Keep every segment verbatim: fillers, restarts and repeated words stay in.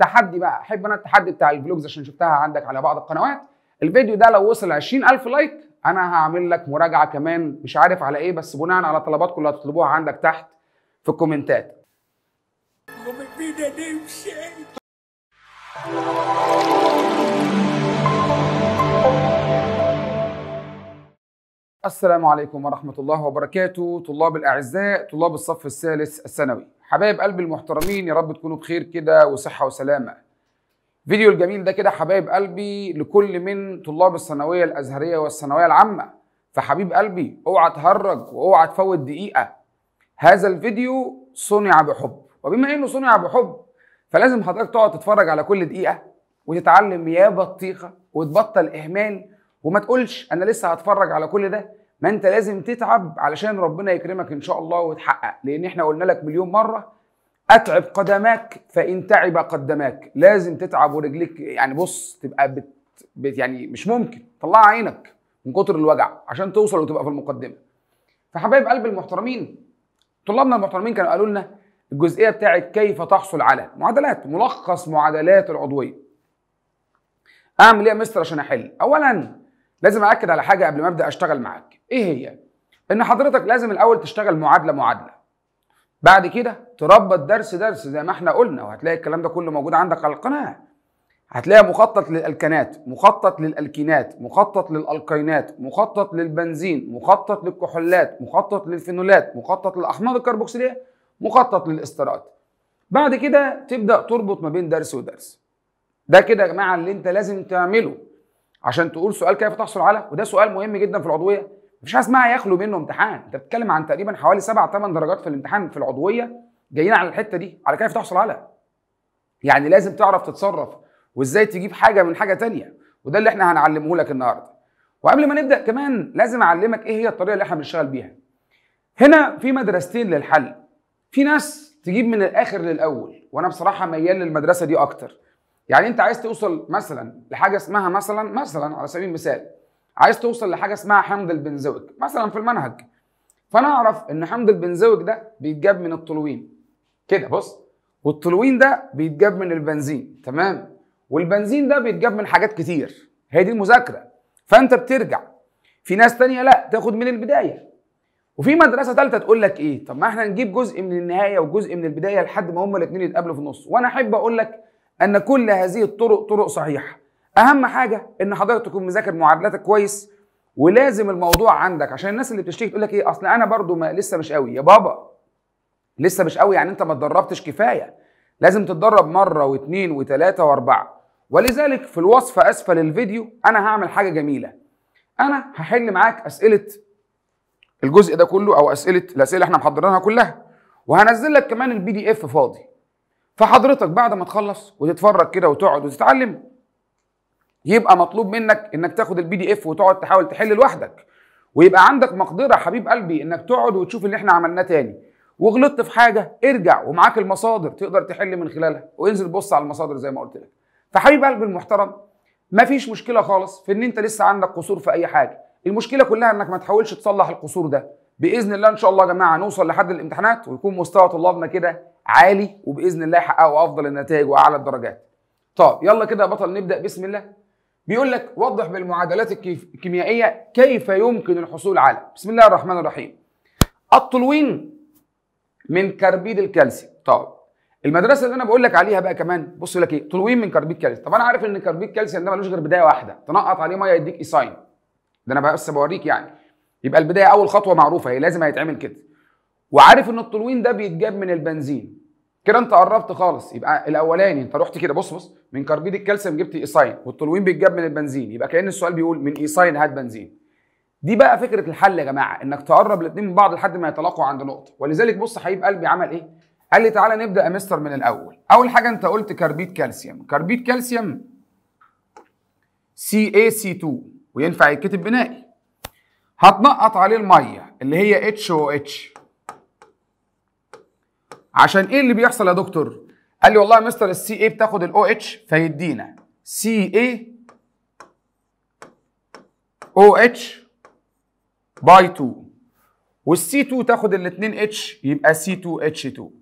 تحدي بقى، احب انا التحدي بتاع الفلوجز عشان شفتها عندك على بعض القنوات. الفيديو ده لو وصل عشرين ألف لايك انا هعمل لك مراجعه كمان مش عارف على ايه، بس بناء على طلباتكم اللي هتطلبوها عندك تحت في الكومنتات. السلام عليكم ورحمة الله وبركاته طلاب الأعزاء، طلاب الصف الثالث الثانوي، حبايب قلبي المحترمين، يا رب تكونوا بخير كده وصحة وسلامة. فيديو الجميل ده كده حبايب قلبي لكل من طلاب الثانوية الأزهرية والثانوية العامة، فحبيب قلبي اوعى تهرج واوعى تفوت دقيقة. هذا الفيديو صنع بحب، وبما انه صنع بحب فلازم حضرتك تقعد تتفرج على كل دقيقة وتتعلم يا بطيخة وتبطل إهمال، وما تقولش انا لسه هتفرج على كل ده. ما انت لازم تتعب علشان ربنا يكرمك ان شاء الله وتحقق، لان احنا قلنا لك مليون مره اتعب قدماك فان تعب قدماك. لازم تتعب ورجليك يعني بص تبقى بت بت يعني مش ممكن طلع عينك من كتر الوجع عشان توصل وتبقى في المقدمه. فحبايب قلبي المحترمين، طلابنا المحترمين كانوا قالوا لنا الجزئيه بتاعت كيف تحصل على معادلات، ملخص معادلات العضويه. اعمل ايه يا مستر عشان احل؟ اولا لازم أأكد على حاجة قبل ما أبدأ أشتغل معاك، إيه هي؟ إن حضرتك لازم الأول تشتغل معادلة معادلة. بعد كده تربط درس درس زي ما إحنا قلنا، وهتلاقي الكلام ده كله موجود عندك على القناة. هتلاقي مخطط للألكانات، مخطط للألكينات، مخطط للألقينات، مخطط للبنزين، مخطط للكحولات، مخطط للفينولات، مخطط للأحماض الكربوكسيلية، مخطط للإسترات. بعد كده تبدأ تربط ما بين درس ودرس. ده كده يا جماعة اللي أنت لازم تعمله. عشان تقول سؤال كيف تحصل على، وده سؤال مهم جدا في العضويه، مفيش حاجه اسمها يخلو منه امتحان. انت بتتكلم عن تقريبا حوالي سبع ثمان درجات في الامتحان في العضويه جايين على الحته دي، على كيف تحصل على. يعني لازم تعرف تتصرف وازاي تجيب حاجه من حاجه ثانيه، وده اللي احنا هنعلمه لك النهارده. وقبل ما نبدا كمان لازم اعلمك ايه هي الطريقه اللي احنا بنشتغل بيها. هنا في مدرستين للحل، في ناس تجيب من الاخر للاول، وانا بصراحه ميال للمدرسه دي اكتر. يعني انت عايز توصل مثلا لحاجه اسمها مثلا مثلا على سبيل المثال عايز توصل لحاجه اسمها حمض البنزويك مثلا في المنهج، فانا اعرف ان حمض البنزويك ده بيتجاب من التولوين كده بص، والتولوين ده بيتجاب من البنزين، تمام، والبنزين ده بيتجاب من حاجات كتير. هي دي المذاكره. فانت بترجع. في ناس ثانيه لا، تاخد من البدايه. وفي مدرسه ثالثه تقول لك ايه، طب ما احنا نجيب جزء من النهايه وجزء من البدايه لحد ما هما الاثنين يتقابلوا في النص. وانا احب اقول لك أن كل هذه الطرق طرق صحيحة. أهم حاجة إن حضرتك تكون مذاكر معادلاتك كويس، ولازم الموضوع عندك، عشان الناس اللي بتشتكي تقول لك إيه أصل أنا برضو ما لسه مش قوي. يا بابا لسه مش قوي يعني أنت ما اتدربتش كفاية، لازم تتدرب مرة واثنين وثلاثة وأربعة. ولذلك في الوصفة أسفل الفيديو أنا هعمل حاجة جميلة، أنا هحل معاك أسئلة الجزء ده كله أو أسئلة الأسئلة اللي إحنا محضرينها كلها، وهنزل لك كمان البي دي إف فاضي. فحضرتك بعد ما تخلص وتتفرج كده وتقعد وتتعلم يبقى مطلوب منك انك تاخد البي دي اف وتقعد تحاول تحل لوحدك، ويبقى عندك مقدره حبيب قلبي انك تقعد وتشوف اللي احنا عملناه تاني. وغلطت في حاجه ارجع ومعاك المصادر تقدر تحل من خلالها، وانزل بص على المصادر زي ما قلت لك. فحبيب قلبي المحترم مفيش مشكله خالص في ان انت لسه عندك قصور في اي حاجه، المشكله كلها انك ما تحاولش تصلح القصور ده. باذن الله ان شاء الله يا جماعه نوصل لحد الامتحانات ويكون مستوى طلابنا كده عالي، وباذن الله يحققوا افضل النتائج واعلى الدرجات. طب يلا كده يا بطل نبدا بسم الله. بيقول لك وضح بالمعادلات الكيميائيه كيف يمكن الحصول على، بسم الله الرحمن الرحيم، التولوين من كربيد الكالسيوم. طب المدرسه اللي انا بقول لك عليها بقى كمان بص لك ايه، تولوين من كربيد كالسيوم. طب انا عارف ان كربيد كالسيوم ده ملوش غير بدايه واحده، تنقط عليه ميه يديك ايساين، ده انا بس بوريك يعني. يبقى البدايه اول خطوه معروفه، هي لازم هيتعمل كده. وعارف ان التولوين ده بيتجاب من البنزين، كده انت قربت خالص. يبقى الاولاني انت رحت كده بص بص من كربيد الكالسيوم جبت ايساين، والتولوين بيتجاب من البنزين، يبقى كأن السؤال بيقول من ايساين هات بنزين. دي بقى فكره الحل يا جماعه، انك تقرب الاثنين من بعض لحد ما يتلاقوا عند نقطه. ولذلك بص حبيب قلبي عمل ايه؟ قال لي تعالى نبدا يا مستر من الاول. اول حاجه انت قلت كربيد كالسيوم، كربيد كالسيوم سي اي سي اتنين وينفع يتكتب بنائي. هتنقط عليه الميه اللي هي اتش او اتش. عشان ايه اللي بيحصل يا دكتور؟ قال لي والله يا مستر السي اي بتاخد الاو اتش فيدينا سي اي او اتش باي اتنين، والسي اتنين تاخد الاثنين اتش يبقى سي اتنين اتش اتنين.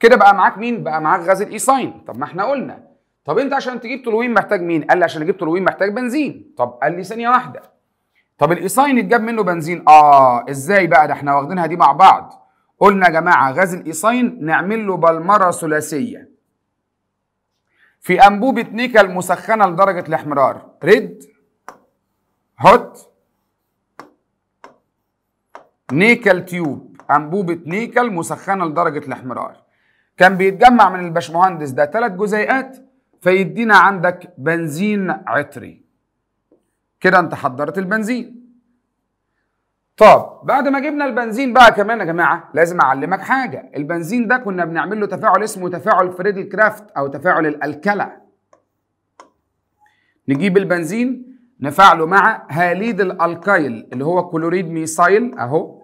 كده بقى معاك مين؟ بقى معاك غاز الايثين. طب ما احنا قلنا طب انت عشان تجيب تلوين محتاج مين؟ قال لي عشان اجيب تلوين محتاج بنزين. طب قال لي ثانيه واحده، طب الايثين اتجاب منه بنزين، اه ازاي بقى؟ ده احنا واخدينها دي مع بعض. قلنا يا جماعه غاز الايثين نعمل له بالمره ثلاثيه في انبوبه نيكل مسخنه لدرجه الاحمرار، ريد هوت نيكل تيوب، انبوبه نيكل مسخنه لدرجه الاحمرار. كان بيتجمع من الباشمهندس ده ثلاث جزيئات فيدينا عندك بنزين عطري. كده انت حضرت البنزين. طب بعد ما جبنا البنزين بقى كمان يا جماعه لازم اعلمك حاجه، البنزين ده كنا بنعمل له تفاعل اسمه تفاعل فريدل كرافت او تفاعل الالكلة. نجيب البنزين نفعله مع هاليد الالكايل اللي هو كلوريد ميثايل اهو،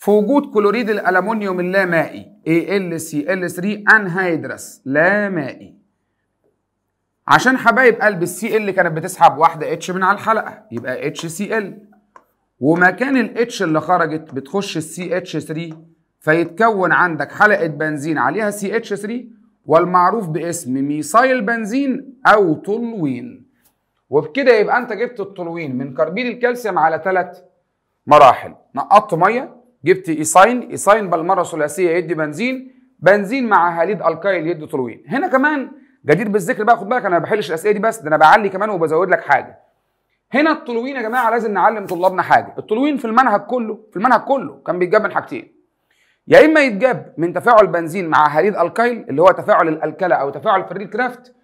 في وجود كلوريد الالمونيوم اللامائي اي ال سي ال ثلاثة انهيدرس لا مائي. عشان حبايب قلب السي ال كانت بتسحب واحده اتش من على الحلقه يبقى اتش سي ال، ومكان الاتش اللي خرجت بتخش السي اتش ثلاثة فيتكون عندك حلقه بنزين عليها سي اتش ثلاثة والمعروف باسم ميثايل بنزين او تولوين. وبكده يبقى انت جبت التولوين من كربيد الكالسيوم على ثلاث مراحل، نقطت ميه جبت ايثين، ايثين بالمره ثلاثيه يدي بنزين، بنزين مع هاليد الكايل يدي تولوين. هنا كمان جدير بالذكر بقى، خد بالك انا ما بحلش الاسئله دي بس، ده انا بعلي كمان وبزود لك حاجه. هنا التولوين يا جماعه لازم نعلم طلابنا حاجه، التولوين في المنهج كله في المنهج كله كان بيتجاب من حاجتين، يا اما يتجاب من تفاعل بنزين مع هاليد الكايل اللي هو تفاعل الالكلة او تفاعل فريدل كرافت،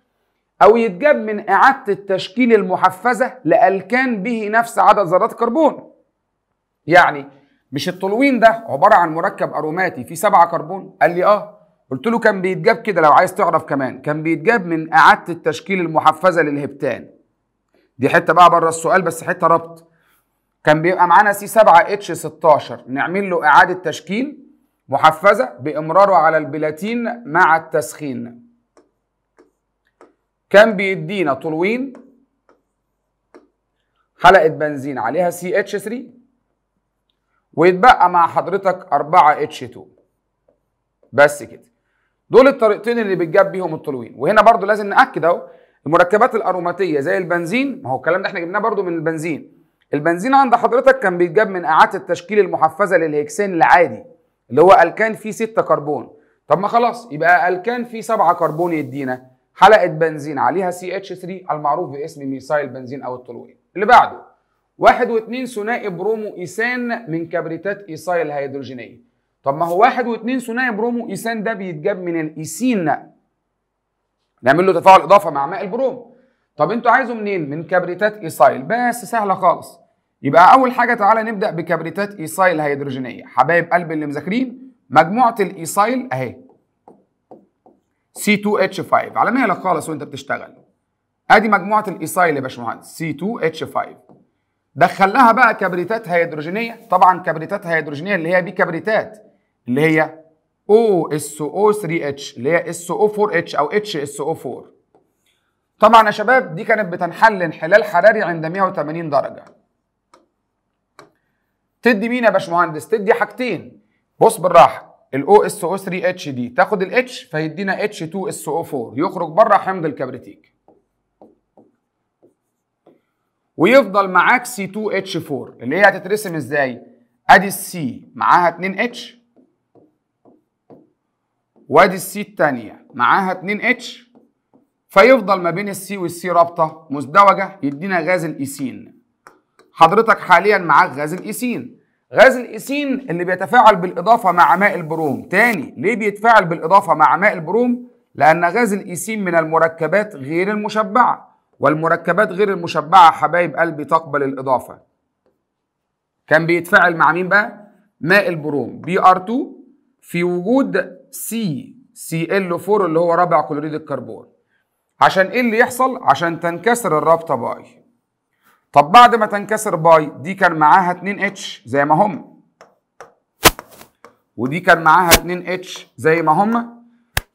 او يتجاب من اعاده تشكيل المحفزه لالكان به نفس عدد ذرات الكربون. يعني مش التولوين ده عباره عن مركب اروماتي فيه سبعه كربون؟ قال لي اه، قلت له كان بيتجاب كده لو عايز تعرف كمان، كان بيتجاب من اعاده تشكيل المحفزه للهبتان. دي حته بقى بره السؤال بس حته ربط. كان بيبقى معانا سي سبعة اتش ستاشر نعمل له اعاده تشكيل محفزه بامراره على البلاتين مع التسخين. كان بيدينا تولوين حلقه بنزين عليها سي اتش ثلاثة ويتبقى مع حضرتك اربعة اتش اتنين. بس كده. دول الطريقتين اللي بيتجاب بيهم التولوين. وهنا برضو لازم ناكد اهو المركبات الاروماتيه زي البنزين، ما هو الكلام ده احنا جبناه برضو من البنزين. البنزين عند حضرتك كان بيتجاب من اعاده التشكيل المحفزه للهكسين العادي اللي هو الكان فيه ستة كربون. طب ما خلاص يبقى الكان فيه سبعة كربون يدينا حلقه بنزين عليها سي اتش ثلاثة المعروف باسم ميثايل بنزين او التولوين. اللي بعده واحد واثنين ثنائي برومو ايثان من كبريتات ايثايل هيدروجينيه. طب ما هو واحد واثنين ثنائي برومو ايثان ده بيتجاب من الايثين، نعمل له تفاعل اضافه مع ماء البروم. طب انتوا عايزوا منين؟ من كبريتات ايثايل، بس سهله خالص. يبقى اول حاجه تعالى نبدا بكبريتات ايثايل هيدروجينيه. حبايب قلب اللي مذاكرين مجموعه الايثايل اهي سي اتنين اتش خمسة على مهلك خالص وانت بتشتغل، ادي مجموعه الايثايل يا باشمهندس سي اتنين اتش خمسة. دخلناها بقى كبريتات هيدروجينيه، طبعا كبريتات هيدروجينيه اللي هي بي كبريتات اللي هي او اس او ثلاثة اتش اللي هي اس او اربعة اتش او اتش اس او اربعة. طبعا يا شباب دي كانت بتنحل انحلال حراري عند مية وتمانين درجه. تدي مين يا باشمهندس؟ تدي حاجتين، بص بالراحه، الاو اس او ثلاثة اتش دي تاخد الاتش فيدينا اتش اتنين اس او اربعة يخرج بره حمض الكبريتيك، ويفضل معاك سي اتنين اتش اربعة اللي هي هتترسم ازاي؟ ادي السي معاها اتنين اتش وادي السي الثانيه معاها اتنين اتش، فيفضل ما بين السي والسي رابطه مزدوجه يدينا غاز الايثين. حضرتك حاليا معاك غاز الايثين، غاز الايثين اللي بيتفاعل بالاضافه مع ماء البروم. تاني ليه بيتفاعل بالاضافه مع ماء البروم؟ لان غاز الايثين من المركبات غير المشبعه، والمركبات غير المشبعه حبايب قلبي تقبل الاضافه. كان بيتفاعل مع مين بقى؟ ماء البروم بي ار اتنين في وجود سي سي ال اربعة اللي هو رابع كلوريد الكربون. عشان ايه اللي يحصل؟ عشان تنكسر الرابطه باي. طب بعد ما تنكسر باي دي كان معاها اتنين اتش زي ما هم، ودي كان معاها اتنين اتش زي ما هم،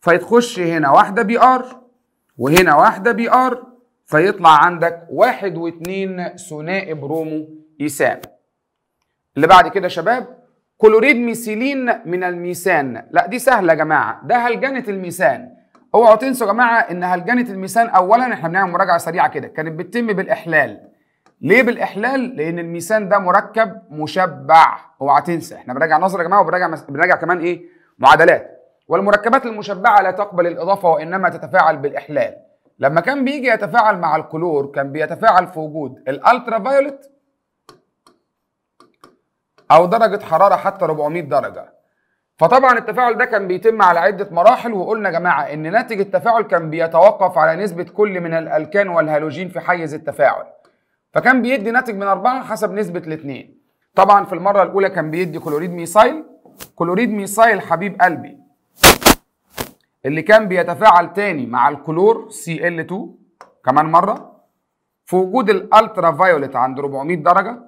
فيتخش هنا واحده بي ار وهنا واحده بي ار، فيطلع عندك واحد واثنين ثنائي برومو ايثان. اللي بعد كده يا شباب كلوريد ميثيلين من الميثان. لا دي سهله يا جماعه، ده هلجنه الميثان. اوعوا تنسوا يا جماعه ان هلجنه الميثان اولا احنا بنعمل مراجعه سريعه كده، كانت بتتم بالاحلال. ليه بالاحلال؟ لان الميثان ده مركب مشبع، اوعى تنسى احنا بنراجع نظري يا جماعه وبنراجع مس... بنراجع كمان ايه؟ معادلات. والمركبات المشبعه لا تقبل الاضافه وانما تتفاعل بالاحلال. لما كان بيجي يتفاعل مع الكلور كان بيتفاعل في وجود الالترا فايولت او درجه حراره حتى أربعمائة درجه. فطبعا التفاعل ده كان بيتم على عده مراحل، وقلنا يا جماعه ان ناتج التفاعل كان بيتوقف على نسبه كل من الالكان والهالوجين في حيز التفاعل، فكان بيدي ناتج من أربعة حسب نسبه الاثنين. طبعا في المره الاولى كان بيدي كلوريد ميثايل، كلوريد ميثايل حبيب قلبي اللي كان بيتفاعل تاني مع الكلور سي ال اتنين كمان مره في وجود الالترا فايولت عند أربعمائة درجه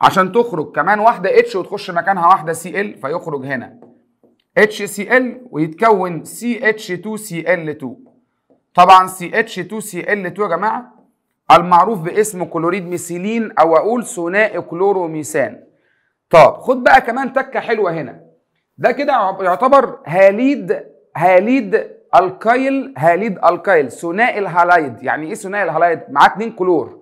عشان تخرج كمان واحده اتش وتخش مكانها واحده سي ال، فيخرج هنا اتش سي ال ويتكون سي اتش اتنين سي ال اتنين. طبعا سي اتش اتنين سي ال اتنين يا جماعه المعروف باسم كلوريد ميثيلين او اقول ثنائي كلوروميثان. طب خد بقى كمان تكه حلوه هنا، ده كده يعتبر هاليد هاليد الكايل هاليد الكايل ثنائي الهالايد. يعني ايه ثنائي الهالايد؟ معاه اتنين كلور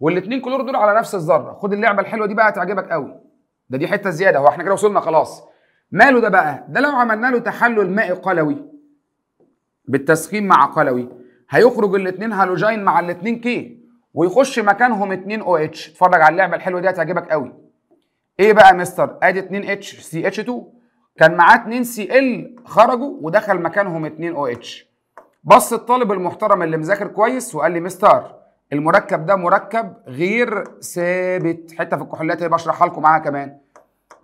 والاثنين كلور دول على نفس الذره. خد اللعبه الحلوه دي بقى هتعجبك قوي، ده دي حته زياده. هو احنا كده وصلنا خلاص. ماله ده بقى؟ ده لو عملنا له تحلل مائي قلوي بالتسخين مع قلوي هيخرج الاثنين هالوجين مع الاثنين كي ويخش مكانهم اثنين او اتش. اتفرج على اللعبه الحلوه دي هتعجبك قوي. ايه بقى يا مستر؟ ادي اثنين اتش سي اتش اتنين كان معاه اثنين سي ال خرجوا ودخل مكانهم اثنين او اتش. بص الطالب المحترم اللي مذاكر كويس وقال لي مستر المركب ده مركب غير ثابت، حته في الكحوليات اللي بشرحها لكم معاها كمان.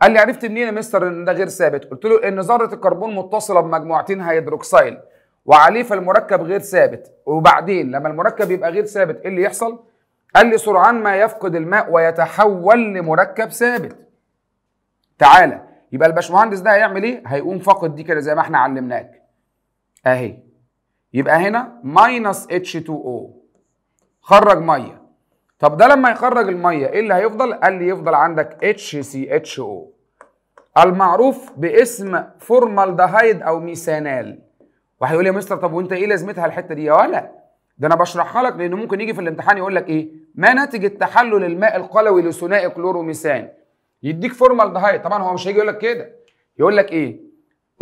قال لي عرفت منين يا مستر ان ده غير ثابت؟ قلت له ان ذره الكربون متصله بمجموعتين هيدروكسيل وعليه فالمركب غير ثابت. وبعدين لما المركب يبقى غير ثابت ايه اللي يحصل؟ قال لي سرعان ما يفقد الماء ويتحول لمركب ثابت. تعالى يبقى الباشمهندس ده هيعمل ايه؟ هيقوم فاقد دي كده زي ما احنا علمناك اهي. يبقى هنا ماينس اتش اتنين او خرج ميه. طب ده لما يخرج الميه ايه اللي هيفضل؟ قال لي يفضل عندك HCHO المعروف باسم فورمالدهايد او ميثانال. وهيقول لي يا مستر طب وانت ايه لازمتها الحته دي؟ يا ولا ده انا بشرحها لك لان ممكن يجي في الامتحان يقول لك ايه ما ناتج التحلل الماء القلوي لثنائي كلوروميثان يديك فورمالدهايد. طبعا هو مش هيجي يقول لك كده، يقول لك ايه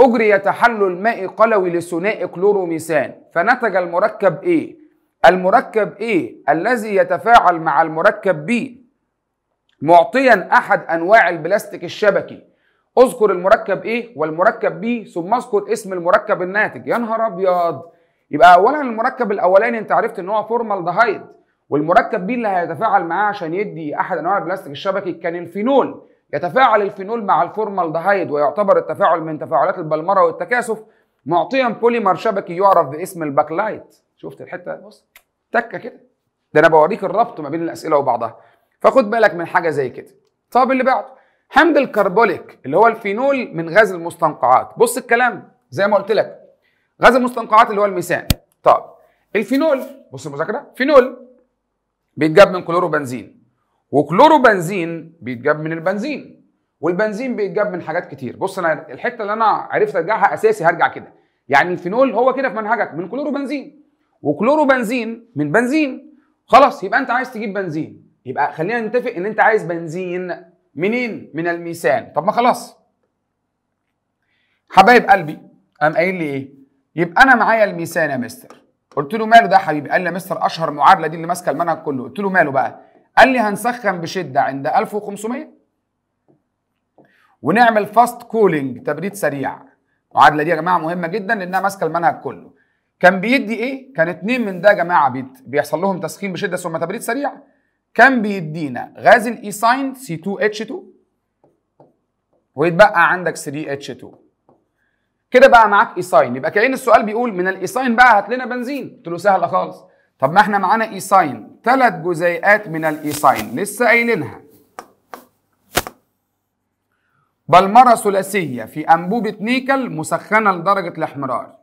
اجري تحلل مائي قلوي لثنائي كلوروميثان فنتج المركب ايه؟ المركب A الذي يتفاعل مع المركب B معطيا أحد أنواع البلاستيك الشبكي. أذكر المركب A والمركب B ثم أذكر اسم المركب الناتج. يا نهار أبيض، يبقى أولا المركب الأولاني أنت عرفت إن هو فورمالدهايد، والمركب B اللي هيتفاعل معاه عشان يدي أحد أنواع البلاستيك الشبكي كان الفينول. يتفاعل الفينول مع الفورمالدهايد ويعتبر التفاعل من تفاعلات البلمرة والتكاثف معطيا بوليمر شبكي يعرف باسم الباكلايت. شفت الحته؟ بص تكه كده، ده انا بوريك الربط ما بين الاسئله وبعضها، فخد بالك من حاجه زي كده. طب اللي بعده حمض الكربوليك اللي هو الفينول من غاز المستنقعات. بص الكلام زي ما قلت لك غاز المستنقعات اللي هو الميثان. طب الفينول بص المذاكره، فينول بيتجاب من كلوروبنزين، وكلوروبنزين بيتجاب من البنزين، والبنزين بيتجاب من حاجات كتير. بص انا الحته اللي انا عرفت ارجعها اساسي هرجع كده، يعني الفينول هو كده في منهجك من كلوروبنزين، وكلوروبنزين من بنزين. خلاص يبقى انت عايز تجيب بنزين، يبقى خلينا نتفق ان انت عايز بنزين منين؟ من الميثان. طب ما خلاص حبايب قلبي، قام قايل لي ايه؟ يبقى انا معايا الميثان يا مستر. قلت له ماله ده يا حبيبي؟ قال لي يا مستر اشهر معادله دي اللي ماسكه المنهج كله. قلت له ماله بقى؟ قال لي هنسخن بشده عند ألف وخمسمائة ونعمل فاست كولينج تبريد سريع. المعادله دي يا جماعه مهمه جدا لانها ماسكه المنهج كله. كان بيدي ايه؟ كان اتنين من ده يا جماعه بيحصل لهم تسخين بشده ثم تبريد سريع. كان بيدينا غاز الايثين سي اتنين اتش اتنين ويتبقى عندك ثري اتش اتنين. كده بقى معاك ايثين، يبقى كأن السؤال بيقول من الايثين بقى هات لنا بنزين. قلت له سهله خالص، طب ما احنا معانا ايثين، ثلاث جزيئات من الايثين لسه قايلينها. بلمره ثلاثيه في انبوبه نيكل مسخنه لدرجه الاحمرار.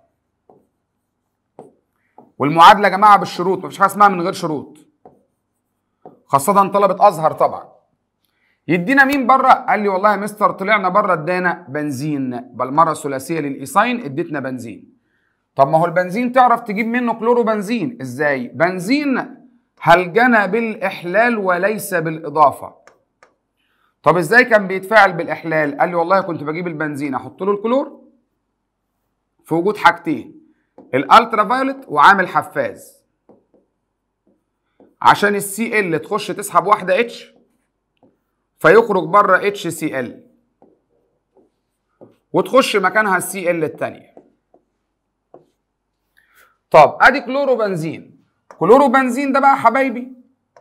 والمعادله يا جماعه بالشروط، مفيش حاجه اسمها من غير شروط، خاصه طلبه ازهر طبعا. يدينا مين بره؟ قال لي والله يا مستر طلعنا بره ادانا بنزين، بالمره الثلاثيه للايثين اديتنا بنزين. طب ما هو البنزين تعرف تجيب منه كلوروبنزين، ازاي؟ بنزين هلجنه بالاحلال وليس بالاضافه. طب ازاي كان بيتفاعل بالاحلال؟ قال لي والله كنت بجيب البنزين احط له الكلور في وجود حاجتين، الالترا فايولت وعامل حفاز، عشان السي ال تخش تسحب واحده اتش فيخرج بره اتش سي ال وتخش مكانها السي ال الثانيه. طب ادي كلوروبنزين، كلوروبنزين ده بقى حبايبي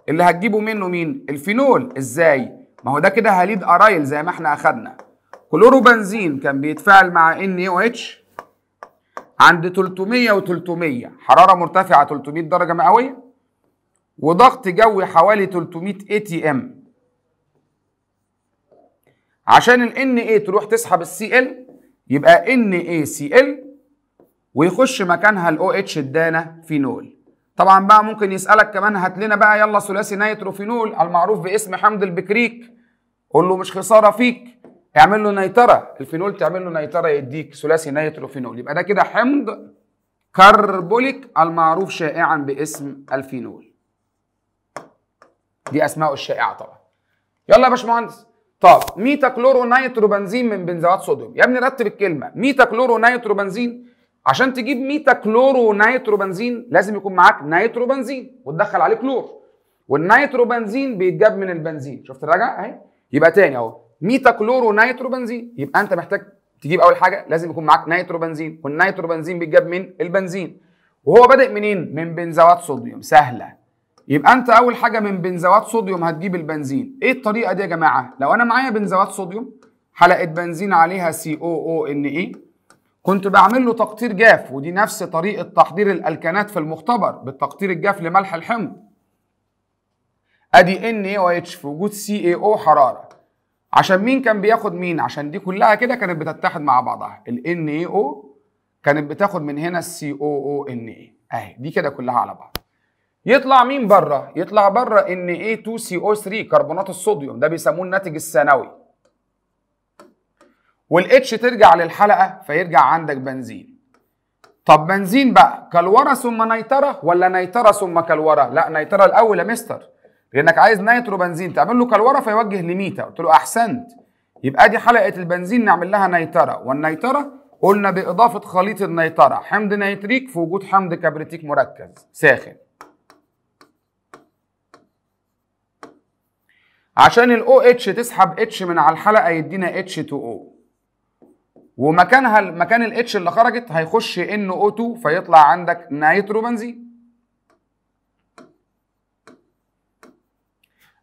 اللي هتجيبوا منه مين؟ الفينول. ازاي؟ ما هو ده كده هاليد ارايل زي ما احنا اخدنا. كلوروبنزين كان بيتفاعل مع ان اي او اتش عند ثلاثمية وثلاثمية، حراره مرتفعه ثلاثمية درجه مئويه وضغط جوي حوالي ثلاثمية اي تي ام، عشان ال ان اي تروح تسحب السي ال يبقى ان اي سي ال ويخش مكانها الاو اتش ادانا فينول. طبعا بقى ممكن يسالك كمان هات لنا بقى يلا ثلاثي نيتروفينول المعروف باسم حمض البكريك، قول له مش خساره فيك، اعمل له نيتره، الفينول تعمل له نيتره يديك ثلاثي نيتروفينول، يبقى ده كده حمض كربوليك المعروف شائعا باسم الفينول. دي اسمائه الشائعه طبعا. يلا يا باشمهندس. طب ميتا كلورو نيتروبنزين من بنزوات صوديوم، يا ابني رتب الكلمه، ميتا كلورو نيتروبنزين عشان تجيب ميتا كلورو نيتروبنزين لازم يكون معاك نيتروبنزين وتدخل عليه كلور، والنيتروبنزين بيتجاب من البنزين، شفت الرجعه اهي؟ يبقى تاني اهو ميتا كلورو نيتروبنزين، يبقى انت محتاج تجيب اول حاجه لازم يكون معاك نيتروبنزين، والنيتروبنزين بيتجاب من البنزين، وهو بادئ منين؟ من بنزوات صوديوم، سهله. يبقى انت اول حاجه من بنزوات صوديوم هتجيب البنزين. ايه الطريقه دي يا جماعه؟ لو انا معايا بنزوات صوديوم حلقه بنزين عليها سي او او ان اي، كنت بعمل له تقطير جاف، ودي نفس طريقه تحضير الالكانات في المختبر بالتقطير الجاف لملح الحمض. ادي ان اي او اتش في وجود سي اي او حراره، عشان مين كان بياخد مين؟ عشان دي كلها كده كانت بتتحد مع بعضها، الان اي او كانت بتاخد من هنا السي او او ان اي اهي، دي كده كلها على بعض. يطلع مين بره؟ يطلع بره ان اي اتنين سي او ثلاثة كربونات الصوديوم، ده بيسموه الناتج الثانوي. والاتش ترجع للحلقه فيرجع عندك بنزين. طب بنزين بقى كلوره ثم نيتره ولا نيتره ثم كلوره؟ لا نيتره الاول يا مستر، لانك عايز نيترو بنزين تعمل له كلوره فيوجه لميتا، قلت له احسنت، يبقى دي حلقه البنزين نعمل لها نيتره، والنيتره قلنا باضافه خليط النيتره حمض نيتريك في وجود حمض كبريتيك مركز ساخن، عشان ال OH تسحب اتش من على الحلقه يدينا اتش تو او، ومكانها مكان الاتش اللي خرجت هيخش ان او اتنين فيطلع عندك نيتروبنزين.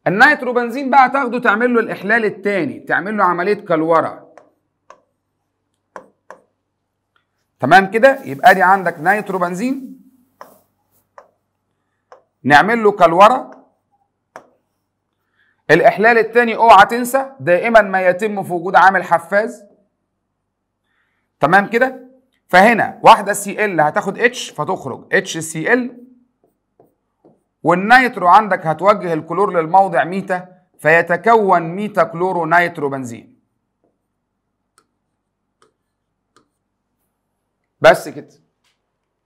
النيتروبنزين بقى تاخده تعمل له الاحلال الثاني، تعمل له عمليه كلوره. تمام كده؟ يبقى دي عندك نيتروبنزين نعمل له كلوره. الاحلال الثاني اوعى تنسى دائما ما يتم في وجود عامل حفاز. تمام كده؟ فهنا واحده سي ال هتاخد اتش فتخرج اتش سي ال، والنيترو عندك هتوجه الكلور للموضع ميتا فيتكون ميتا كلورو نيترو بنزين. بس كده.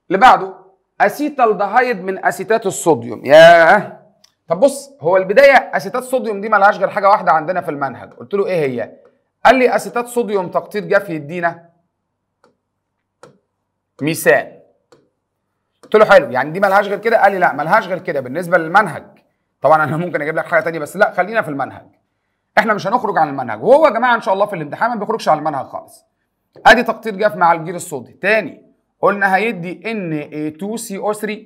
اللي بعده اسيتالدهايد من اسيتات الصوديوم. ياه، طب بص، هو البدايه اسيتات صوديوم دي مالهاش غير حاجه واحده عندنا في المنهج، قلت له ايه هي؟ قال لي اسيتات صوديوم تقطير جاف يدينا ميثان. قلت له حلو، يعني دي مالهاش غير كده؟ قال لي لا مالهاش غير كده بالنسبه للمنهج. طبعا انا ممكن اجيب لك حاجه ثانيه بس لا خلينا في المنهج، احنا مش هنخرج عن المنهج، وهو يا جماعه ان شاء الله في الامتحان ما بيخرجش عن المنهج خالص. ادي تقطير جاف مع الجير الصودي تاني، قلنا هيدي ان اي اتنين سي او ثلاثة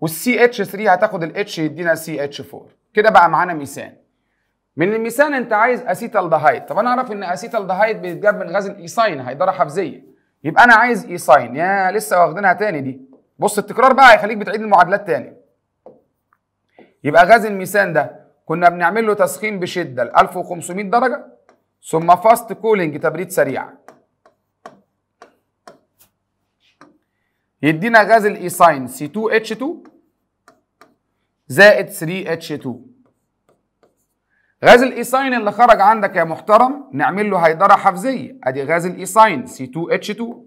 والسي اتش ثلاثة هتاخد الاتش يدينا سي اتش أربعة، كده بقى معانا ميثان. من الميثان انت عايز اسيتالدهايد. طب انا اعرف ان اسيتالدهايد بيتجاب من غاز الايثين، هيداره حفزيه، يبقى انا عايز ايثين. يا لسه واخدينها تاني دي، بص التكرار بقى هيخليك بتعيد المعادلات تاني. يبقى غاز الميثان ده كنا بنعمل له تسخين بشده ل ألف وخمسمية درجه ثم فاست كولينج تبريد سريع، يدينا غاز الايثين سي اتنين اتش اتنين زائد ثلاثة اتش اتنين غاز الايثين اللي خرج عندك يا محترم نعمل له هيدرة حفزية، ادي غاز الايثين سي تو اتش تو.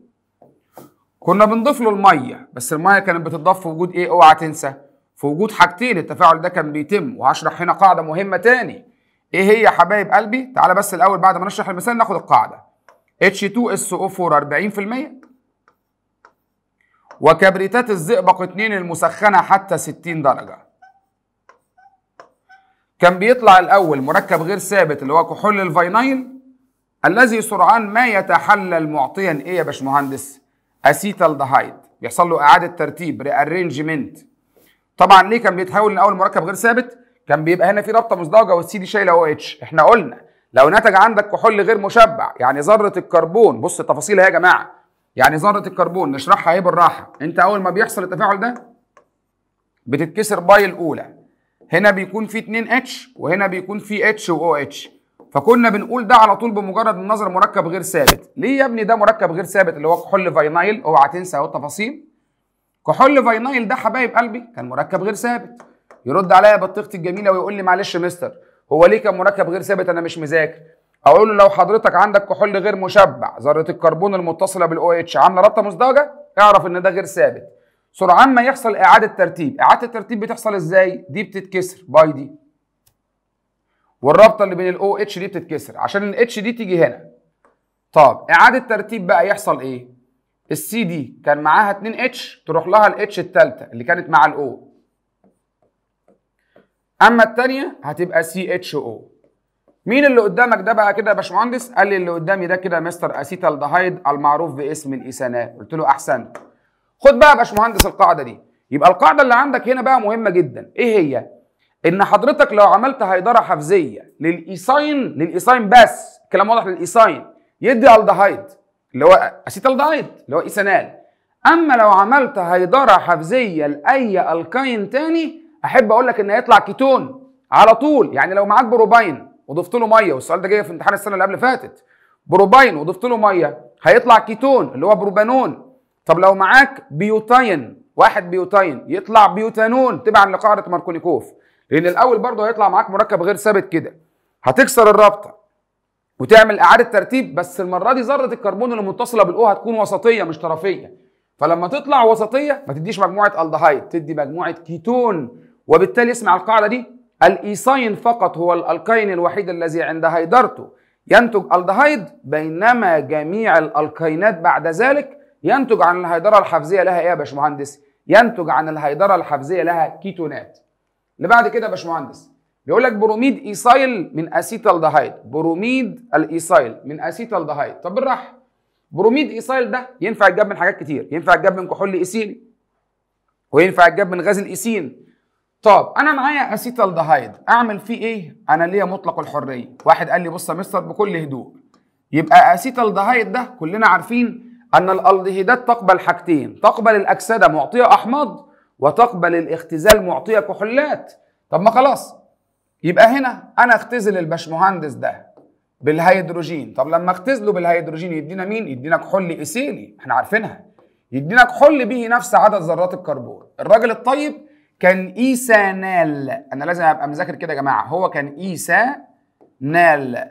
كنا بنضيف له المية، بس المية كانت بتضاف في وجود ايه؟ اوعى تنسى، في وجود حاجتين التفاعل ده كان بيتم، وهشرح هنا قاعدة مهمة تاني. ايه هي يا حبايب قلبي؟ تعالى بس الاول بعد ما نشرح المثال ناخد القاعدة. اتش تو اس او فور أربعين بالمية وكبريتات الزئبق اتنين المسخنة حتى ستين درجة. كان بيطلع الأول مركب غير ثابت اللي هو كحول الفينايل الذي سرعان ما يتحلل معطيا إيه يا باشمهندس؟ اسيتالدهايد، بيحصل له إعادة ترتيب ريارينجمنت. طبعا ليه كان بيتحول لأول مركب غير ثابت؟ كان بيبقى هنا في رابطة مزدوجة والسي دي شايلة أو اتش، احنا قلنا لو نتج عندك كحول غير مشبع يعني ذرة الكربون، بص التفاصيل اهي يا جماعة، يعني ذرة الكربون نشرحها ايه بالراحة، أنت أول ما بيحصل التفاعل ده بتتكسر باي الأولى، هنا بيكون في اتنين اتش وهنا بيكون في اتش و او اتش، فكنا بنقول ده على طول بمجرد النظر مركب غير ثابت. ليه يا ابني ده مركب غير ثابت اللي هو كحول فينايل؟ اوعى تنسى اهو التفاصيل. كحول فينايل ده حبايب قلبي كان مركب غير ثابت. يرد عليا بطيختي الجميلة ويقول لي معلش يا مستر هو ليه كان مركب غير ثابت أنا مش مذاكر؟ أقول له لو حضرتك عندك كحول غير مشبع ذرة الكربون المتصلة بالاو اتش عاملة رابطة مزدوجة اعرف إن ده غير ثابت. سرعان ما يحصل إعادة ترتيب، إعادة الترتيب بتحصل إزاي؟ دي بتتكسر باي دي. والرابطة اللي بين ال OH دي بتتكسر عشان ال H دي تيجي هنا. طب إعادة ترتيب بقى يحصل إيه؟ ال C دي كان معاها اتنين اتش تروح لها ال H التالتة اللي كانت مع ال O. أما التانية هتبقى سي اتش او. مين اللي قدامك ده بقى كده يا باشمهندس؟ قال لي اللي قدامي ده كده مستر أسيتالدهايد المعروف باسم الإيثانات. قلت له أحسنت. خد بقى يا باشمهندس القاعده دي. يبقى القاعده اللي عندك هنا بقى مهمه جدا، ايه هي؟ ان حضرتك لو عملت هيدره حفزيه للايثين، للايثين بس، الكلام واضح، للايثين يدي الدهايد اللي هو اسيتالدهايد اللي هو ايثانال. اما لو عملت هيدره حفزيه لاي الكاين تاني احب اقول لك ان هيطلع كيتون على طول. يعني لو معاك بروبين وضفت له ميه، والسؤال ده جاي في امتحان السنه اللي قبل فاتت، بروبين وضفت له ميه هيطلع كيتون اللي هو بروبانون. طب لو معاك بيوتين، واحد بيوتين يطلع بيوتانون تبعا لقاعده ماركونيكوف، لان الاول برضه هيطلع معاك مركب غير ثابت كده، هتكسر الرابطه وتعمل اعاده ترتيب، بس المره دي ذره الكربون اللي متصله بالاو هتكون وسطيه مش طرفيه، فلما تطلع وسطيه ما تديش مجموعه الدهايد، تدي مجموعه كيتون، وبالتالي اسمع القاعده دي، الايثين فقط هو الالكين الوحيد الذي عند هيدرته ينتج الدهايد، بينما جميع الالكينات بعد ذلك ينتج عن الهيدرة الحفزية لها ايه يا باشمهندس؟ ينتج عن الهيدرة الحفزية لها كيتونات. اللي بعد كده يا باشمهندس بيقول لك بروميد ايثايل من اسيتالدهايد، بروميد الايثايل من اسيتالدهايد. طب بالراحة، بروميد ايثايل ده ينفع يتجاب من حاجات كتير، ينفع يتجاب من كحول ايثيني وينفع يتجاب من غاز الايثين. طب انا معايا اسيتالدهايد اعمل فيه ايه؟ انا ليا مطلق الحرية. واحد قال لي بص يا مستر بكل هدوء، يبقى اسيتالدهايد ده كلنا عارفين أن الالدهيدات تقبل حاجتين، تقبل الأكسدة معطية أحماض، وتقبل الاختزال معطية كحولات. طب ما خلاص، يبقى هنا أنا أختزل الباشمهندس ده بالهيدروجين. طب لما أختزله بالهيدروجين يدينا مين؟ يدينا كحول إيثيلي، إحنا عارفينها، يدينا كحول به نفس عدد ذرات الكربون. الراجل الطيب كان إيثانال، أنا لازم أبقى مذاكر كده يا جماعة، هو كان إيثانال،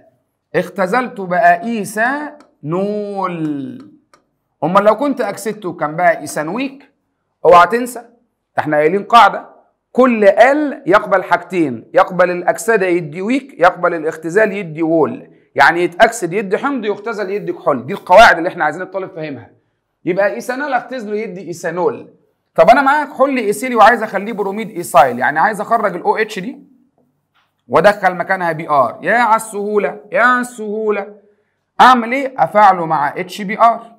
اختزلته بقى إيثانول. امال لو كنت اكسدته كان بقى ايثانويك. اوعى تنسى احنا قايلين قاعده كل ال يقبل حاجتين، يقبل الاكسده يدي ويك، يقبل الاختزال يدي وول، يعني يتاكسد يدي حمض، يختزل يدي كحول. دي القواعد اللي احنا عايزين الطالب فاهمها. يبقى ايثانال اختزله يدي ايثانول. طب انا معايا كحول ايثيلي وعايز اخليه بروميد ايثايل، يعني عايز اخرج الاو اتش دي وادخل مكانها بي ار. يا على السهوله، يا على السهوله، اعمل ايه؟ افاعله مع اتش بي ار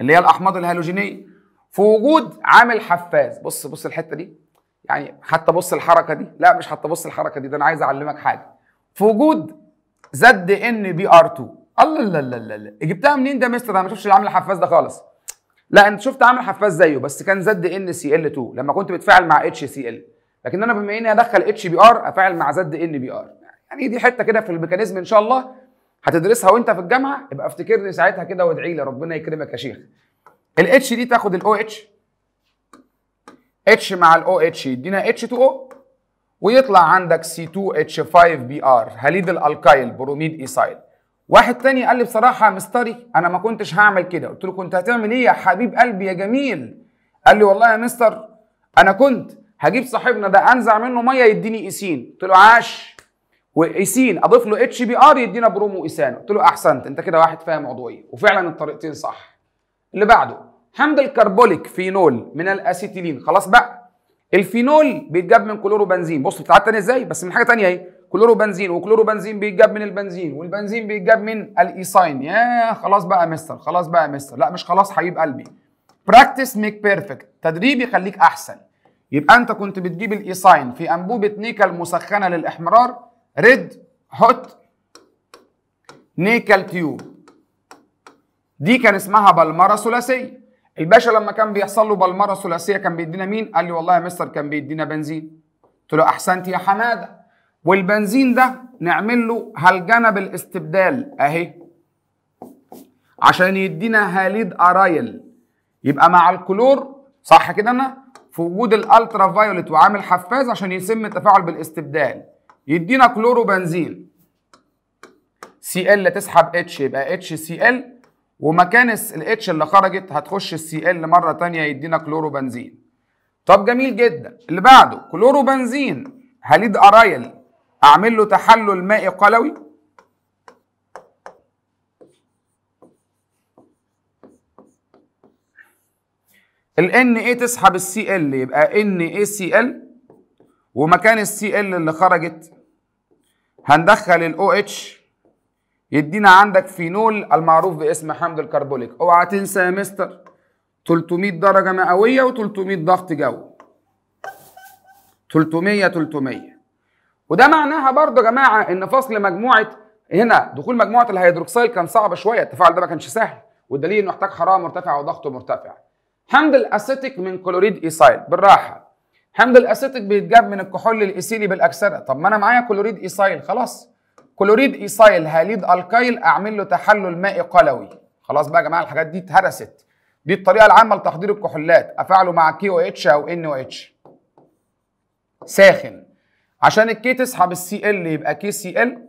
اللي هي الاحماض الهالوجينيه في وجود عامل حفاز. بص بص الحته دي، يعني حتى بص الحركه دي، لا مش حتى بص الحركه دي، ده انا عايز اعلمك حاجه. في وجود زد ان بي ار اتنين. الله الله الله الله، جبتها منين ده يا مستر؟ انا ما شفتش العامل الحفاز ده خالص. لا انت شفت عامل حفاز زيه بس كان زد ان سي ال اتنين لما كنت بتفاعل مع اتش سي ال، لكن انا بما اني هدخل اتش بي ار افاعل مع زد ان بي ار. يعني دي حته كده في الميكانيزم ان شاء الله هتدرسها وانت في الجامعه، يبقى افتكرني ساعتها كده وادعي لي ربنا يكرمك يا شيخ. ال اتش دي تاخد ال او اتش، اتش مع ال او اتش يدينا اتش تو او، ويطلع عندك سي تو اتش فايف بي ار هاليد الالكايل بروميد ايسايل. واحد تاني قال لي بصراحه مستري انا ما كنتش هعمل كده. قلت له كنت هتعمل ايه يا حبيب قلبي يا جميل؟ قال لي والله يا مستر انا كنت هجيب صاحبنا ده انزع منه ميه يديني ايسين. قلت له عاش، وايسين اضيف له اتش بي ار يدينا برومو ايسان. قلت له احسنت، انت كده واحد فاهم عضويه، وفعلا الطريقتين صح. اللي بعده حمض الكربوليك فينول من الاسيتيلين. خلاص بقى الفينول بيتجاب من كلوروبنزين. بص بتتعاد تاني ازاي بس من حاجه ثانيه اهي، كلوروبنزين، وكلوروبنزين بيتجاب من البنزين، والبنزين بيتجاب من الايسين. يا خلاص بقى مستر، خلاص بقى مستر، لا مش خلاص حبيب قلبي، براكتس ميك بيرفكت، تدريب يخليك احسن. يبقى انت كنت بتجيب الايسين في انبوبه نيكل مسخنه للاحمرار، ريد هوت نيكل تيوب، دي كان اسمها بلمره ثلاثيه. الباشا لما كان بيحصل له بلمره ثلاثيه كان بيدينا مين؟ قال لي والله يا مستر كان بيدينا بنزين. قلت له احسنت يا حماده، والبنزين ده نعمل له هالجنب الاستبدال اهي عشان يدينا هاليد ارايل، يبقى مع الكلور صح كده، انا في وجود الالترا فايوليت وعامل حفاز عشان يتم التفاعل بالاستبدال يدينا كلوروبنزين. سي ال تسحب اتش يبقى اتش سي ال، ومكان الاتش اللي خرجت هتخش السي ال مره ثانيه يدينا كلوروبنزين. طب جميل جدا. اللي بعده كلوروبنزين هاليد ارايل، اعمل له تحلل مائي قلوي ال ان ايه تسحب السي ال يبقى ان اي سي ال، ومكان السي ال اللي خرجت هندخل الاو اتش يدينا عندك فينول المعروف باسم حمض الكربوليك. اوعى تنسى يا مستر ثلاثمية درجه مئويه وثلاثمية ضغط جو، ثلاثمية ثلاثمية. وده معناها برضه يا جماعه ان فصل مجموعه، هنا دخول مجموعه الهيدروكسيل كان صعب شويه، التفاعل ده ما كانش سهل، والدليل انه احتاج حراره مرتفعه وضغطه مرتفع. حمض الاسيتيك من كلوريد ايسايل، بالراحه. حمض الاسيتيك بيتجاب من الكحول الايثيلي بالاكسده. طب ما انا معايا كلوريد ايسايل، خلاص كلوريد ايسايل هاليد الكايل اعمل له تحلل مائي قلوي. خلاص بقى يا جماعه الحاجات دي اتهرست، دي الطريقه العامه لتحضير الكحولات، افعله مع كي او اتش او ان او اتش ساخن عشان الكي تسحب السي ال يبقى كي سي ال،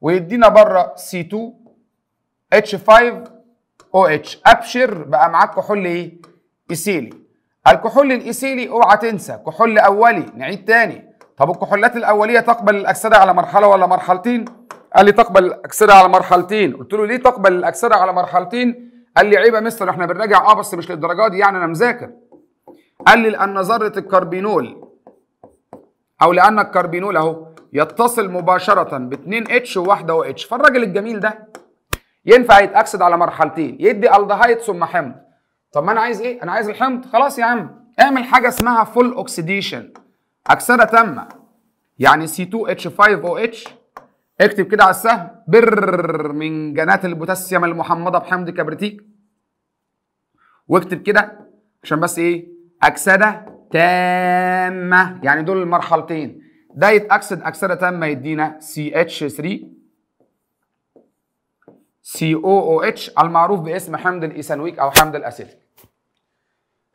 ويدينا بره سي اتنين اتش خمسة او اتش. ابشر بقى معاك كحول ايه؟ ايثيلي. الكحول الايثيلي اوعى تنسى كحول اولي، نعيد تاني. طب الكحولات الاوليه تقبل الاكسده على مرحله ولا مرحلتين؟ قال لي تقبل الاكسده على مرحلتين. قلت له ليه تقبل الاكسده على مرحلتين؟ قال لي عيب يا مستر احنا بنراجع اه بس مش للدرجه دي يعني انا مذاكر. قال لي لان ذره الكربينول او لان الكربينول اهو يتصل مباشره ب اتنين اتش وواحده او اتش، فالراجل الجميل ده ينفع يتاكسد على مرحلتين، يدي الدهايد ثم حمض. طب ما انا عايز ايه؟ انا عايز الحمض. خلاص يا عم اعمل حاجه اسمها فول اوكسيديشن، اكسده تامه، يعني سي تو اتش فايف او اتش. اكتب كده على السهم برمنجانات البوتاسيوم المحمضه بحمض كبريتيك، واكتب كده عشان بس ايه اكسده تامه، يعني دول المرحلتين. ده يتاكسد اكسده تامه يدينا سي اتش ثلاثة سي او او اتش المعروف باسم حمض الاسيتيك او حمض الاسيتيك.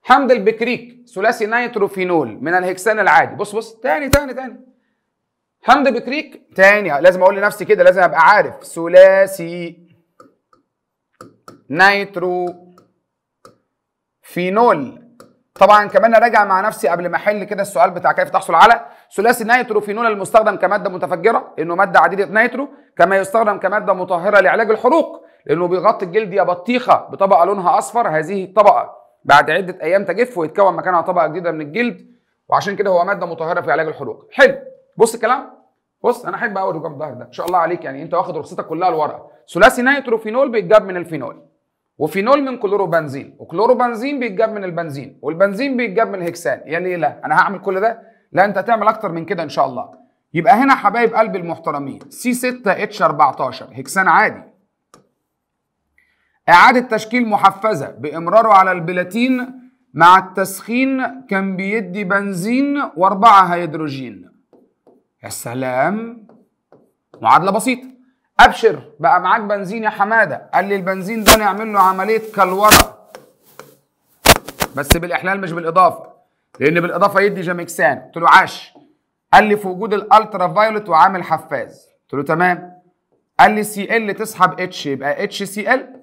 حمض البكريك ثلاثي نيتروفينول من الهكسان العادي. بص بص تاني تاني تاني حمض بكريك تاني، لازم اقول لنفسي كده، لازم ابقى عارف ثلاثي نيتروفينول. طبعا كمان اراجع مع نفسي قبل ما احل كده السؤال بتاع كيف تحصل على ثلاثي نيتروفينول المستخدم كماده متفجره لانه ماده عديده نيترو، كما يستخدم كماده مطهره لعلاج الحروق لانه بيغطي الجلد يا بطيخه بطبقه لونها اصفر. هذه الطبقه بعد عده ايام تجف ويتكون مكانها طبقه جديده من الجلد، وعشان كده هو ماده مطهره في علاج الحروق. حلو، بص الكلام، بص انا احب اقول رقم الظهر ده ان شاء الله عليك، يعني انت واخد رخصتك كلها الورقه. ثلاثي نيتروفينول بيتجاب من الفينول، وفينول من كلوروبنزين، وكلوروبنزين بيتجاب من البنزين، والبنزين بيتجاب من الهكسان. يا ليه لا انا هعمل كل ده؟ لا انت هتعمل اكتر من كده ان شاء الله. يبقى هنا حبايب قلبي المحترمين سي ستة اتش اربعتاشر هكسان عادي، اعاده تشكيل محفزه بامراره على البلاتين مع التسخين كان بيدي بنزين واربعه هيدروجين. يا سلام، معادله بسيطه. ابشر بقى معاك بنزين يا حماده. قال لي البنزين ده نعمل له عمليه كلوره بس بالاحلال مش بالاضافه، لان بالاضافه يدي جامكسان. قلت له عاش. قال لي في وجود الالترا فايولت وعامل حفاز، قلت له تمام. قال لي سي ال تسحب اتش، يبقى اتش سي ال،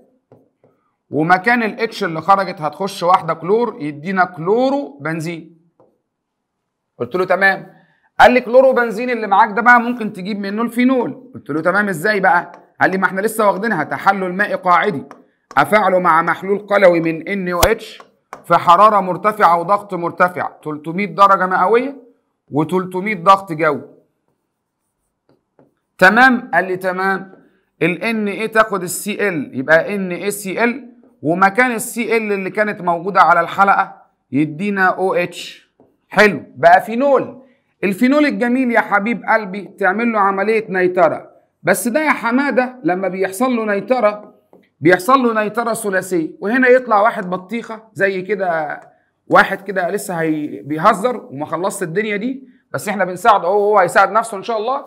ومكان الاتش اللي خرجت هتخش واحده كلور يدينا كلورو بنزين. قلت له تمام. قال لي كلورو بنزين اللي معاك ده بقى ممكن تجيب منه الفينول. قلت له تمام ازاي بقى؟ قال لي ما احنا لسه واخدينها، تحلل مائي قاعدي افعله مع محلول قلوي من ان او اتش في حراره مرتفعه وضغط مرتفع ثلاثمائة درجه مئويه و300 ضغط جو. تمام؟ قال لي تمام. ال ان اي تاخد السي ال يبقى ان اي سي ال، ومكان السي ال اللي كانت موجوده على الحلقه يدينا او اتش. حلو، بقى فينول. الفينول الجميل يا حبيب قلبي تعمل له عمليه نيتره، بس ده يا حماده لما بيحصل له نيتره بيحصل له نيتره ثلاثيه، وهنا يطلع واحد بطيخه زي كده، واحد كده لسه هي بيهزر وما خلصت الدنيا دي، بس احنا بنساعده اهو، هو هيساعد نفسه ان شاء الله.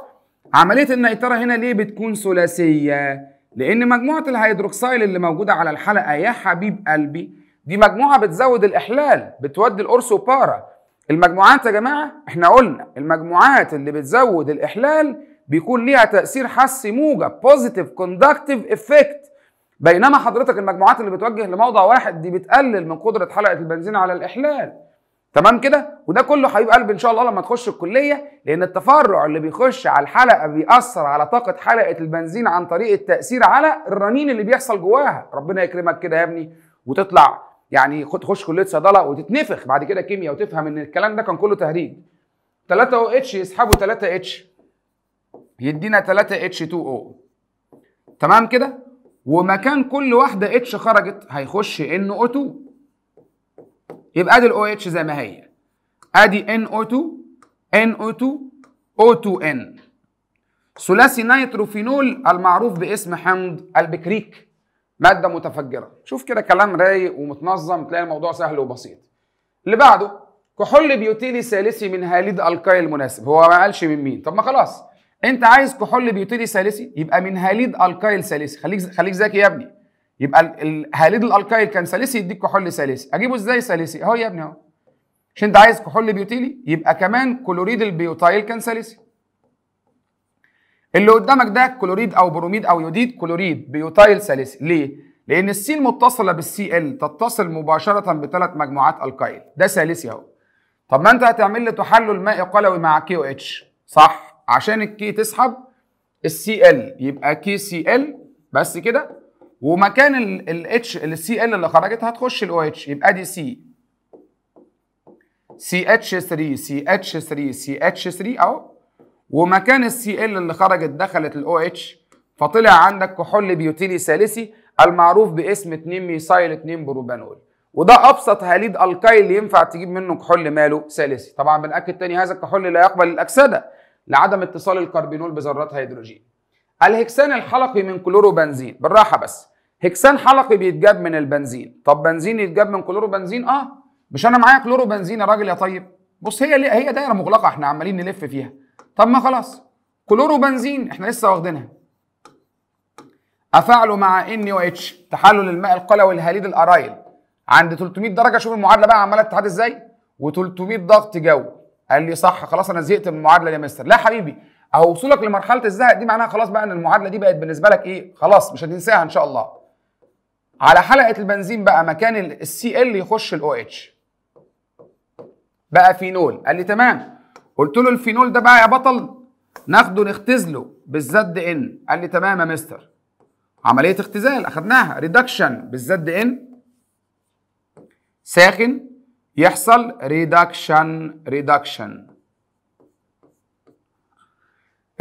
عمليه النيتره هنا ليه بتكون ثلاثيه؟ لان مجموعه الهيدروكسيل اللي موجوده على الحلقه يا حبيب قلبي دي مجموعه بتزود الاحلال، بتودي القرص وبارا. المجموعات يا جماعه احنا قلنا المجموعات اللي بتزود الاحلال بيكون ليها تاثير حسي موجب، بوزيتيف كوندكتيف افكت، بينما حضرتك المجموعات اللي بتوجه لموضع واحد دي بتقلل من قدره حلقه البنزين على الاحلال. تمام كده؟ وده كله حبيب قلبي ان شاء الله لما تخش الكليه، لان التفرع اللي بيخش على الحلقه بيأثر على طاقه حلقه البنزين عن طريق التأثير على الرنين اللي بيحصل جواها. ربنا يكرمك كده يا ابني وتطلع يعني تخش كليه صيدله وتتنفخ بعد كده كيمياء وتفهم ان الكلام ده كان كله تهريج. ثلاثة او اتش يسحبوا ثلاثة اتش يدينا ثلاثة اتش اتنين او. تمام كده؟ ومكان كل واحده اتش خرجت هيخش ان او اتنين، يبقى ادي ال OH زي ما هي، ادي NO2 NO2 أو تو إن، ثلاثي نيتروفينول المعروف باسم حمض البكريك، ماده متفجره. شوف كده كلام رايق ومتنظم، تلاقي الموضوع سهل وبسيط. اللي بعده كحول بيوتيلي ثالثي من هاليد الكايل المناسب. هو ما قالش من مين، طب ما خلاص انت عايز كحول بيوتيلي ثالثي يبقى من هاليد الكايل ثالثي. خليك خليك ذكي يا ابني، يبقى هاليد الالكايل كان ثالثي يديك كحول ثالثي. اجيبه ازاي ثالثي؟ اهو يا ابني اهو، عشان انت عايز كحول بيوتيلي يبقى كمان كلوريد البيوتايل كان ثالثي. اللي قدامك ده كلوريد او بروميد او يوديد كلوريد بيوتايل ثالثي. ليه؟ لان السي المتصله بالسي ال تتصل مباشره بثلاث مجموعات الكايل، ده ثالثي اهو. طب ما انت هتعمل لي تحلل مائي قلوي مع كي او اتش صح، عشان الكي تسحب السي ال يبقى كي سي ال بس كده، ومكان الاتش السي ال اللي خرجت هتخش الاو اتش، يبقى دي سي سي اتش ثلاثة سي اتش ثلاثة سي اتش ثلاثة اهو، ومكان السي ال اللي خرجت دخلت الاو اتش، فطلع عندك كحول بيوتيلي ثالثي المعروف باسم اتنين ميثايل اتنين بروبانول، وده ابسط هاليد الكايل ينفع تجيب منه كحول ماله ثالثي. طبعا بنأكد تاني هذا الكحول لا يقبل الاكسده لعدم اتصال الكربينول بذرات هيدروجين. الهكسان الحلقي من كلوروبنزين، بالراحه بس، هكسان حلقي بيتجاب من البنزين. طب بنزين يتجاب من كلوروبنزين؟ اه، مش انا معايا كلوروبنزين يا راجل يا طيب. بص هي هي دايره مغلقه احنا عمالين نلف فيها. طب ما خلاص كلوروبنزين احنا لسه واخدينها، افعله مع ان او اتش، تحلل الماء القلوي الهاليد الارايل عند ثلاثمائة درجه. شوف المعادله بقى عماله تتحدد ازاي، و300 ضغط جو. قال لي صح خلاص انا زهقت من المعادله يا مستر. لا حبيبي، اهو وصولك لمرحله الزهق دي معناها خلاص بقى ان المعادله دي بقت بالنسبه لك ايه، خلاص مش هتنساها ان شاء الله. على حلقه البنزين بقى مكان السي ال يخش الاو اتش، بقى فينول. قال لي تمام. قلت له الفينول ده بقى يا بطل ناخده نختزله بالزد ان. قال لي تمام يا مستر. عمليه اختزال اخدناها، ريدكشن بالزد ان ساخن يحصل ريدكشن ريدكشن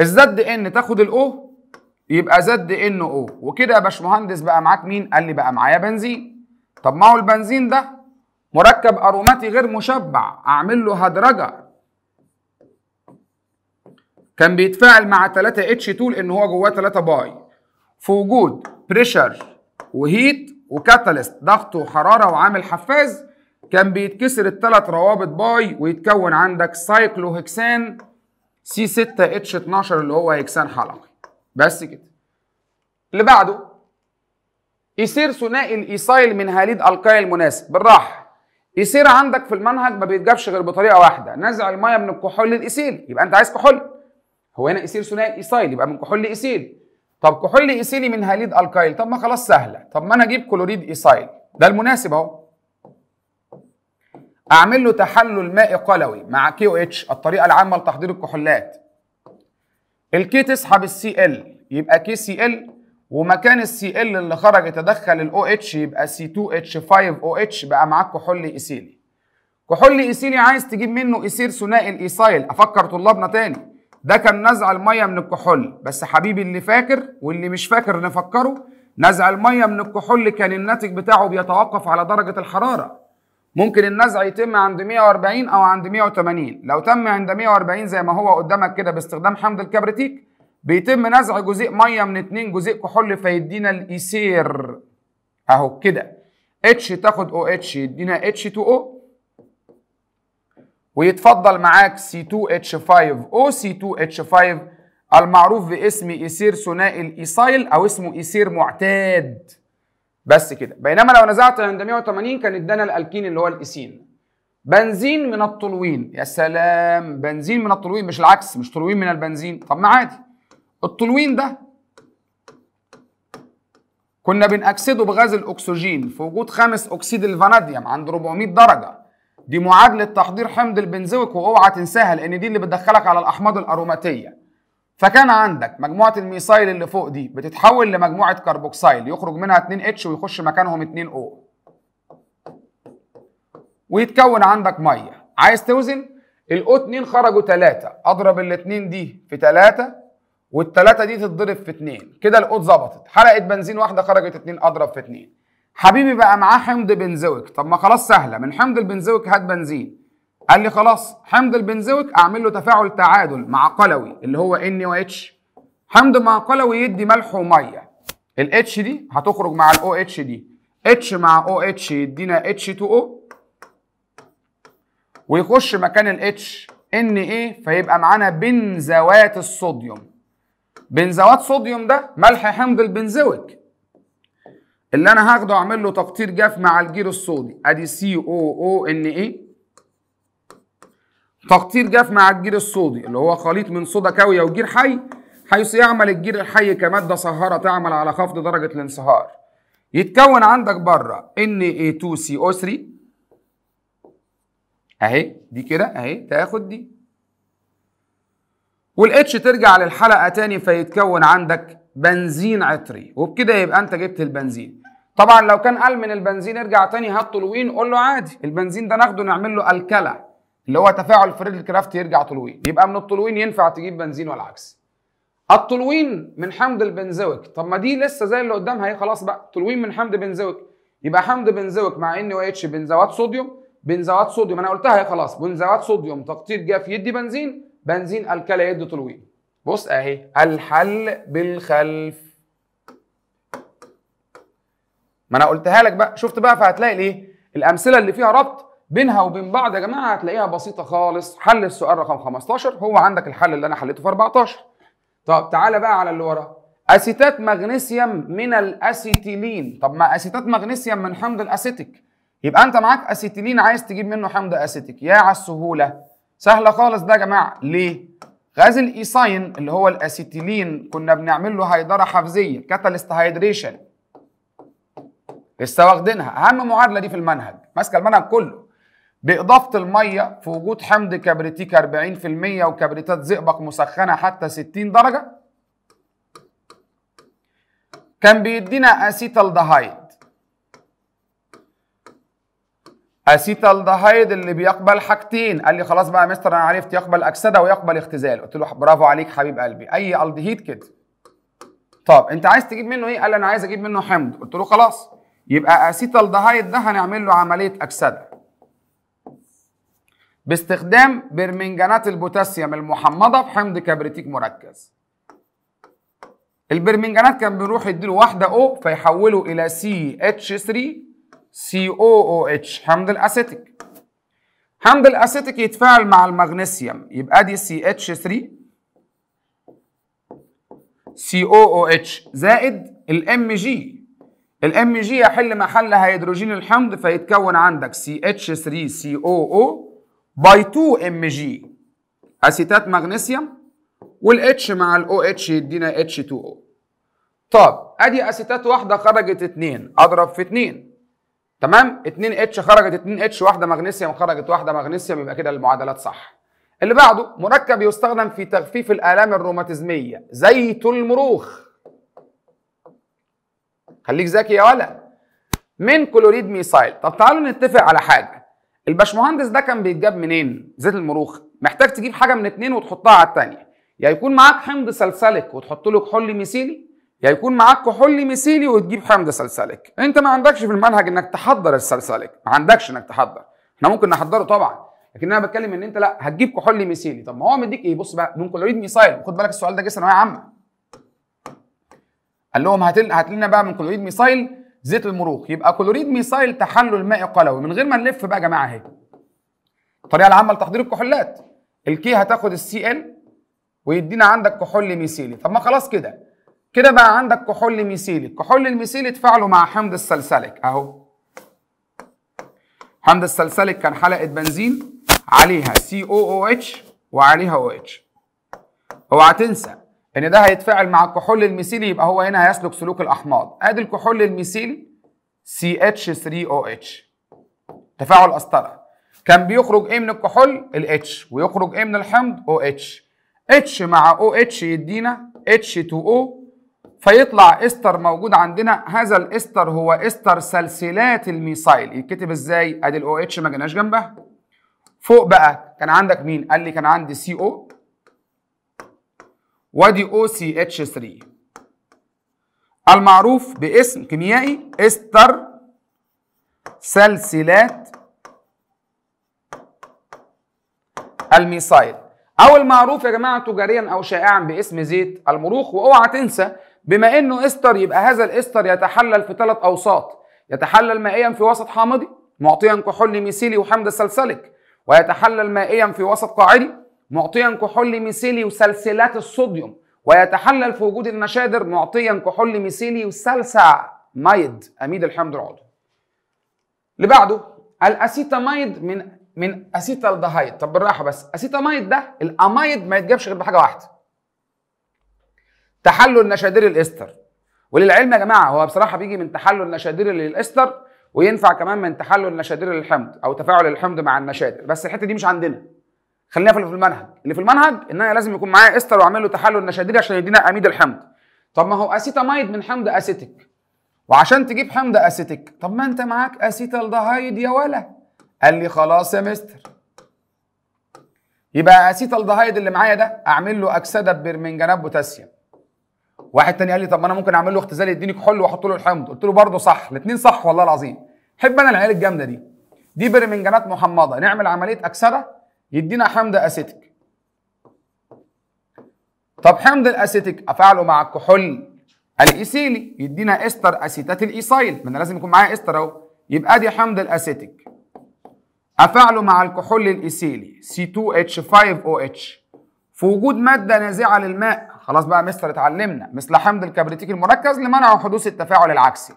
الزد ان تاخد الاو يبقى زد ان او. وكده يا باشمهندس بقى معاك مين؟ قال لي بقى معايا بنزين. طب ما هو البنزين ده مركب اروماتي غير مشبع، اعمل له هدرجه، كان بيتفاعل مع ثلاثة اتش اتنين لان هو جواه ثلاثة باي، في وجود بريشر وهيت وكاتاليست ضغط وحراره وعامل حفاز، كان بيتكسر الثلاث روابط باي ويتكون عندك سايكلوهكسان سي ستة اتش اتناشر اللي هو هكسان حلقي. بس كده. اللي بعده ايثير ثنائي الايثايل من هاليد الكايل المناسب. بالراحه، ايثير عندك في المنهج ما بيتجابش غير بطريقه واحده، نزع الميه من الكحول للايثيل. يبقى انت عايز كحول، هو هنا ايثير ثنائي ايثايل يبقى من كحول لايثيل. طب كحول لايثيلي من هاليد الكايل، طب ما خلاص سهله، طب ما انا اجيب كلوريد ايثايل ده المناسب اهو، اعمل له تحلل مائي قلوي مع كيو اتش، الطريقه العامه لتحضير الكحولات. الكي تسحب السي ال يبقى كي سي ال، ومكان السي ال اللي خرج يتدخل الاو اتش يبقى سي تو اتش فايف او اتش، بقى معاك كحول ايثيلي. كحول ايثيلي عايز تجيب منه ايثير ثنائي الايثايل. افكر طلابنا تاني، ده كان نزع الميه من الكحول، بس حبيبي اللي فاكر واللي مش فاكر نفكره، نزع الميه من الكحول كان الناتج بتاعه بيتوقف على درجه الحراره. ممكن النزع يتم عند مية واربعين او عند مية وتمانين، لو تم عند مية واربعين زي ما هو قدامك كده باستخدام حمض الكبريتيك، بيتم نزع جزيء ميه من اتنين جزيء كحول فيدينا الايثير اهو كده. اتش تاخد او اتش يدينا اتش اتنين او، ويتفضل معاك سي تو اتش فايف او سي تو اتش فايف المعروف باسم ايثير ثنائي الايثايل او اسمه ايثير معتاد. بس كده. بينما لو نزعت عند مية وتمانين كان ادانا الالكين اللي هو الايثين. بنزين من الطولوين، يا سلام، بنزين من الطولوين مش العكس، مش طولوين من البنزين. طب ما عادي، الطولوين ده كنا بنأكسده بغاز الاكسجين في وجود خامس اكسيد الفاناديوم عند اربعمية درجه. دي معادله تحضير حمض البنزويك، واوعى تنساها لان دي اللي بتدخلك على الاحماض الاروماتيه. فكان عندك مجموعه الميثايل اللي فوق دي بتتحول لمجموعه كربوكسيل يخرج منها اتنين اتش ويخش مكانهم اتنين او، ويتكون عندك ميه. عايز توزن الاو اتنين خرجوا تلاتة، اضرب الاتنين دي في تلاتة والتلاتة دي تتضرب في اتنين، كده الاو اتظبطت. حلقه بنزين واحده خرجت اتنين اضرب في اتنين. حبيبي بقى معاه حمض بنزويك، طب ما خلاص سهله، من حمض البنزويك هات بنزين. قال لي خلاص حمض البنزويك اعمل له تفاعل تعادل مع قلوي اللي هو ان او اتش، حمض مع قلوي يدي ملح وميه. الاتش دي هتخرج مع الاو اتش دي، اتش مع او اتش يدينا اتش اتنين او، ويخش مكان الاتش ان ايه، فيبقى معانا بنزوات الصوديوم. بنزوات صوديوم ده ملح حمض البنزويك اللي انا هاخده اعمل له تقطير جاف مع الجير الصودي، ادي سي او او ان ايه، تقطير جاف مع الجير الصودي اللي هو خليط من صودا كاويه وجير حي، حيث يعمل الجير الحي كماده صهاره تعمل على خفض درجه الانصهار. يتكون عندك بره ان ايه تو سي او ثلاثة اهي، دي كده اهي، تاخد دي والاتش ترجع للحلقه تاني فيتكون عندك بنزين عطري، وبكده يبقى انت جبت البنزين. طبعا لو كان قال من البنزين ارجع تاني هات طولوين، قول له عادي البنزين ده ناخده نعمل له الكلا اللي هو تفاعل فريدل كرافت يرجع طولوين، يبقى من الطولوين ينفع تجيب بنزين والعكس. الطولوين من حمض البنزويك، طب ما دي لسه زي اللي قدامها اهي، خلاص بقى طولوين من حمض بنزويك، يبقى حمض بنزويك مع ان او اتش بنزوات صوديوم، بنزوات صوديوم انا قلتها اهي خلاص، بنزوات صوديوم تقطير جاف يدي بنزين، بنزين الكلا يدي طولوين. بص اهي الحل بالخلف، ما انا قلتها لك بقى، شفت بقى، فهتلاقي الايه الامثله اللي فيها ربط بينها وبين بعض يا جماعه هتلاقيها بسيطه خالص. حل السؤال رقم خمستاشر هو عندك الحل اللي انا حليته في اربعتاشر. طب تعالى بقى على اللي وراه، اسيتات مغنيسيوم من الاسيتيلين. طب ما اسيتات مغنيسيوم من حمض الاسيتيك، يبقى انت معاك اسيتيلين عايز تجيب منه حمض اسيتيك. يا على السهوله، سهله خالص ده يا جماعه. ليه؟ غاز الايثين اللي هو الاسيتيلين كنا بنعمل له هيدره حفزيه، كاتاليست هيدريشن، لسه واخدينها اهم معادله دي في المنهج، ماسكه المنهج كله. باضافه الميه في وجود حمض كبريتيك اربعين في المية وكبريتات زئبق مسخنه حتى ستين درجه، كان بيدينا اسيتالدهايد. اسيتالدهايد اللي بيقبل حاجتين، قال لي خلاص بقى يا مستر انا عرفت، يقبل اكسده ويقبل اختزال. قلت له برافو عليك حبيب قلبي، اي الدهيد كده. طب انت عايز تجيب منه ايه؟ قال لي انا عايز اجيب منه حمض. قلت له خلاص يبقى اسيتالدهايد ده هنعمل له عمليه اكسده باستخدام برمنجانات البوتاسيوم المحمضه بحمض كبريتيك مركز. البرمنجانات كان بيروح يديله واحده او فيحوله الى سي اتش ثلاثة سي او او اتش حمض الاسيتيك. حمض الاسيتيك يتفاعل مع المغنيسيوم يبقى دي سي اتش ثلاثة سي او او اتش زائد الام جي الام جي يحل محل هيدروجين الحمض فيتكون عندك سي اتش ثري سي او او باي اتنين ام جي اسيتات مغنيسيوم، والاتش مع الاو اتش يدينا اتش تو او. طب ادي اسيتات واحده خرجت اتنين، اضرب في اتنين، تمام؟ اتنين اتش خرجت اتنين اتش، واحده مغنيسيوم خرجت واحده مغنيسيوم، يبقى كده المعادلات صح. اللي بعده مركب يستخدم في تخفيف الآلام الروماتيزمية، زيت المروخ. خليك ذكي يا ولد. من كلوريد ميثايل. طب تعالوا نتفق على حاجة، الباشمهندس ده كان بيتجاب منين زيت المروخ؟ محتاج تجيب حاجة من اتنين وتحطها على التانية، يا يعني يكون معاك حمض سلسلك وتحط له كحول ميثيلي، يا يعني يكون معاك كحول ميثيلي وتجيب حمض سلسلك. انت ما عندكش في المنهج انك تحضر السلسلك، ما عندكش انك تحضر، احنا ممكن نحضره طبعا، لكن انا بتكلم ان انت لا هتجيب كحول ميثيلي. طب ما هو مديك ايه؟ بص بقى، من كلوريد ميثايل. خد بالك السؤال ده جه ثانويه عامه، قال لهم هات لنا بقى من كلوريد ميثايل زيت المروخ، يبقى كلوريد ميثايل تحلل مائي قلوي من غير ما نلف بقى يا جماعه. اهي الطريقه العامه لتحضير الكحولات، الكي هتاخد السي ال ويدينا عندك كحول ميثيلي. طب ما خلاص كده كده بقى عندك كحول ميثيلي، الكحول الميثيلي تفاعله مع حمض السلسلك اهو. حمض السلسلك كان حلقه بنزين عليها سي او او اتش وعليها او اتش. اوعى تنسى ان ده هيتفاعل مع الكحول الميثيلي، يبقى هو هنا هيسلك سلوك الاحماض. ادي الكحول الميثيلي سي اتش ثري او اتش، تفاعل قسطره. كان بيخرج ايه من الكحول؟ الاتش، ويخرج ايه من الحمض؟ او اتش. اتش مع او اتش يدينا اتش تو او، فيطلع استر موجود عندنا. هذا الاستر هو استر سلسلات الميثايل. يتكتب ازاي؟ ادي الاو اتش ما جيناش جنبها. فوق بقى كان عندك مين؟ قال لي كان عندي سي او وادي او سي اتش ثري، المعروف باسم كيميائي استر سلسلات الميثايل، او المعروف يا جماعه تجاريا او شائعا باسم زيت المروخ. واوعى تنسى بما انه استر، يبقى هذا الاستر يتحلل في ثلاث اوساط، يتحلل مائيا في وسط حامضي معطيا كحول ميثيلي وحمض سلسلك، ويتحلل مائيا في وسط قاعدي معطيا كحول ميثيلي وسلسلات الصوديوم، ويتحلل في وجود النشادر معطيا كحول ميثيلي وسلسع مايد اميد الحمض العضوي. اللي بعده الاسيتاميد من من اسيتالدهايد. طب بالراحه بس، اسيتاميد ده الاميد ما يتجابش غير بحاجه واحده، تحلل نشادر الاستر. وللعلم يا جماعه هو بصراحه بيجي من تحلل نشادر للاستر، وينفع كمان من تحلل نشادر الحمض او تفاعل الحمض مع النشادر، بس الحته دي مش عندنا، خلينا في اللي في المنهج. اللي في المنهج ان انا لازم يكون معايا استر واعمل له تحلل نشادري عشان يدينا اميد الحمض. طب ما هو اسيتاميد من حمض اسيتيك، وعشان تجيب حمض اسيتيك طب ما انت معاك اسيتالدهايد يا ولا. قال لي خلاص يا مستر، يبقى اسيتالدهايد اللي معايا ده اعمل له اكسده ببرمنجانات بوتاسيوم. واحد تاني قال لي طب ما انا ممكن اعمل له اختزال يديني كحول واحط له الحمض، قلت له برضه صح، الاثنين صح والله العظيم. احب انا العيال الجامده دي دي برمنجانات محمضه، نعمل عمليه اكسده يدينا حمض اسيتيك. طب حمض الاسيتيك افعله مع الكحول الايثيلي يدينا استر اسيتات الايثايل، ما انا لازم يكون معايا استر اهو، يبقى دي حمض الاسيتيك. افعله مع الكحول الايثيلي سي تو اتش فايف او اتش في وجود ماده نازعه للماء. خلاص بقى مستر اتعلمنا، مثل حمض الكبريتيك المركز لمنع حدوث التفاعل العكسي،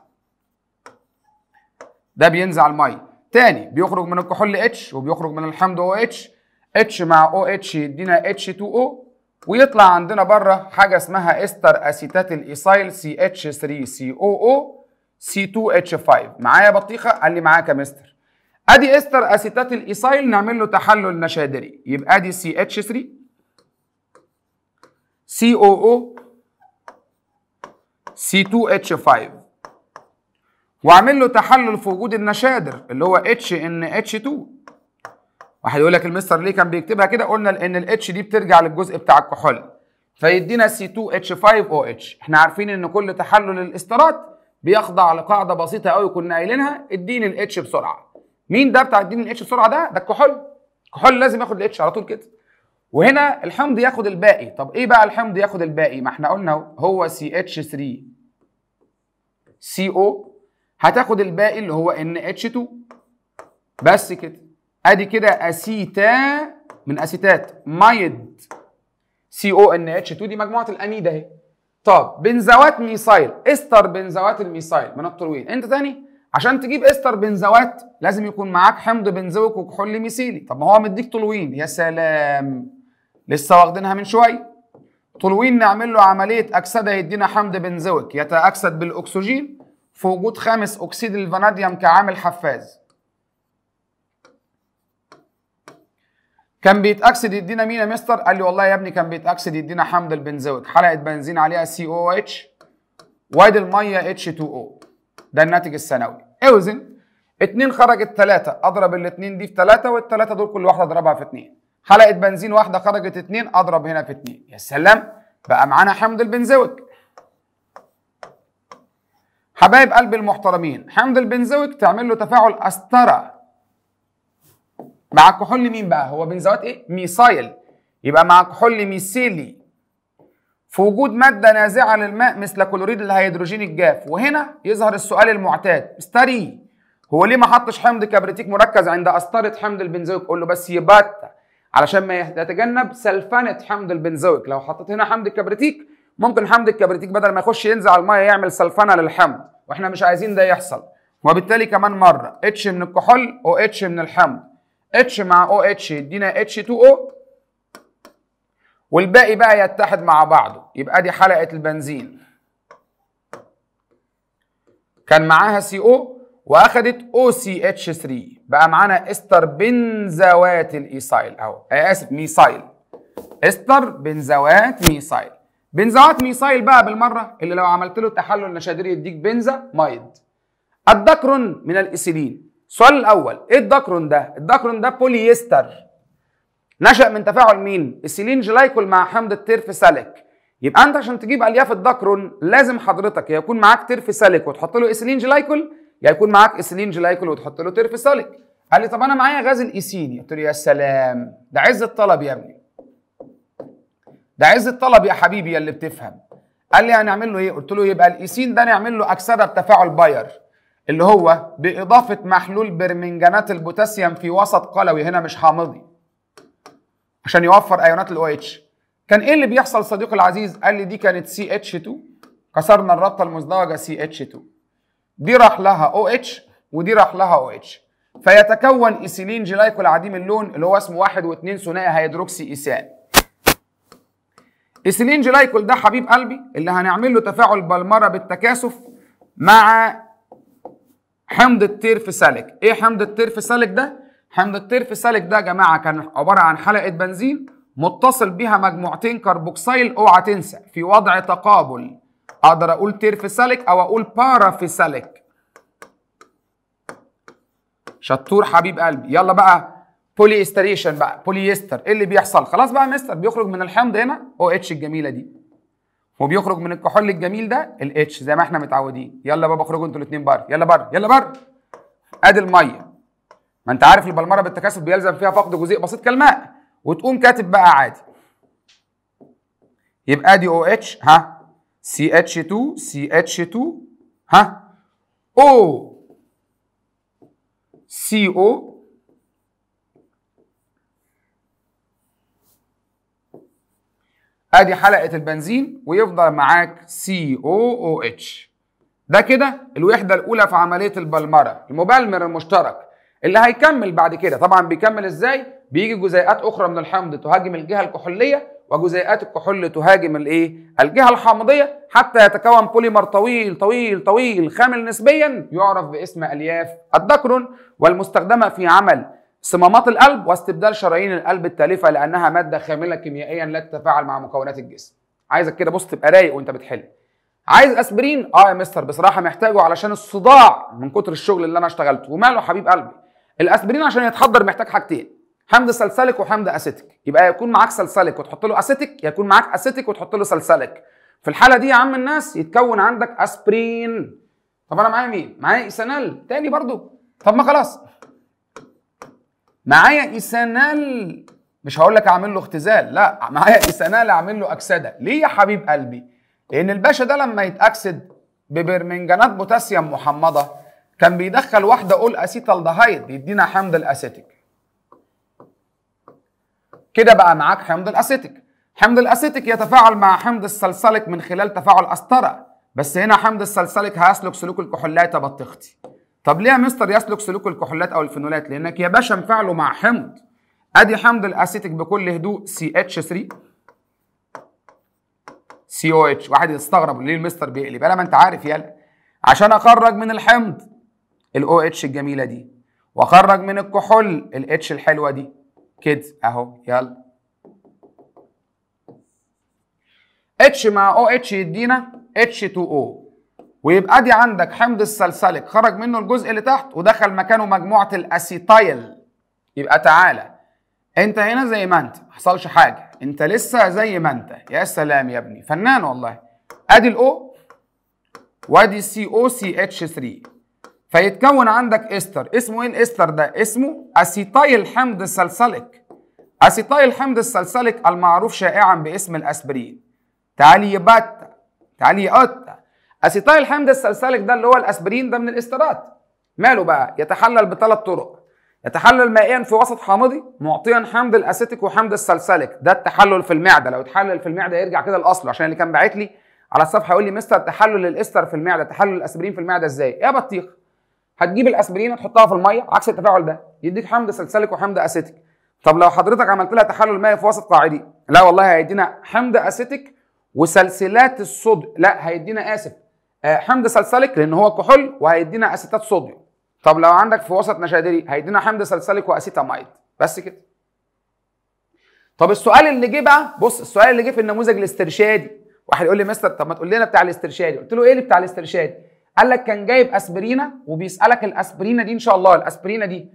ده بينزع الميه. تاني بيخرج من الكحول اتش وبيخرج من الحمض او اتش، اتش مع او اتش يدينا اتش تو او، ويطلع عندنا بره حاجه اسمها استر اسيتات الايثايل سي اتش ثري سي او او سي تو اتش فايف. معايا بطيخه؟ قال لي معاك يا مستر. ادي استر اسيتات الايثايل نعمل له تحلل نشادري، يبقى ادي سي اتش ثري سي او او سي تو اتش فايف، واعمل له تحلل في وجود النشادر اللي هو اتش ان اتش تو. واحد يقول لك المستر ليه كان بيكتبها كده؟ قلنا ان الاتش دي بترجع للجزء بتاع الكحول، فيدينا سي تو اتش فايف او اتش. احنا عارفين ان كل تحلل الاسترات بيخضع لقاعده بسيطه قوي كنا قايلينها، اديني الاتش بسرعه. مين ده بتاع اديني الاتش بسرعه؟ ده ده الكحول. الكحول لازم ياخد الاتش على طول كده، وهنا الحمض ياخد الباقي. طب ايه بقى الحمض ياخد الباقي؟ ما احنا قلنا هو سي اتش ثري سي او هتاخد الباقي اللي هو ان اتش تو بس كده. ادي كده اسيتا من اسيتات مايد سي او ان اتش تو، دي مجموعه الاميد اهي. طب بنزوات ميثايل، استر بنزوات الميثايل من التروين. انت تاني عشان تجيب استر بنزوات لازم يكون معاك حمض بنزويك وكحول ميثيلي. طب ما هو مديك تولوين. يا سلام، لسه واخدينها من شويه. تولوين نعمل له عمليه اكسده، يدينا حمض بنزويك يتاكسد بالاكسجين في وجود خامس اكسيد الفاناديوم كعامل حفاز. كان بيتاكسد يدينا مين يا مستر؟ قال لي والله يا ابني كان بيتاكسد يدينا حمض البنزويك، حلقه بنزين عليها سي او اتش، وادي الميه اتش اتنين او. ده الناتج السنوي. اوزن اتنين خرجت تلاتة، اضرب الاتنين دي في تلاتة، والتلاتة دول كل واحده اضربها في اتنين. حلقه بنزين واحده خرجت اتنين، اضرب هنا في اتنين. يا سلام، بقى معانا حمض البنزويك. حبايب قلبي المحترمين، حمض البنزويك تعمل له تفاعل استره مع الكحول. مين بقى؟ هو بنزوات ايه؟ ميثايل. يبقى مع الكحول ميثيلي في وجود ماده نازعه للماء مثل كلوريد الهيدروجين الجاف. وهنا يظهر السؤال المعتاد، مستري هو ليه ما حطش حمض كبريتيك مركز عند قسطره حمض البنزويك؟ قول له بس يبات علشان ما يتجنب سلفنه حمض البنزويك. لو حطيت هنا حمض الكبريتيك ممكن حمض الكبريتيك بدل ما يخش ينزع الميه يعمل سلفنه للحمض، واحنا مش عايزين ده يحصل. وبالتالي كمان مره اتش من الكحول واتش من الحمض، اتش مع او اتش يدينا اتش اتنين او، والباقي بقى يتحد مع بعضه. يبقى دي حلقه البنزين كان معاها سي او واخدت او سي اتش تلاتة، بقى معانا استر بنزوات الايثايل اهو. اسف، ميثايل، استر بنزوات ميثايل. بنزوات ميثايل بقى بالمره اللي لو عملت له تحلل نشادير يديك بنزاميد. الدكرون من الاسيلين. السؤال الاول، ايه الدكرون ده؟ الدكرون ده بوليستر نشأ من تفاعل مين؟ الاسيلين جيلايكول مع حمض التيرفثاليك. يبقى انت عشان تجيب الياف الدكرون لازم حضرتك يا يكون معاك تيرفثاليك وتحط له اسيلين جيلايكول، يا يكون معاك اسيلين جيلايكول وتحط له تيرفثاليك. قال لي طب انا معايا غاز الايثين. قلت له يا سلام، ده عز الطلب يا ابني، ده عز الطلب يا حبيبي يا اللي بتفهم. قال لي هنعمل له ايه؟ قلت له يبقى الايثين ده نعمل له اكسده بتفاعل باير، اللي هو بإضافة محلول برمنجانات البوتاسيوم في وسط قلوي، هنا مش حامضي، عشان يوفر أيونات ال OH. كان إيه اللي بيحصل صديقي العزيز؟ قال لي دي كانت سي اتش اتنين، كسرنا الرابطة المزدوجة سي اتش اتنين، دي راح لها OH ودي راح لها OH، فيتكون إيثيلين جيلايكول عديم اللون اللي هو اسمه واحد واثنين ثنائي هيدروكسي إيثان. إيثيلين جيلايكول ده حبيب قلبي اللي هنعمل له تفاعل بالمرة بالتكاثف مع حمض التيرفثاليك. ايه حمض التيرفثاليك ده؟ حمض التيرفثاليك ده يا جماعه كان عباره عن حلقه بنزين متصل بيها مجموعتين كربوكسيل، اوعى تنسى، في وضع تقابل. اقدر اقول تيرفثاليك او اقول بارافيثاليك. شطور حبيب قلبي. يلا بقى بولي استريشن بقى، بوليستر. ايه اللي بيحصل؟ خلاص بقى يا مستر، بيخرج من الحمض هنا او اتش الجميله دي، وبيخرج من الكحول الجميل ده الاتش زي ما احنا متعودين. يلا بابا اخرجوا انتوا الاثنين بره، يلا بره، يلا بره. ادي الميه، ما انت عارف البلمره بالتكاثف بيلزم فيها فقد جزيء بسيط كالماء، وتقوم كاتب بقى عادي. يبقى دي او اتش، ها سي اتش اتنين، سي اتش اتنين، ها او سي او ادي حلقه البنزين، ويفضل معاك سي او او اتش. ده كده الوحده الاولى في عمليه البلمره، المبلمر المشترك اللي هيكمل بعد كده. طبعا بيكمل ازاي؟ بيجي جزيئات اخرى من الحمض تهاجم الجهه الكحوليه، وجزيئات الكحول تهاجم الايه؟ الجهه الحامضيه، حتى يتكون بوليمر طويل طويل طويل خامل نسبيا يعرف باسم الياف الدكرون، والمستخدمه في عمل صمامات القلب واستبدال شرايين القلب التالفه، لانها ماده خامله كيميائيا لا تتفاعل مع مكونات الجسم. عايزك كده بص تبقى رايق وانت بتحل. عايز اسبرين؟ اه يا مستر بصراحه محتاجه علشان الصداع من كتر الشغل اللي انا اشتغلته. وماله حبيب قلبي؟ الاسبرين عشان يتحضر محتاج حاجتين، حمض سلسلك وحمض اسيتك. يبقى يكون معاك سلسلك وتحط له اسيتك، يكون معاك اسيتك وتحط له سلسلك. في الحاله دي يا عم الناس يتكون عندك اسبرين. طب انا معايا مين؟ معايا ايثانال تاني برضو. طب ما خلاص معايا ايثانال، مش هقول لك اعمل له اختزال، لا معايا ايثانال اعمل له اكسده. ليه يا حبيب قلبي؟ لان الباشا ده لما يتاكسد ببرمنجانات بوتاسيوم محمضه كان بيدخل واحده اول اسيتالدهايد يدينا حمض الاسيتيك. كده بقى معاك حمض الاسيتيك. حمض الاسيتيك يتفاعل مع حمض السلسليك من خلال تفاعل أسطرة، بس هنا حمض السلسليك هيسلك سلوك الكحولات بطيختي. طب ليه يا مستر يسلك سلوك الكحولات او الفينولات؟ لانك يا باشا مفعله مع حمض. ادي حمض الاسيتيك بكل هدوء سي اتش ثلاثة سي او اتش. واحد يستغرب ليه المستر بيقلب؟ انا ما انت عارف يالا، عشان اخرج من الحمض ال OH الجميله دي، واخرج من الكحول ال H الحلوه دي كده اهو. يلا H مع OH يدينا اتش تو او، ويبقى دي عندك حمض السلسلك خرج منه الجزء اللي تحت ودخل مكانه مجموعه الاسيتايل. يبقى تعالى انت هنا زي ما انت، ما حصلش حاجه، انت لسه زي ما انت. يا سلام يا ابني، فنان والله. ادي الاو وادي السي او سي اتش ثلاثة، فيتكون عندك استر. اسمه ايه الاستر ده؟ اسمه اسيتايل حمض السلسلك. اسيتايل حمض السلسلك المعروف شائعا باسم الاسبرين. تعالي يبتة تعالي يقطع. اسيتايل حمض السلسلك ده اللي هو الاسبرين ده من الاسترات. ماله بقى؟ يتحلل بثلاث طرق. يتحلل مائيا في وسط حامضي معطيا حمض الاسيتيك وحمض السلسلك. ده التحلل في المعده، لو اتحلل في المعده يرجع كده لاصله، عشان اللي كان باعت لي على الصفحه يقول لي مستر تحلل الاستر في المعده، تحلل الاسبرين في المعده ازاي؟ يا بطيخ، هتجيب الاسبرين وتحطها في الميه عكس التفاعل ده يديك حمض سلسلك وحمض اسيتيك. طب لو حضرتك عملت لها تحلل مائي في وسط قاعدي، لا والله هيدينا حمض اسيتيك وسلسلات الصوديوم، لا هيدينا اسف حمض سلسلك لان هو كحول، وهيدينا اسيتات صوديوم. طب لو عندك في وسط نشادري هيدينا حمض سلسلك واسيتاميد، بس كده. طب السؤال اللي جه بقى، بص السؤال اللي جه في النموذج الاسترشادي، واحد يقول لي مستر طب ما تقول لنا بتاع الاسترشادي. قلت له ايه اللي بتاع الاسترشادي؟ قال لك كان جايب اسبرينه وبيسالك الاسبرينه دي ان شاء الله الاسبرينه دي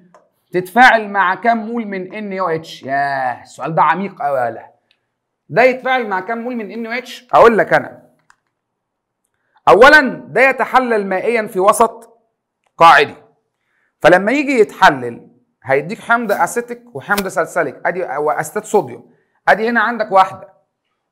تتفاعل مع كام مول من ان او اتش. ياه السؤال ده عميق قوي. يالا ده يتفاعل مع كام مول من ان او اتش؟ اقول لك انا، اولا ده يتحلل مائيا في وسط قاعدي، فلما يجي يتحلل هيديك حمض اسيتيك وحمض سلسلك، ادي واسيتات صوديوم، ادي هنا عندك واحده،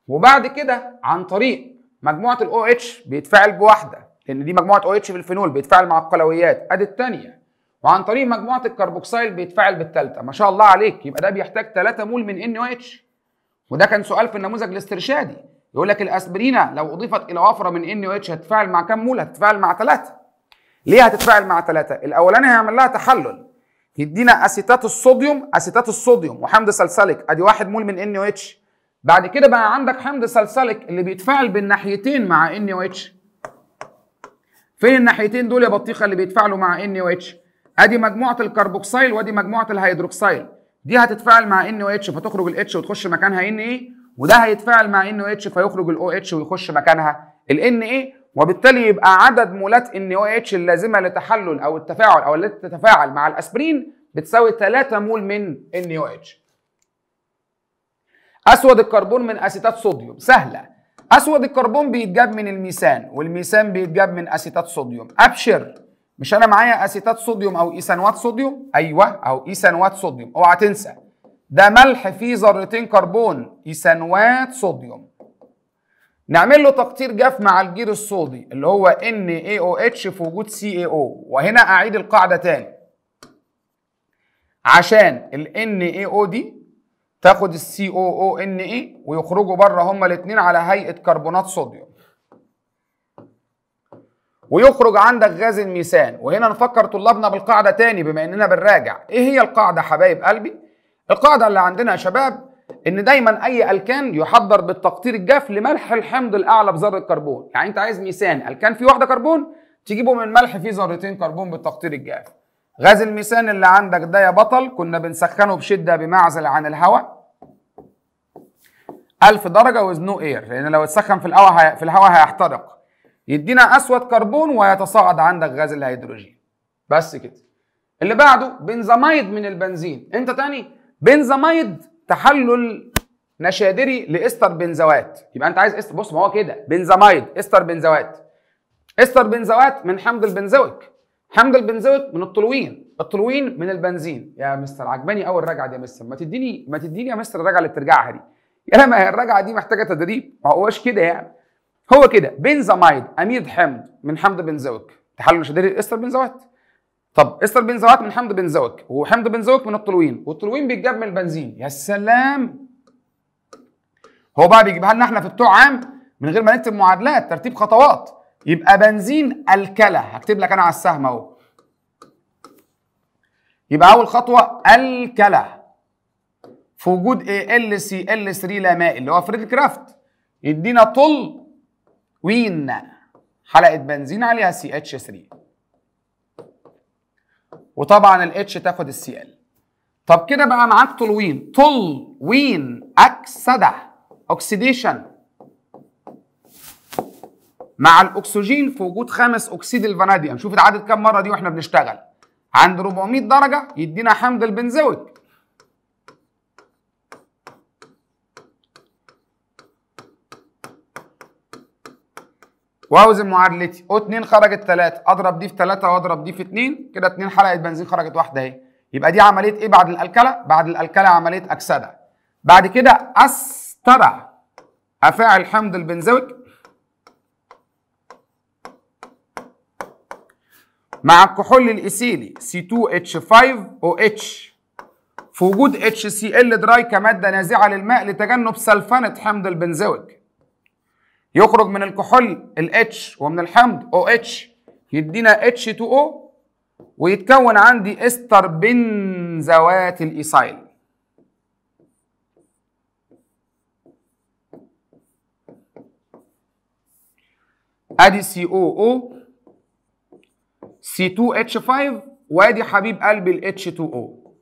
وبعد كده عن طريق مجموعه الاو اتش بيتفاعل بواحده، لان دي مجموعه او اتش في الفينول بيتفاعل مع القلويات، ادي الثانيه، وعن طريق مجموعه الكربوكسيل بيتفاعل بالثالثه. ما شاء الله عليك، يبقى ده بيحتاج ثلاثة مول من ان او اتش. وده كان سؤال في النموذج الاسترشادي، يقول لك الاسبرينه لو اضيفت الى وفره من ان او اتش هتتفاعل مع كام مول؟ هتتفاعل مع ثلاثة. ليه هتتفاعل مع ثلاثة؟ الأولاني هيعمل لها تحلل يدينا أسيتات الصوديوم، أسيتات الصوديوم وحمض سلسلك، أدي واحد مول من NOH. بعد كده بقى عندك حمض سلسلك اللي بيتفاعل بالناحيتين مع NOH. فين الناحيتين دول يا بطيخة اللي بيتفاعلوا مع NOH؟ أدي مجموعة الكربوكسيل وأدي مجموعة الهيدروكسيل، دي هتتفاعل مع NOH فتخرج ال H وتخش مكانها إن إيه، وده هيتفاعل مع NOH فيخرج ال OH ويخش مكانها ال إن إيه، وبالتالي يبقى عدد مولات ان او اتش اللازمه لتحلل او التفاعل او التي تتفاعل مع الاسبرين بتساوي ثلاثة مول من ان او اتش. اسود الكربون من اسيتات صوديوم، سهله. اسود الكربون بيتجاب من الميثان، والميثان بيتجاب من اسيتات صوديوم. ابشر، مش انا معايا اسيتات صوديوم او ايثانوات صوديوم؟ ايوه او ايثانوات صوديوم، اوعى تنسى ده ملح فيه ذرتين كربون ايثانوات صوديوم. نعمل له تقطير جاف مع الجير الصودي اللي هو NaOH في وجود سي اي او، وهنا اعيد القاعده تاني عشان ال NaO دي تاخد ال سي او او إن إيه ويخرجوا بره هما الاثنين على هيئه كربونات صوديوم، ويخرج عندك غاز الميثان. وهنا نفكر طلابنا بالقاعده تاني بما اننا بنراجع. ايه هي القاعده حبايب قلبي؟ القاعده اللي عندنا يا شباب ان دايما اي الكان يحضر بالتقطير الجاف لملح الحمض الاعلى بذره كربون. يعني انت عايز ميثان الكان فيه واحده كربون تجيبه من ملح فيه ذرتين كربون بالتقطير الجاف. غاز الميثان اللي عندك ده يا بطل كنا بنسخنه بشده بمعزل عن الهواء ألف درجه وزنو اير، لان لو اتسخن في الهواء في الهواء هيحترق. يدينا اسود كربون ويتصاعد عندك غاز الهيدروجين، بس كده. اللي بعده بنزاميد من البنزين. انت تاني بنزاميد تحلل نشادري لاستر بنزوات. يبقى انت عايز استر، بص ما هو كده بنزاميد استر بنزوات. استر بنزوات من حمض البنزويك، حمض البنزويك من الطولوين، الطولوين من البنزين. يا مستر عجباني اول الراجعه دي يا مستر، ما تديني ما تديني يا مستر الراجعه اللي بترجعها دي. يا ما هي الراجعه دي محتاجه تدريب، ما هوش كده يعني. هو كده بنزاميد اميد حمض من حمض بنزويك تحلل نشادري استر بنزوات. طب استر بنزوات من حمض بنزويك، وحمض بنزويك من الطولوين، والطولوين بيتجاب من البنزين. يا سلام، هو بقى بيجيبها لنا احنا في بتوع عام من غير ما نكتب معادلات، ترتيب خطوات. يبقى بنزين الكلا، هكتب لك انا على السهم اهو. يبقى اول خطوه الكلا في وجود ايه؟ ال سي ال ثلاثة لا مائي اللي هو فريدل كرافت، يدينا طل وين حلقه بنزين عليها سي اتش ثلاثة، وطبعا الاتش تاخد السي ال. طب كده بقى معاك طلوين، طلوين اكسده اوكسيديشن مع الاكسجين في وجود خامس اكسيد الفاناديوم. شوف اتعدت كام مره دي واحنا بنشتغل. عند أربعمية درجه يدينا حمض البنزويك، واوزن معادلتي او اتنين خرجت ثلاثة، اضرب دي في ثلاثة واضرب دي في اتنين، كده اتنين حلقه بنزين خرجت واحده اهي. يبقى دي عمليه ايه بعد الالكلة؟ بعد الالكلة عمليه اكسده. بعد كده استرع افاعل حمض البنزويك مع الكحول الايثيلي سي اتنين اتش خمسة او اتش في وجود اتش سي ال دراي كماده نازعه للماء لتجنب سلفنه حمض البنزويك. يخرج من الكحول ال H ومن الحمض OH يدينا اتش تو او، ويتكون عندي استر بنزوات الايثايل. ادي سي او او سي اتنين اتش خمسة وادي حبيب قلبي ال اتش تو او.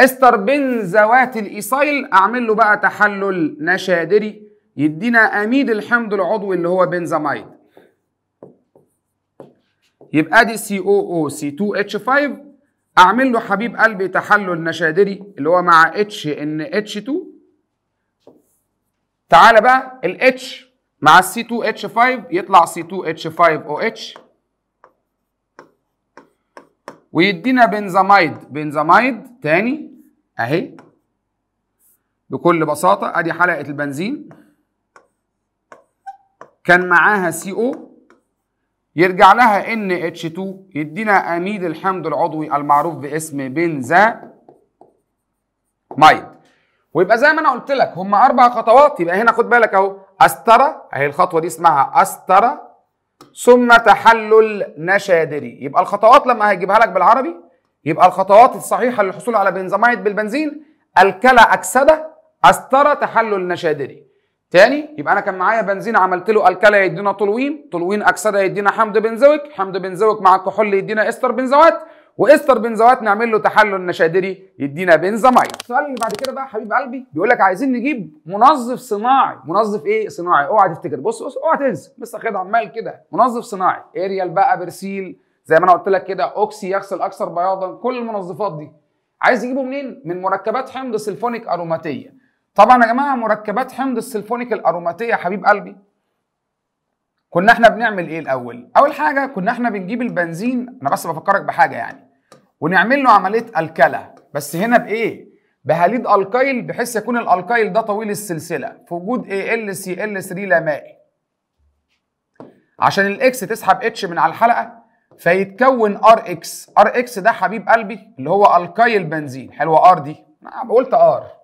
استر بنزوات الايثايل اعمل له بقى تحلل نشادري، يدينا اميد الحمض العضوي اللي هو بنزاميد. يبقى دي سي او او سي اتنين اتش خمسة اعمل له حبيب قلبي تحلل نشادري اللي هو مع اتش ان اتش اتنين. تعالى بقى ال H مع ال سي اتنين اتش خمسة يطلع سي اتنين اتش خمسة او اتش ويدينا بنزاميد. بنزاميد تاني اهي بكل بساطه، ادي حلقه البنزين كان معاها سي او يرجع لها ان اتش اتنين يدينا اميد الحمض العضوي المعروف باسم بنزاميد. ويبقى زي ما انا قلت لك هم اربع خطوات. يبقى هنا خد بالك اهو، استرة اهي الخطوه دي اسمها استرة، ثم تحلل نشادري. يبقى الخطوات لما هيجيبها لك بالعربي، يبقى الخطوات الصحيحه للحصول على بنزاميد بالبنزين: الكلا اكسده، استرة، تحلل نشادري. تاني يبقى انا كان معايا بنزين عملت له الكلا يدينا طلوين، طلوين اكسده يدينا حمض بنزويك، حمض بنزويك مع الكحول يدينا استر بنزوات، واستر بنزوات نعمل له تحلل نشادري يدينا بنزاميد. السؤال اللي بعد كده بقى حبيب قلبي بيقول لك عايزين نجيب منظف صناعي. منظف ايه صناعي؟ اوعى تفتكر، بص بص اوعى تنسى لسه خد عمال كده. منظف صناعي اريال بقى، برسيل زي ما انا قلت لك كده، اوكسي يغسل اكثر بياضا، كل المنظفات دي عايز يجيبه منين؟ من مركبات حمض سلفونيك اروماتيه. طبعا يا جماعه مركبات حمض السلفونيك الاروماتيه حبيب قلبي كنا احنا بنعمل ايه الاول؟ اول حاجه كنا احنا بنجيب البنزين، انا بس بفكرك بحاجه يعني، ونعمل له عمليه الكلا، بس هنا بايه؟ بهاليد الكايل، بحيث يكون الالكايل ده طويل السلسله في وجود ايه؟ ال سي ال ثلاثة لا مائي، عشان الاكس تسحب اتش من على الحلقه فيتكون ار اكس. ار اكس ده حبيب قلبي اللي هو الكايل بنزين. حلوه ار دي، انا قلت ار.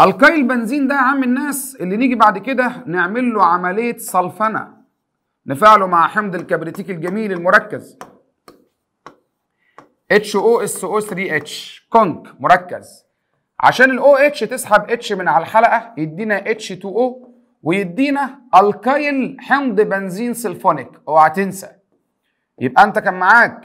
الكايل بنزين ده يا عم الناس اللي نيجي بعد كده نعمل له عمليه صلفنه، نفعله مع حمض الكبريتيك الجميل المركز اتش او اس او ثلاثة اتش كونك مركز، عشان الاو اتش تسحب اتش من على الحلقه يدينا اتش تو او ويدينا الكايل حمض بنزين سلفونيك. اوعى تنسى. يبقى انت كان معاك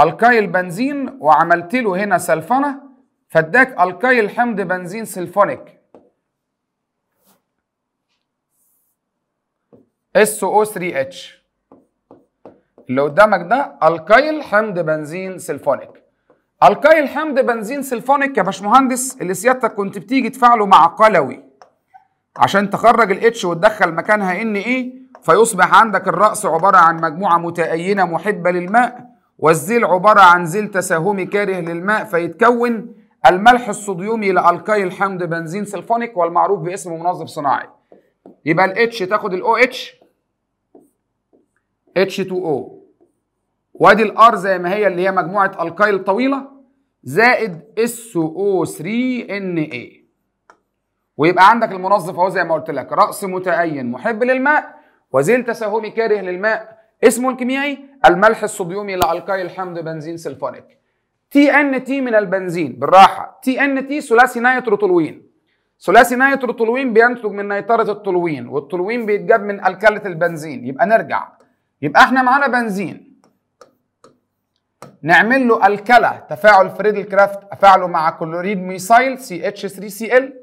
الكايل بنزين وعملت له هنا سلفنه فاداك الكايل حمض بنزين سلفونيك اس او ثلاثة اتش. اللي قدامك ده الكايل حمض بنزين سلفونيك. الكايل حمض بنزين سلفونيك يا باشمهندس اللي سيادتك كنت بتيجي تفعله مع قلوي عشان تخرج الاتش وتدخل مكانها ان ايه، فيصبح عندك الرأس عباره عن مجموعه متأينه محبه للماء، والزيل عباره عن زيل تساهمي كاره للماء، فيتكون الملح الصوديومي لالكايل حمض بنزين سلفونيك والمعروف باسم منظف صناعي. يبقى الاتش تاخد الاو اتش اتش تو او، وادي الار زي ما هي اللي هي مجموعه الكايل طويله زائد اس او ثلاثة ان اي، ويبقى عندك المنظف اهو زي ما قلت لك، رأس متأين محب للماء وزيل تساهمي كاره للماء، اسمه الكيميائي الملح الصوديومي الالكايل حمض بنزين سلفونيك. تي ان تي من البنزين بالراحه، تي ان تي ثلاثي نيتروتولوين، ثلاثي نيتروتولوين بينتج من نيترة التولوين، والتولوين بيتجاب من الكالة البنزين. يبقى نرجع، يبقى احنا معانا بنزين نعمل له الكلة، تفاعل فريدل كرافت افعله مع كلوريد ميثايل سي اتش ثلاثة سي ال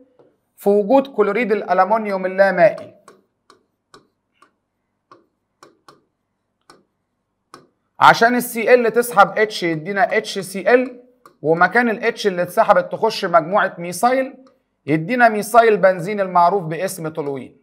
في وجود كلوريد الالمونيوم اللامائي. عشان السي ال تسحب اتش يدينا اتش سي ال، ومكان الاتش اللي اتسحبت تخش مجموعه ميثايل يدينا ميثايل بنزين المعروف باسم تولوين.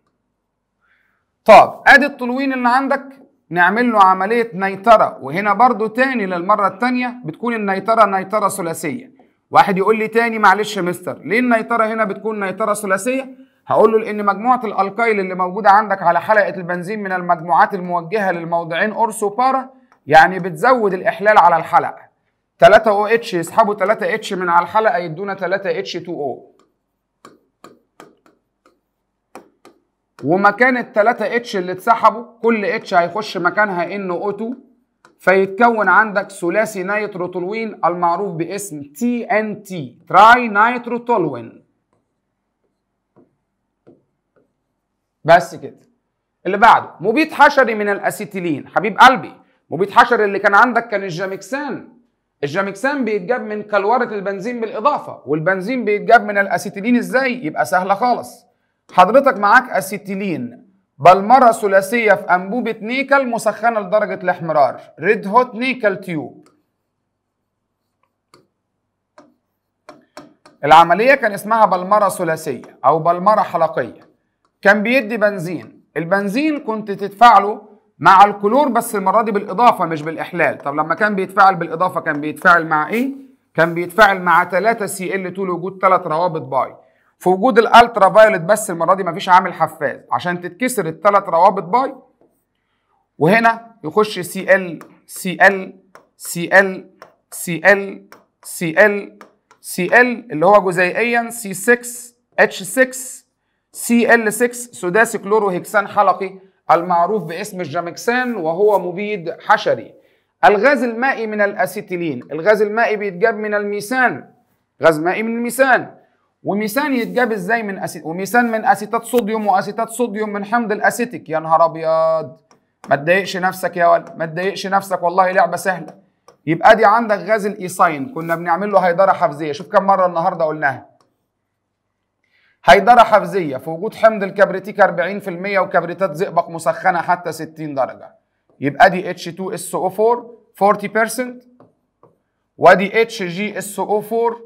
طب ادي التولوين اللي عندك نعمل له عمليه نيتره، وهنا برضو تاني للمره الثانيه بتكون النيتره نيتره ثلاثيه. واحد يقول لي تاني معلش يا مستر ليه النيتره هنا بتكون نيتره ثلاثيه؟ هقول له لان مجموعه الالكايل اللي موجوده عندك على حلقه البنزين من المجموعات الموجهه للموضعين اورس وبارا، يعني بتزود الإحلال على الحلقة. ثلاثة أو اتش يسحبوا ثلاثة اتش من على الحلقة يدونا ثلاثة اتش اتنين او، ومكان ال ثلاثة اتش اللي اتسحبوا كل H هيخش مكانها إن او اتنين، فيتكون عندك ثلاثي نيتروتولوين المعروف باسم تي ان تي تراي نيتروتولوين. بس كده. اللي بعده مبيد حشري من الأسيتيلين. حبيب قلبي مبيد حشري اللي كان عندك كان الجامكسان. الجامكسان بيتجاب من كلورة البنزين بالإضافة، والبنزين بيتجاب من الأسيتيلين. إزاي؟ يبقى سهلة خالص. حضرتك معاك أسيتيلين بالمرة ثلاثية في أنبوبة نيكل مسخنة لدرجة الاحمرار، ريد هوت نيكل تيوب. العملية كان اسمها بالمرة ثلاثية أو بالمرة حلقية. كان بيدي بنزين، البنزين كنت تتفاعله مع الكلور بس المرة دي بالإضافة مش بالإحلال. طب لما كان بيتفاعل بالإضافة كان بيتفاعل مع إيه؟ كان بيتفاعل مع ثلاثة سي ال اتنين لوجود ثلاث روابط باي، في وجود الألترا فايولت بس المرة دي مفيش عامل حفاز عشان تتكسر الثلاث روابط باي، وهنا يخش Cl Cl Cl Cl Cl Cl اللي هو جزيئيا سي ستة اتش ستة سي ال ستة سداسي كلوروهكسان حلقي المعروف باسم الجامكسان، وهو مبيد حشري. الغاز المائي من الاسيتيلين، الغاز المائي بيتجاب من الميثان، غاز مائي من الميثان. وميثان يتجاب ازاي من أسي... وميثان من اسيتات صوديوم، واسيتات صوديوم من حمض الاسيتيك. يا نهار ابيض، ما تضايقش نفسك يا ولد، ما تضايقش نفسك والله لعبه سهله. يبقى دي عندك غاز الايثين، كنا بنعمل له هيدره حفزيه. شوف كم مره النهارده قلناها هيدرة حفزية في وجود حمض الكبريتيك أربعين في المية وكبريتات زئبق مسخنة حتى ستين درجة. يبقى دي اتش تو اس او اربعة أربعين بالمية، وادي اتش جي اس او اربعة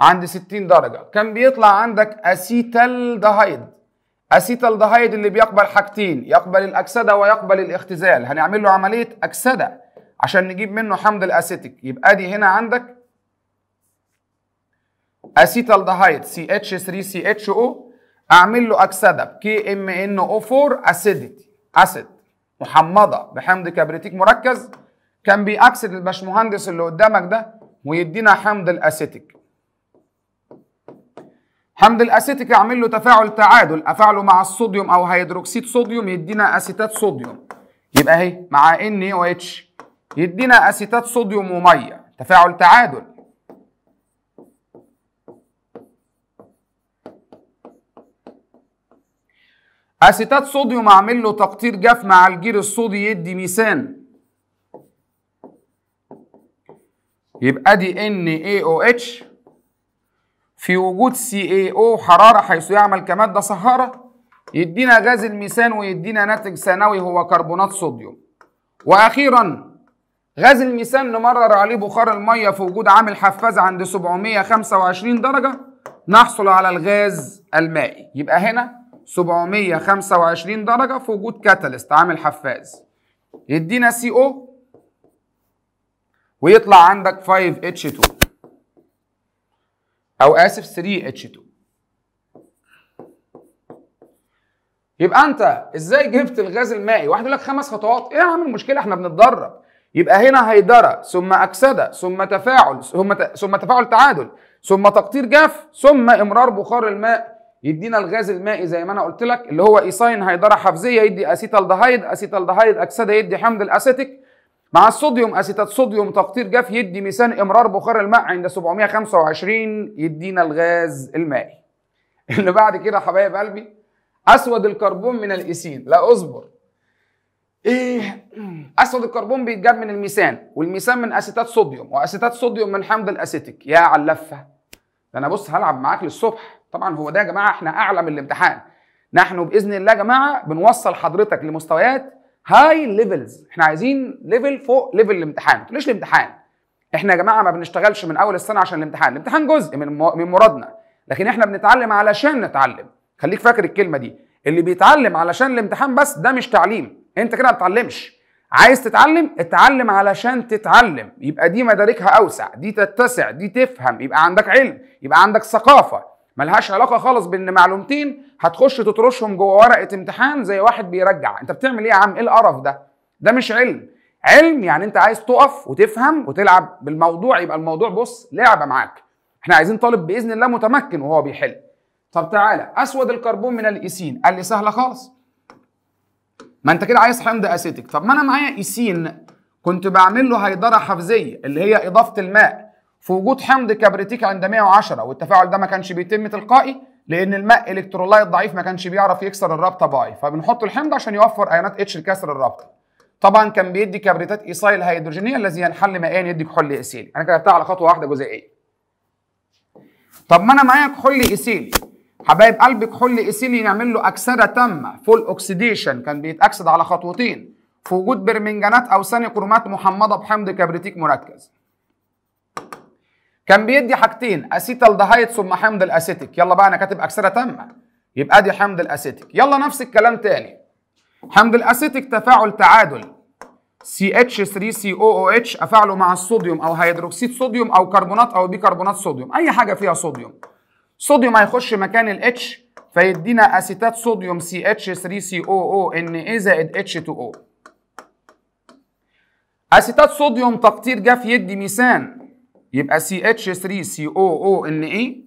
عند ستين درجة. كان بيطلع عندك اسيتالدهايد. اسيتالدهايد اللي بيقبل حاجتين، يقبل الأكسدة ويقبل الاختزال. هنعمل له عملية أكسدة عشان نجيب منه حمض الأسيتيك. يبقى دي هنا عندك اسيتالدهايد سي اتش ثلاثة سي اتش او، اعمل له اكسده ب كي ام ان او اربعة اسيديتي، اسيد محمضه بحمض كبريتيك مركز. كان بيأكسد الباشمهندس اللي قدامك ده ويدينا حمض الاسيتيك. حمض الاسيتيك اعمل له تفاعل تعادل، افعله مع الصوديوم او هيدروكسيد صوديوم يدينا اسيتات صوديوم. يبقى اهي مع ان او اتش يدينا اسيتات صوديوم وميه، تفاعل تعادل. اسيتات صوديوم اعمل له تقطير جاف مع الجير الصودي يدي ميثان. يبقى دي ان اي او اتش في وجود سي اي او حراره حيث يعمل كماده صهاره يدينا غاز الميثان ويدينا ناتج ثانوي هو كربونات صوديوم. واخيرا غاز الميثان نمرر عليه بخار الميه في وجود عامل حفاز عند سبعمية وخمسة وعشرين درجة نحصل على الغاز المائي. يبقى هنا سبعمية وخمسة وعشرين درجة في وجود كاتاليست عامل حفاز يدينا سي او، ويطلع عندك خمسة اتش اتنين أو آسف ثلاثة اتش اتنين. يبقى أنت إزاي جبت الغاز المائي؟ واحد يقول لك خمس خطوات، إيه يا عم المشكلة؟ إحنا بنتدرب. يبقى هنا هيدرة ثم أكسدة ثم تفاعل ثم ثم تفاعل تعادل ثم تقطير جاف ثم إمرار بخار الماء يدينا الغاز المائي زي ما أنا قلت لك، اللي هو إيثين هيدرة حفزية يدي أسيتالدهايد، أسيتالدهايد أكسدة يدي حمض الأسيتيك مع الصوديوم أسيتات صوديوم تقطير جاف يدي ميثان إمرار بخار الماء عند سبعمية وخمسة وعشرين يدينا الغاز المائي. اللي بعد كده حبايب قلبي أسود الكربون من الإيثين، لا أصبر إيه، أسود الكربون بيتجاب من الميثان، والميثان من أسيتات صوديوم، وأسيتات صوديوم من حمض الأسيتيك. يا على اللفة ده أنا بص هلعب معاك للصبح. طبعا هو ده يا جماعة إحنا أعلى من الامتحان، نحن بإذن الله يا جماعة بنوصل حضرتك لمستويات هاي ليفلز، احنا عايزين ليفل فوق ليفل الامتحان. ما تقوليش الامتحان، احنا يا جماعه ما بنشتغلش من اول السنه عشان الامتحان، الامتحان جزء من من مرادنا، لكن احنا بنتعلم علشان نتعلم. خليك فاكر الكلمه دي، اللي بيتعلم علشان الامتحان بس ده مش تعليم، انت كده ما بتتعلمش. عايز تتعلم اتعلم علشان تتعلم، يبقى دي مداركها اوسع، دي تتسع، دي تفهم، يبقى عندك علم، يبقى عندك ثقافه، ملهاش علاقه خالص بان معلومتين هتخش تطرشهم جوه ورقه امتحان زي واحد بيرجع. انت بتعمل ايه يا عم؟ ايه القرف ده؟ ده مش علم. علم يعني انت عايز تقف وتفهم وتلعب بالموضوع، يبقى الموضوع بص لعبه معاك. احنا عايزين طالب باذن الله متمكن وهو بيحل. طب تعالى اسود الكربون من الايثين، قال لي سهله خالص، ما انت كده عايز حمض اسيتيك. طب ما انا معايا ايثين كنت بعمل له هيدره حفزيه اللي هي اضافه الماء في وجود حمض كبريتيك عند مية وعشرة، والتفاعل ده ما كانش بيتم تلقائي لان الماء الكترولايت ضعيف ما كانش بيعرف يكسر الرابطه باي، فبنحط الحمض عشان يوفر ايونات اتش لكسر الرابطه. طبعا كان بيدي كبريتات ايثايل هيدروجينيه الذي ينحل مائيا يدي كحول ايثيلي. انا كتبتها على خطوه واحده جزئيه. طب ما انا معايا كحول ايثيلي حبايب قلبي، كحول ايثيلي نعمل له اكسده تامه فول اوكسيديشن، كان بيتاكسد على خطوتين في وجود برمنجانات او ثاني كرومات محمضه بحمض كبريتيك مركز. كان بيدي حاجتين، اسيتالدهايد ثم حمض الاسيتيك. يلا بقى انا كاتب اكسده تامه، يبقى دي حمض الاسيتيك. يلا نفس الكلام تاني، حمض الاسيتيك تفاعل تعادل سي اتش ثلاثة سي او او اتش افاعله مع الصوديوم او هيدروكسيد صوديوم او كربونات او بيكربونات صوديوم، اي حاجه فيها صوديوم. صوديوم هيخش مكان الاتش فيدينا اسيتات صوديوم سي اتش ثلاثة سي او او ان اي زائد اتش تو او. اسيتات صوديوم تقطير جاف يدي ميثان، يبقى سي اتش ثلاثة سي او او ان اي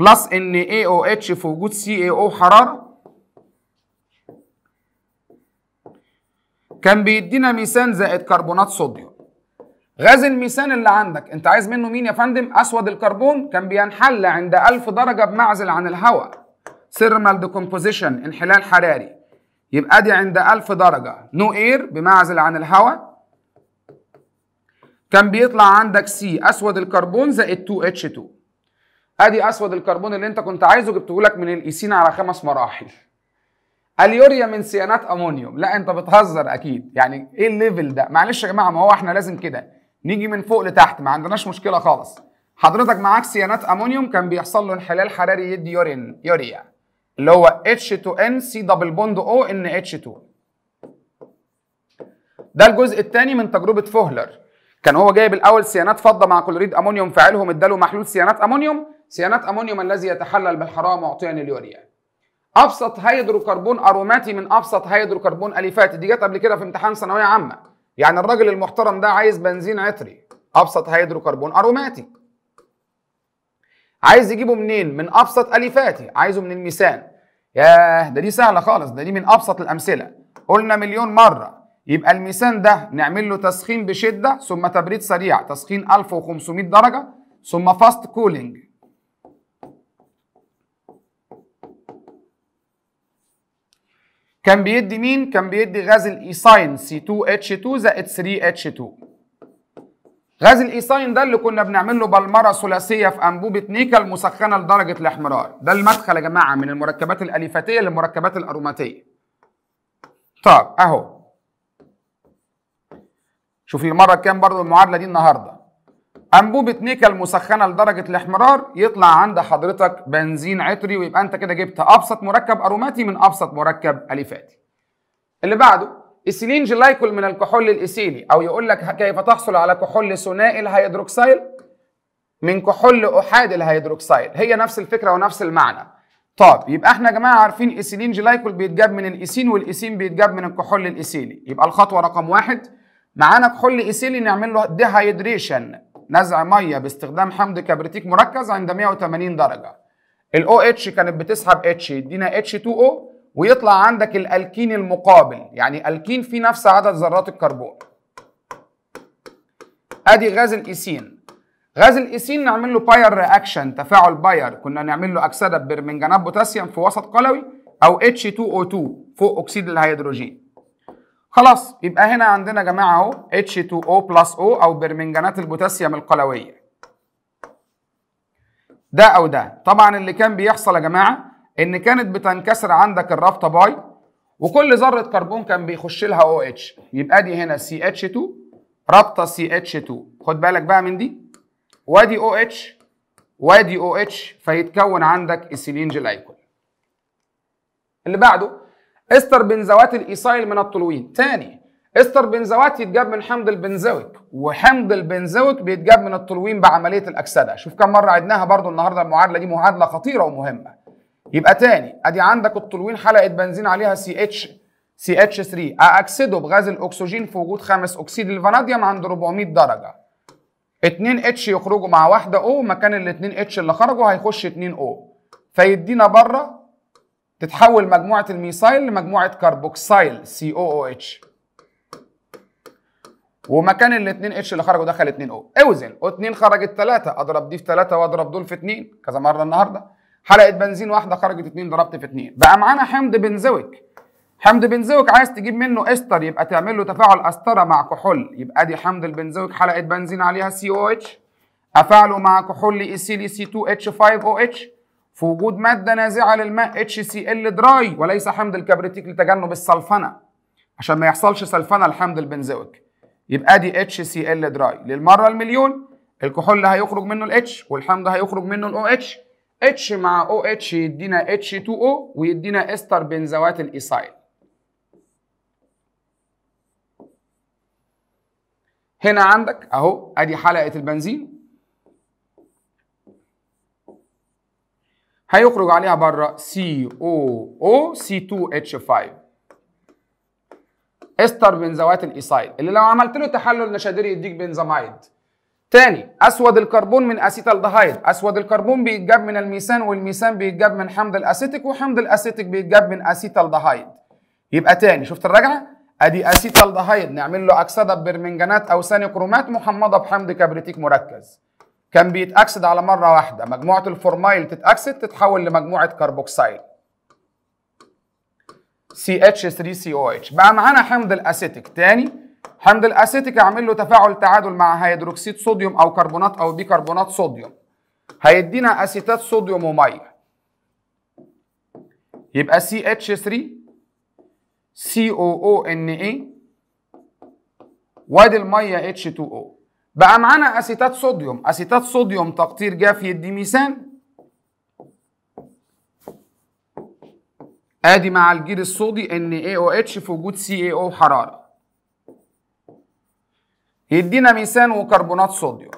بلس ان اي او اتش في وجود سي اي او حرارة، كان بيدينا ميثان زائد كربونات صوديوم. غاز الميثان اللي عندك انت عايز منه مين يا فندم؟ اسود الكربون، كان بينحل عند ألف درجة بمعزل عن الهواء، ثيرمال ديكومبوزيشن انحلال حراري، يبقى دي عند ألف درجة نو اير بمعزل عن الهواء، كان بيطلع عندك سي اسود الكربون زائد تو اتش تو. ادي اسود الكربون اللي انت كنت عايزه، جبته لك من الايثين على خمس مراحل. اليوريا من سيانات امونيوم، لا انت بتهزر اكيد، يعني ايه الليفل ده؟ معلش يا جماعه ما هو احنا لازم كده نيجي من فوق لتحت، ما عندناش مشكله خالص. حضرتك معاك سيانات امونيوم كان بيحصل له انحلال حراري يدي يورين يوريا اللي هو اتش تو ان سي دبل بوند او ان اتش تو. ده الجزء الثاني من تجربه فوهلر، كان هو جايب الاول سيانات فضه مع كلوريد امونيوم، فاعلهم اداله محلول سيانات امونيوم، سيانات امونيوم الذي يتحلل بالحراره معطيا اليوريا. ابسط هيدروكربون اروماتي من ابسط هيدروكربون اليفاتي، دي جت قبل كده في امتحان ثانويه عامه، يعني الراجل المحترم ده عايز بنزين عطري، ابسط هيدروكربون اروماتي. عايز يجيبه منين؟ من ابسط اليفاتي، عايزه من الميثان. ياه ده دي سهله خالص، ده دي من ابسط الامثله، قلنا مليون مره. يبقى الميثان ده نعمل له تسخين بشده ثم تبريد سريع، تسخين ألف وخمسمية درجه ثم فاست كولينج. كان بيدي مين؟ كان بيدي غاز الايثين سي تو اتش تو زائد ثري اتش تو. غاز الايثين ده اللي كنا بنعمل له بلمره ثلاثيه في انبوبه نيكل مسخنه لدرجه الاحمرار. ده المدخل يا جماعه من المركبات الاليفاتيه للمركبات الاروماتيه. طب اهو شوف المرة كام برضه المعادلة دي النهاردة. أنبوبة نيكل مسخنة لدرجة الإحمرار يطلع عند حضرتك بنزين عطري، ويبقى أنت كده جبت أبسط مركب أروماتي من أبسط مركب أليفاتي. اللي بعده إيثيلين جيلايكول من الكحول الإيثيلي، أو يقول لك كيف تحصل على كحول ثنائي الهيدروكسيل من كحول أحادي الهيدروكسيل، هي نفس الفكرة ونفس المعنى. طب يبقى احنا يا جماعه عارفين إيثيلين جيلايكول بيتجاب من الإيثين، والإيثين بيتجاب من الكحول الإيثيلي، يبقى الخطوة رقم واحد معانا كحول ايثيلي نعمل له ديهايدريشن، نزع ميه باستخدام حمض كبريتيك مركز عند مئة وثمانين درجه. الاو اتش كانت بتسحب اتش يدينا اتش تو او، ويطلع عندك الالكين المقابل، يعني الكين فيه نفس عدد ذرات الكربون. ادي غاز الايثين. غاز الايثين نعمل له باير رياكشن، تفاعل باير، كنا نعمل له اكسده برمنجانات بوتاسيوم في وسط قلوي او اتش تو او تو فوق اكسيد الهيدروجين. خلاص، يبقى هنا عندنا يا جماعه اهو اتش تو او بلس او او برمنجانات البوتاسيوم القلويه، ده او ده. طبعا اللي كان بيحصل يا جماعه ان كانت بتنكسر عندك الرابطه باي، وكل ذره كربون كان بيخش لها او اتش، يبقى دي هنا سي اتش تو رابطه سي اتش تو، خد بالك بقى من دي، وادي او اتش وادي او اتش، فيتكون عندك ايثيلين جلايكول. اللي بعده استر بنزوات الايثايل من الطولوين. تاني استر بنزوات يتجاب من حمض البنزويك، وحمض البنزويك بيتجاب من الطولوين بعمليه الاكسده. شوف كم مره عدناها برضو النهارده المعادله دي، معادله خطيره ومهمه. يبقى تاني ادي عندك الطولوين حلقه بنزين عليها سي اتش ثلاثة، اكسده بغاز الاكسجين في وجود خامس اكسيد الفاناديوم عند أربعمئة درجه. اتنين اتش يخرجوا مع واحده او، مكان الاتنين اتش اللي خرجوا هيخش اتنين او، فيدينا بره تتحول مجموعه الميثايل لمجموعه كربوكسيل سي او او اتش، ومكان الاتنين اتش اللي خرجوا دخل اتنين او. اوزن اتنين خرجت ثلاثة، اضرب دي في ثلاثة واضرب دول في اتنين كذا مره النهارده. حلقه بنزين واحده خرجت اتنين ضربت في اتنين، بقى معانا حمض بنزويك. حمض بنزويك عايز تجيب منه استر، يبقى تعمل له تفاعل استره مع كحول، يبقى دي حمض البنزويك حلقه بنزين عليها سي او اتش، افاعله مع كحول ايثيلي سي تو اتش فايف او اتش في وجود ماده نازعه للماء اتش سي ال دراي، وليس حمض الكبريتيك لتجنب السلفنه، عشان ما يحصلش سلفنه لحمض البنزويك، يبقى دي اتش سي ال دراي. للمره المليون الكحول هيخرج منه الاتش والحمض هيخرج منه الاو اتش، اتش مع او اتش يدينا اتش تو او ويدينا استر بنزوات الايثايل. هنا عندك اهو ادي حلقه البنزين هيخرج عليها بره سي او او سي تو اتش فايف، استر بنزوات الايثايل، اللي لو عملت له تحلل نشادر يديك بنزاميد. تاني اسود الكربون من اسيتالدهايد. اسود الكربون بيتجاب من الميثان، والميثان بيتجاب من حمض الاسيتيك، وحمض الاسيتيك بيتجاب من اسيتالدهايد. يبقى تاني شفت الرجعه، ادي اسيتالدهايد نعمل له اكسده ببرمنجانات او ثاني كرومات محمضه بحمض كبريتيك مركز، كان بيتاكسد على مره واحده، مجموعه الفورمايل تتاكسد تتحول لمجموعه كربوكسيل سي اتش ثلاثة سي او اتش. بقى معانا حمض الاسيتيك. تاني حمض الاسيتيك اعمل له تفاعل تعادل مع هيدروكسيد صوديوم او كربونات او بيكربونات صوديوم، هيدينا اسيتات صوديوم وميه، يبقى سي اتش ثلاثة سي او او ان اي وادي الميه اتش تو او. بقى معانا اسيتات صوديوم. اسيتات صوديوم تقطير جافي الديميثان، ادي مع الجير الصودي ان اي او اتش في وجود سي اي او حراره، يدينا ميثان وكربونات صوديوم.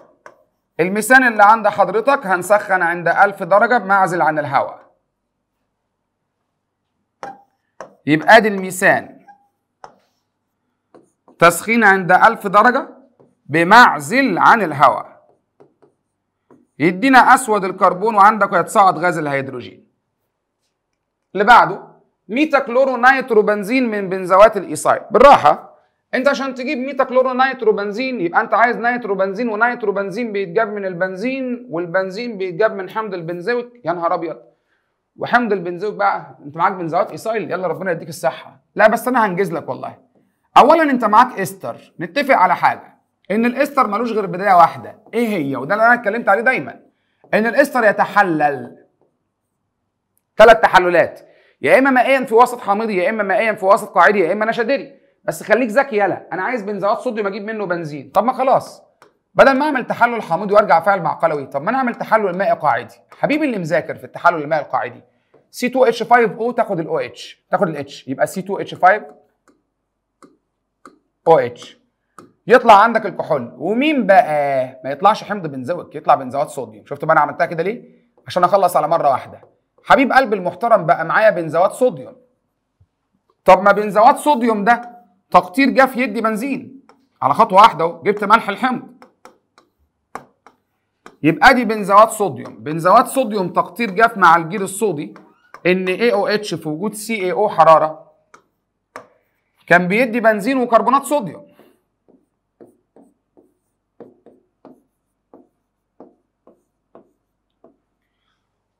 الميثان اللي عند حضرتك هنسخن عند ألف درجة بمعزل عن الهواء، يبقى ادي الميثان تسخين عند ألف درجة بمعزل عن الهواء، يدينا أسود الكربون، وعندك هيتصاعد غاز الهيدروجين. اللي بعده ميتا كلورو نيتروبنزين من بنزوات الايثايل. بالراحة، انت عشان تجيب ميتا كلورو نيتروبنزين يبقى انت عايز نيتروبنزين، ونيتروبنزين بيتجاب من البنزين، والبنزين بيتجاب من حمض البنزويك. يا نهار ابيض، وحمض البنزويك بقى انت معاك بنزوات ايثايل، يلا ربنا يديك الصحه. لا بس انا هنجز لك والله. اولا انت معاك استر، نتفق على حاجه، ان الاستر ملوش غير بدايه واحده، ايه هي؟ وده اللي انا اتكلمت عليه دايما، ان الاستر يتحلل ثلاث تحللات، يا اما مائيا في وسط حامضي، يا اما مائيا في وسط قاعدي، يا اما نشادري. بس خليك ذكي، يلا انا عايز بنزوات صوديوم اجيب منه بنزين، طب ما خلاص بدل ما اعمل تحلل حامضي وارجع فاعل مع قلوي، طب ما انا اعمل تحلل مائي قاعدي. حبيبي اللي مذاكر في التحلل المائي القاعدي سي تو اتش فايف او تاخد الاو اتش، تاخد الاتش، يبقى سي تو اتش فايف او اتش، يطلع عندك الكحول. ومين بقى؟ ما يطلعش حمض بنزويك، يطلع بنزوات صوديوم. شفت بقى انا عملتها كده ليه؟ عشان اخلص على مره واحده. حبيب قلبي المحترم، بقى معايا بنزوات صوديوم، طب ما بنزوات صوديوم ده تقطير جاف يدي بنزين، على خطوه واحده اهو، جبت ملح الحمض. يبقى دي بنزوات صوديوم، بنزوات صوديوم تقطير جاف مع الجير الصودي، ان إيه أو إتش في وجود سي إيه أو حراره كان بيدي بنزين وكربونات صوديوم.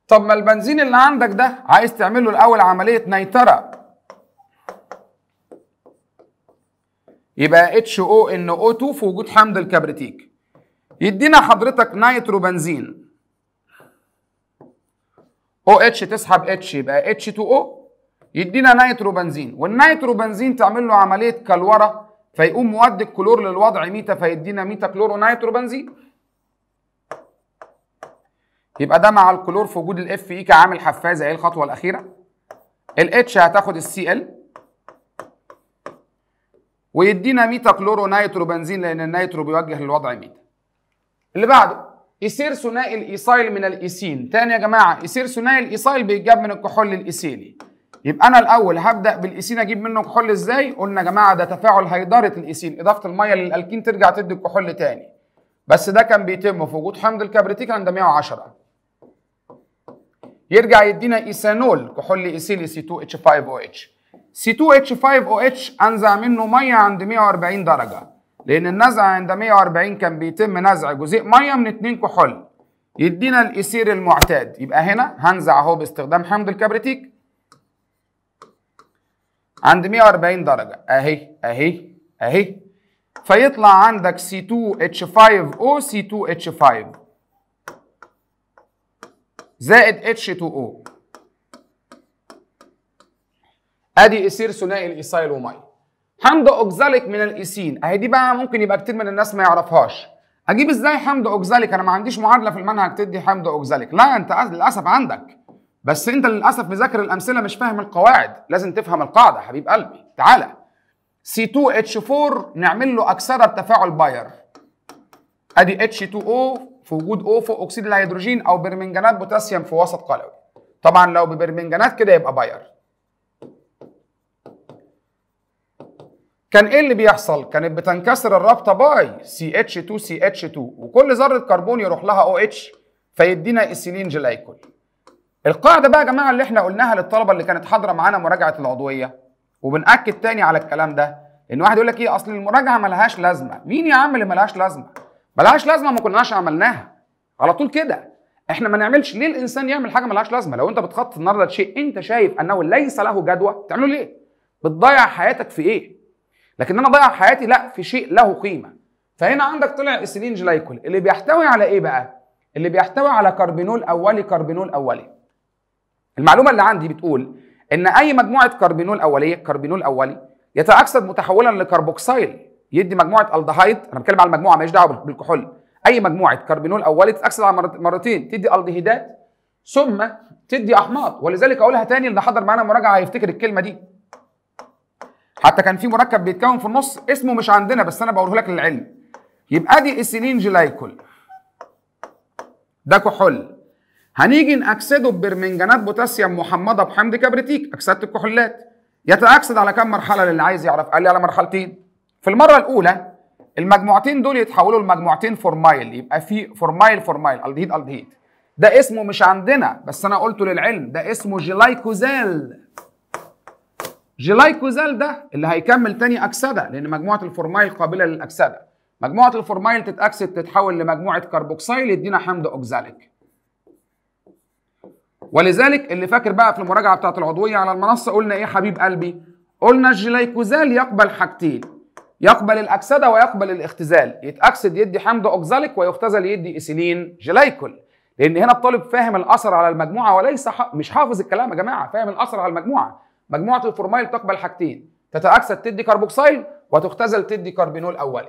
طب ما البنزين اللي عندك ده عايز تعمل له الاول عمليه نيتره، يبقى اتش أو إن أو اتنين في وجود حمض الكبريتيك يدينا حضرتك نيتروبنزين. OH تسحب H يبقى اتش تو أو يدينا نيتروبنزين، والنيتروبنزين تعمل له عمليه كلوره فيقوم مواد الكلور للوضع ميتا فيدينا ميتا كلورو نيتروبنزين. يبقى ده مع الكلور في وجود الاف اي كعامل حفاز. ايه الخطوه الاخيره؟ الاتش هتاخد السي ال ويدينا ميتا كلورو نيتروبنزين لان النيترو بيوجه للوضع ميتا. اللي بعده ايثير ثنائي الايسايل من الايسين. تاني يا جماعه، ايثير ثنائي الايسايل بيتجاب من الكحول الايثيلي. يبقى انا الاول هبدا بالايسين اجيب منه كحول ازاي؟ قلنا يا جماعه ده تفاعل هيداره الايسين، اضافه الميه للالكين ترجع تدي الكحول تاني. بس ده كان بيتم في وجود حمض الكبريتيك عند مية وعشرة. يرجع يدينا ايثانول كحول ايثيلي سي تو اتش فايف أو اتش. سي تو اتش فايف أو اتش انزع منه ميه عند مية وأربعين درجه، لأن النزع عند مية وأربعين كان بيتم نزع جزيء مية من اتنين كحول، يدينا الإيثير المعتاد. يبقى هنا هنزع أهو باستخدام حمض الكبريتيك عند مية وأربعين درجة، أهي أهي أهي، فيطلع عندك سي تو اتش فايف أو سي تو اتش فايف زائد اتش تو أو. أدي إيثير ثنائي الإيثايل ومية. حمض اوكساليك من الايسين، اهي دي بقى ممكن يبقى كتير من الناس ما يعرفهاش. اجيب ازاي حمض اوكساليك؟ انا ما عنديش معادله في المنهج تدي حمض اوكساليك. لا انت للاسف عندك، بس انت للاسف مذاكر الامثله مش فاهم القواعد. لازم تفهم القاعده حبيب قلبي. تعالى سي تو اتش فور نعمل له اكسده بتفاعل باير، ادي اتش تو أو في وجود O فوق اكسيد الهيدروجين او برمنجانات بوتاسيوم في وسط قلوي. طبعا لو ببرمنجانات كده يبقى باير. كان ايه اللي بيحصل؟ كانت بتنكسر الرابطه باي سي اتش تو سي اتش تو وكل ذره كربون يروح لها OH فيدينا الايثيلين جيلايكول. القاعده بقى يا جماعه اللي احنا قلناها للطلبه اللي كانت حاضره معانا مراجعه العضويه، وبنأكد تاني على الكلام ده، ان واحد يقول لك ايه اصل المراجعه ملهاش لازمه. مين يا عم اللي ملهاش لازمه؟ ملهاش لازمه ما كناش عملناها على طول كده. احنا ما نعملش ليه الانسان يعمل حاجه ملهاش لازمه؟ لو انت بتخطط النهارده شيء انت شايف انه ليس له جدوى تعمله ليه؟ بتضيع حياتك في ايه؟ لكن انا ضيع حياتي لا، في شيء له قيمه. فهنا عندك طلع الايثيلين جلايكول اللي بيحتوي على ايه بقى؟ اللي بيحتوي على كربينول اولي. كربينول اولي المعلومه اللي عندي بتقول ان اي مجموعه كربينول اوليه، كربينول اولي يتاكسد متحولا لكربوكسيل يدي مجموعه الدهايد. انا بتكلم على المجموعه ماليش دعوه بالكحول. اي مجموعه كربينول اولي تتاكسد على مرتين تدي الدهيدات ثم تدي احماض. ولذلك اقولها تاني، اللي حضر معانا مراجعه هيفتكر الكلمه دي. حتى كان في مركب بيتكون في النص اسمه مش عندنا بس انا بقوله لك للعلم. يبقى دي ايثيلين جلايكول ده كحول، هنيجي نأكسده ببرمنجانات بوتاسيوم محمضه بحمض كبريتيك. اكسدت الكحولات يتأكسد على كام مرحله؟ للي عايز يعرف قال لي على مرحلتين. في المره الاولى المجموعتين دول يتحولوا لمجموعتين فورمايل، يبقى في فورمايل فورمايل الدهيد الدهيد. ده اسمه مش عندنا بس انا قلته للعلم، ده اسمه جيلايكوزيل. جيلايكوزيل ده اللي هيكمل تاني اكسده، لان مجموعه الفورمايل قابله للاكسده. مجموعه الفورمايل تتاكسد تتحول لمجموعه كربوكسيل يدينا حمض اوكساليك. ولذلك اللي فاكر بقى في المراجعه بتاعه العضويه على المنصه قلنا ايه حبيب قلبي؟ قلنا الجيلايكوزيل يقبل حاجتين، يقبل الاكسده ويقبل الاختزال. يتاكسد يدي حمض اوكساليك ويختزل يدي ايثيلين جيلايكول. لان هنا الطالب فاهم الاثر على المجموعه وليس ح... مش حافظ الكلام يا جماعه، فاهم الاثر على المجموعه. مجموعة الفورمايل تقبل حاجتين، تتأكسد تدي كربوكسيل وتختزل تدي كربينول أولي.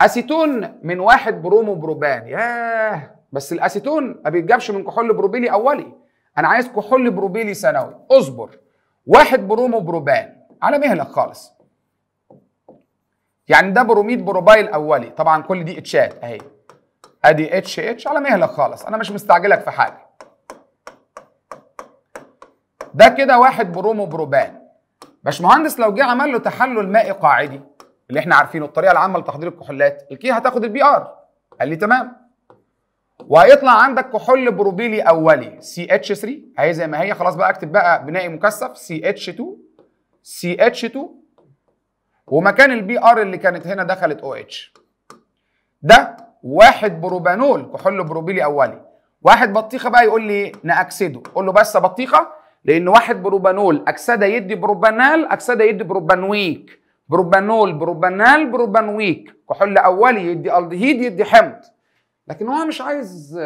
أسيتون من واحد برومو بروبان. ياه بس الأسيتون ما بيتجابش من كحول بروبيلي أولي، أنا عايز كحول بروبيلي ثانوي. أصبر، واحد برومو بروبان على مهلك خالص. يعني ده بروميد بروبايل أولي، طبعًا كل دي اتشات أهي. أدي اتش اتش على مهلك خالص، أنا مش مستعجلك في حاجة. ده كده واحد برومو بروبان. باشمهندس لو جه عمل له تحلل مائي قاعدي اللي احنا عارفينه الطريقه العامه لتحضير الكحولات، الكي هتاخد البي ار. قال لي تمام. وهيطلع عندك كحول بروبيلي اولي سي اتش ثلاثة اهي زي ما هي، خلاص بقى اكتب بقى بنائي مكثف سي اتش اتنين سي اتش اتنين، ومكان البي ار اللي كانت هنا دخلت او اتش. ده واحد بروبانول كحول بروبيلي اولي. واحد بطيخه بقى يقول لي ناكسده، قول له بس بطيخه، لان واحد بروبانول اكسده يدي بروبانال، اكسده يدي بروبانويك، بروبانول بروبانال بروبانويك، كحول اولي يدي الدهيد يدي حمض. لكن هو مش عايز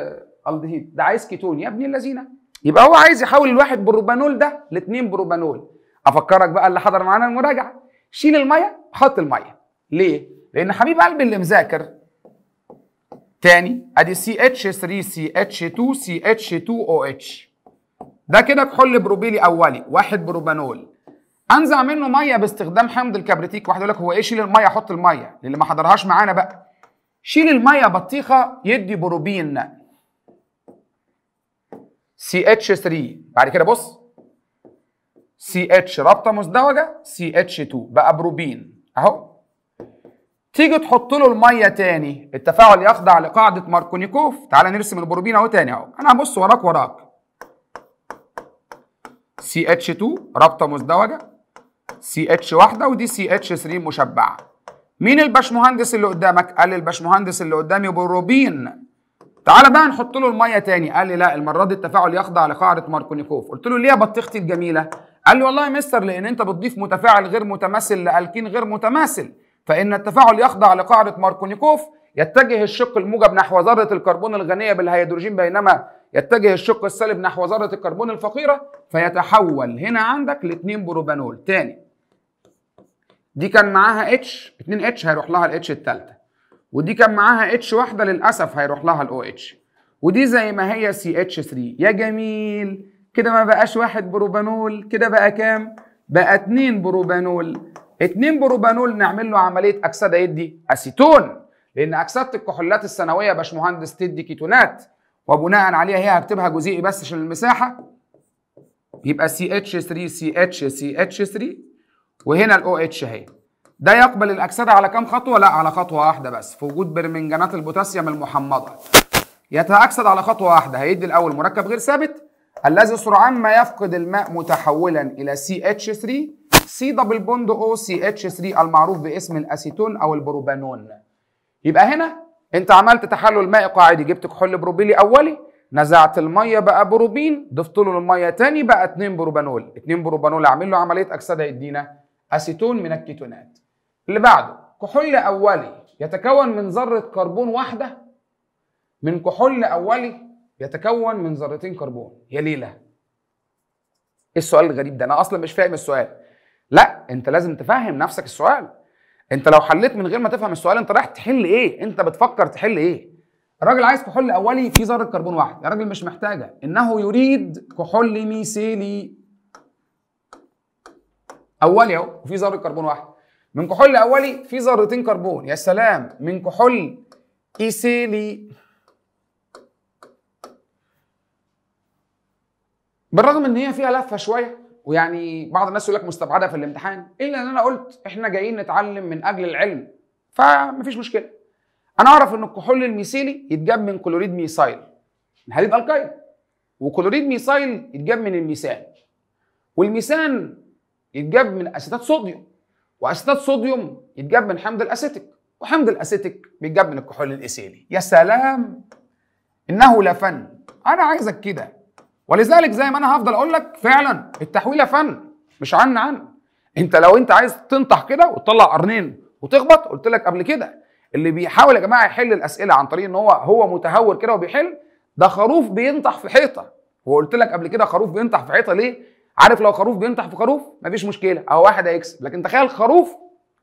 الدهيد، ده عايز كيتون يا ابن اللذينه. يبقى هو عايز يحول الواحد بروبانول ده لاثنين بروبانول. افكرك بقى اللي حضر معانا المراجعه، شيل الميه حط الميه. ليه؟ لان حبيب قلبي اللي مذاكر تاني ادي سي اتش ثلاثة سي اتش اتنين سي اتش اتنين او اتش، ده كده كحول بروبيلي اولي واحد بروبانول، انزع منه ميه باستخدام حمض الكبريتيك. واحد يقول لك هو ايه شيل الميه حط الميه؟ للي ما حضرهاش معانا بقى، شيل الميه بطيخه يدي بروبين سي اتش ثلاثة، بعد كده بص سي اتش رابطه مزدوجه سي اتش اتنين بقى بروبين اهو. تيجي تحط له الميه تاني، التفاعل يخضع لقاعده ماركونيكوف. تعالى نرسم البروبين اهو تاني اهو، انا هبص وراك وراك سي اتش اتنين رابطه مزدوجه سي اتش واحده ودي سي اتش ثلاثة مشبعه. مين الباشمهندس اللي قدامك؟ قال لي الباشمهندس اللي قدامي بروبين. تعالى بقى نحط له الميه تاني، قال لي لا المره دي التفاعل يخضع لقاعده ماركونيكوف. قلت له ليه يا بطيختي الجميله؟ قال لي والله يا مستر لان انت بتضيف متفاعل غير متماثل لالكين غير متماثل، فان التفاعل يخضع لقاعده ماركونيكوف. يتجه الشق الموجب نحو ذره الكربون الغنيه بالهيدروجين، بينما يتجه الشق السالب نحو ذره الكربون الفقيره، فيتحول هنا عندك لاثنين بروبانول. تاني دي كان معاها اتش اتنين اتش هيروح لها الاتش الثالثه، ودي كان معاها اتش واحده للاسف هيروح لها الاو اتش، ودي زي ما هي سي اتش ثلاثة. يا جميل كده ما بقاش واحد بروبانول، كده بقى كام؟ بقى اتنين بروبانول. اتنين بروبانول نعمل له عمليه اكسده يدي اسيتون، لان اكسده الكحولات الثانويه يا باشمهندس تدي كيتونات، وبناء عليها هي هكتبها جزيئي بس عشان المساحه، يبقى سي اتش ثلاثة سي اتش سي اتش ثلاثة وهنا الاو اتش اهي. ده يقبل الاكسده على كام خطوه؟ لا على خطوه واحده بس، في وجود برمنجانات البوتاسيوم المحمضه. يتاكسد على خطوه واحده، هيدي الاول مركب غير ثابت الذي سرعان ما يفقد الماء متحولا الى سي اتش ثلاثة سي دبل بوند او سي اتش ثلاثة المعروف باسم الاسيتون او البروبانون. يبقى هنا انت عملت تحلل مائي قاعدي، جبت كحول بروبيلي اولي، نزعت الميه بقى بروبين، ضفت له الميه تاني بقى اتنين بروبانول. اتنين بروبانول اعمل له عمليه اكسده يدينا اسيتون من الكيتونات. اللي بعده كحول اولي يتكون من ذره كربون واحده من كحول اولي يتكون من ذرتين كربون. يا ليله ايه السؤال الغريب ده؟ انا اصلا مش فاهم السؤال. لا انت لازم تفهم نفسك السؤال، انت لو حليت من غير ما تفهم السؤال انت رايح تحل ايه؟ انت بتفكر تحل ايه؟ الراجل عايز كحول اولي فيه ذره كربون واحد، يا راجل مش محتاجه، انه يريد كحول ميثيلي اولي اهو وفيه ذره كربون واحد، من كحول اولي فيه ذرتين كربون. يا سلام، من كحول ايثيلي بالرغم ان هي فيها لفه شويه، ويعني بعض الناس يقول لك مستبعده في الامتحان، الا ان انا قلت احنا جايين نتعلم من اجل العلم فمفيش مشكله. انا اعرف ان الكحول الميثيلي يتجاب من كلوريد ميثايل من حديد الكايد، وكلوريد ميثايل يتجاب من الميثان، والميثان يتجاب من اسيتات صوديوم، واسيتات صوديوم يتجاب من حمض الاسيتيك، وحمض الاسيتيك بيتجاب من الكحول الايثيلي. يا سلام انه لفن. انا عايزك كده، ولذلك زي ما انا هفضل اقول لك فعلا التحويله فن مش عن عن انت لو انت عايز تنطح كده وتطلع قرنين وتخبط. قلت لك قبل كده اللي بيحاول يا جماعه يحل الاسئله عن طريق ان هو هو متهور كده وبيحل، ده خروف بينطح في حيطه. وقلت لك قبل كده خروف بينطح في حيطه ليه؟ عارف لو خروف بينطح في خروف مفيش مشكله اهو واحد هيكسب، لكن تخيل خروف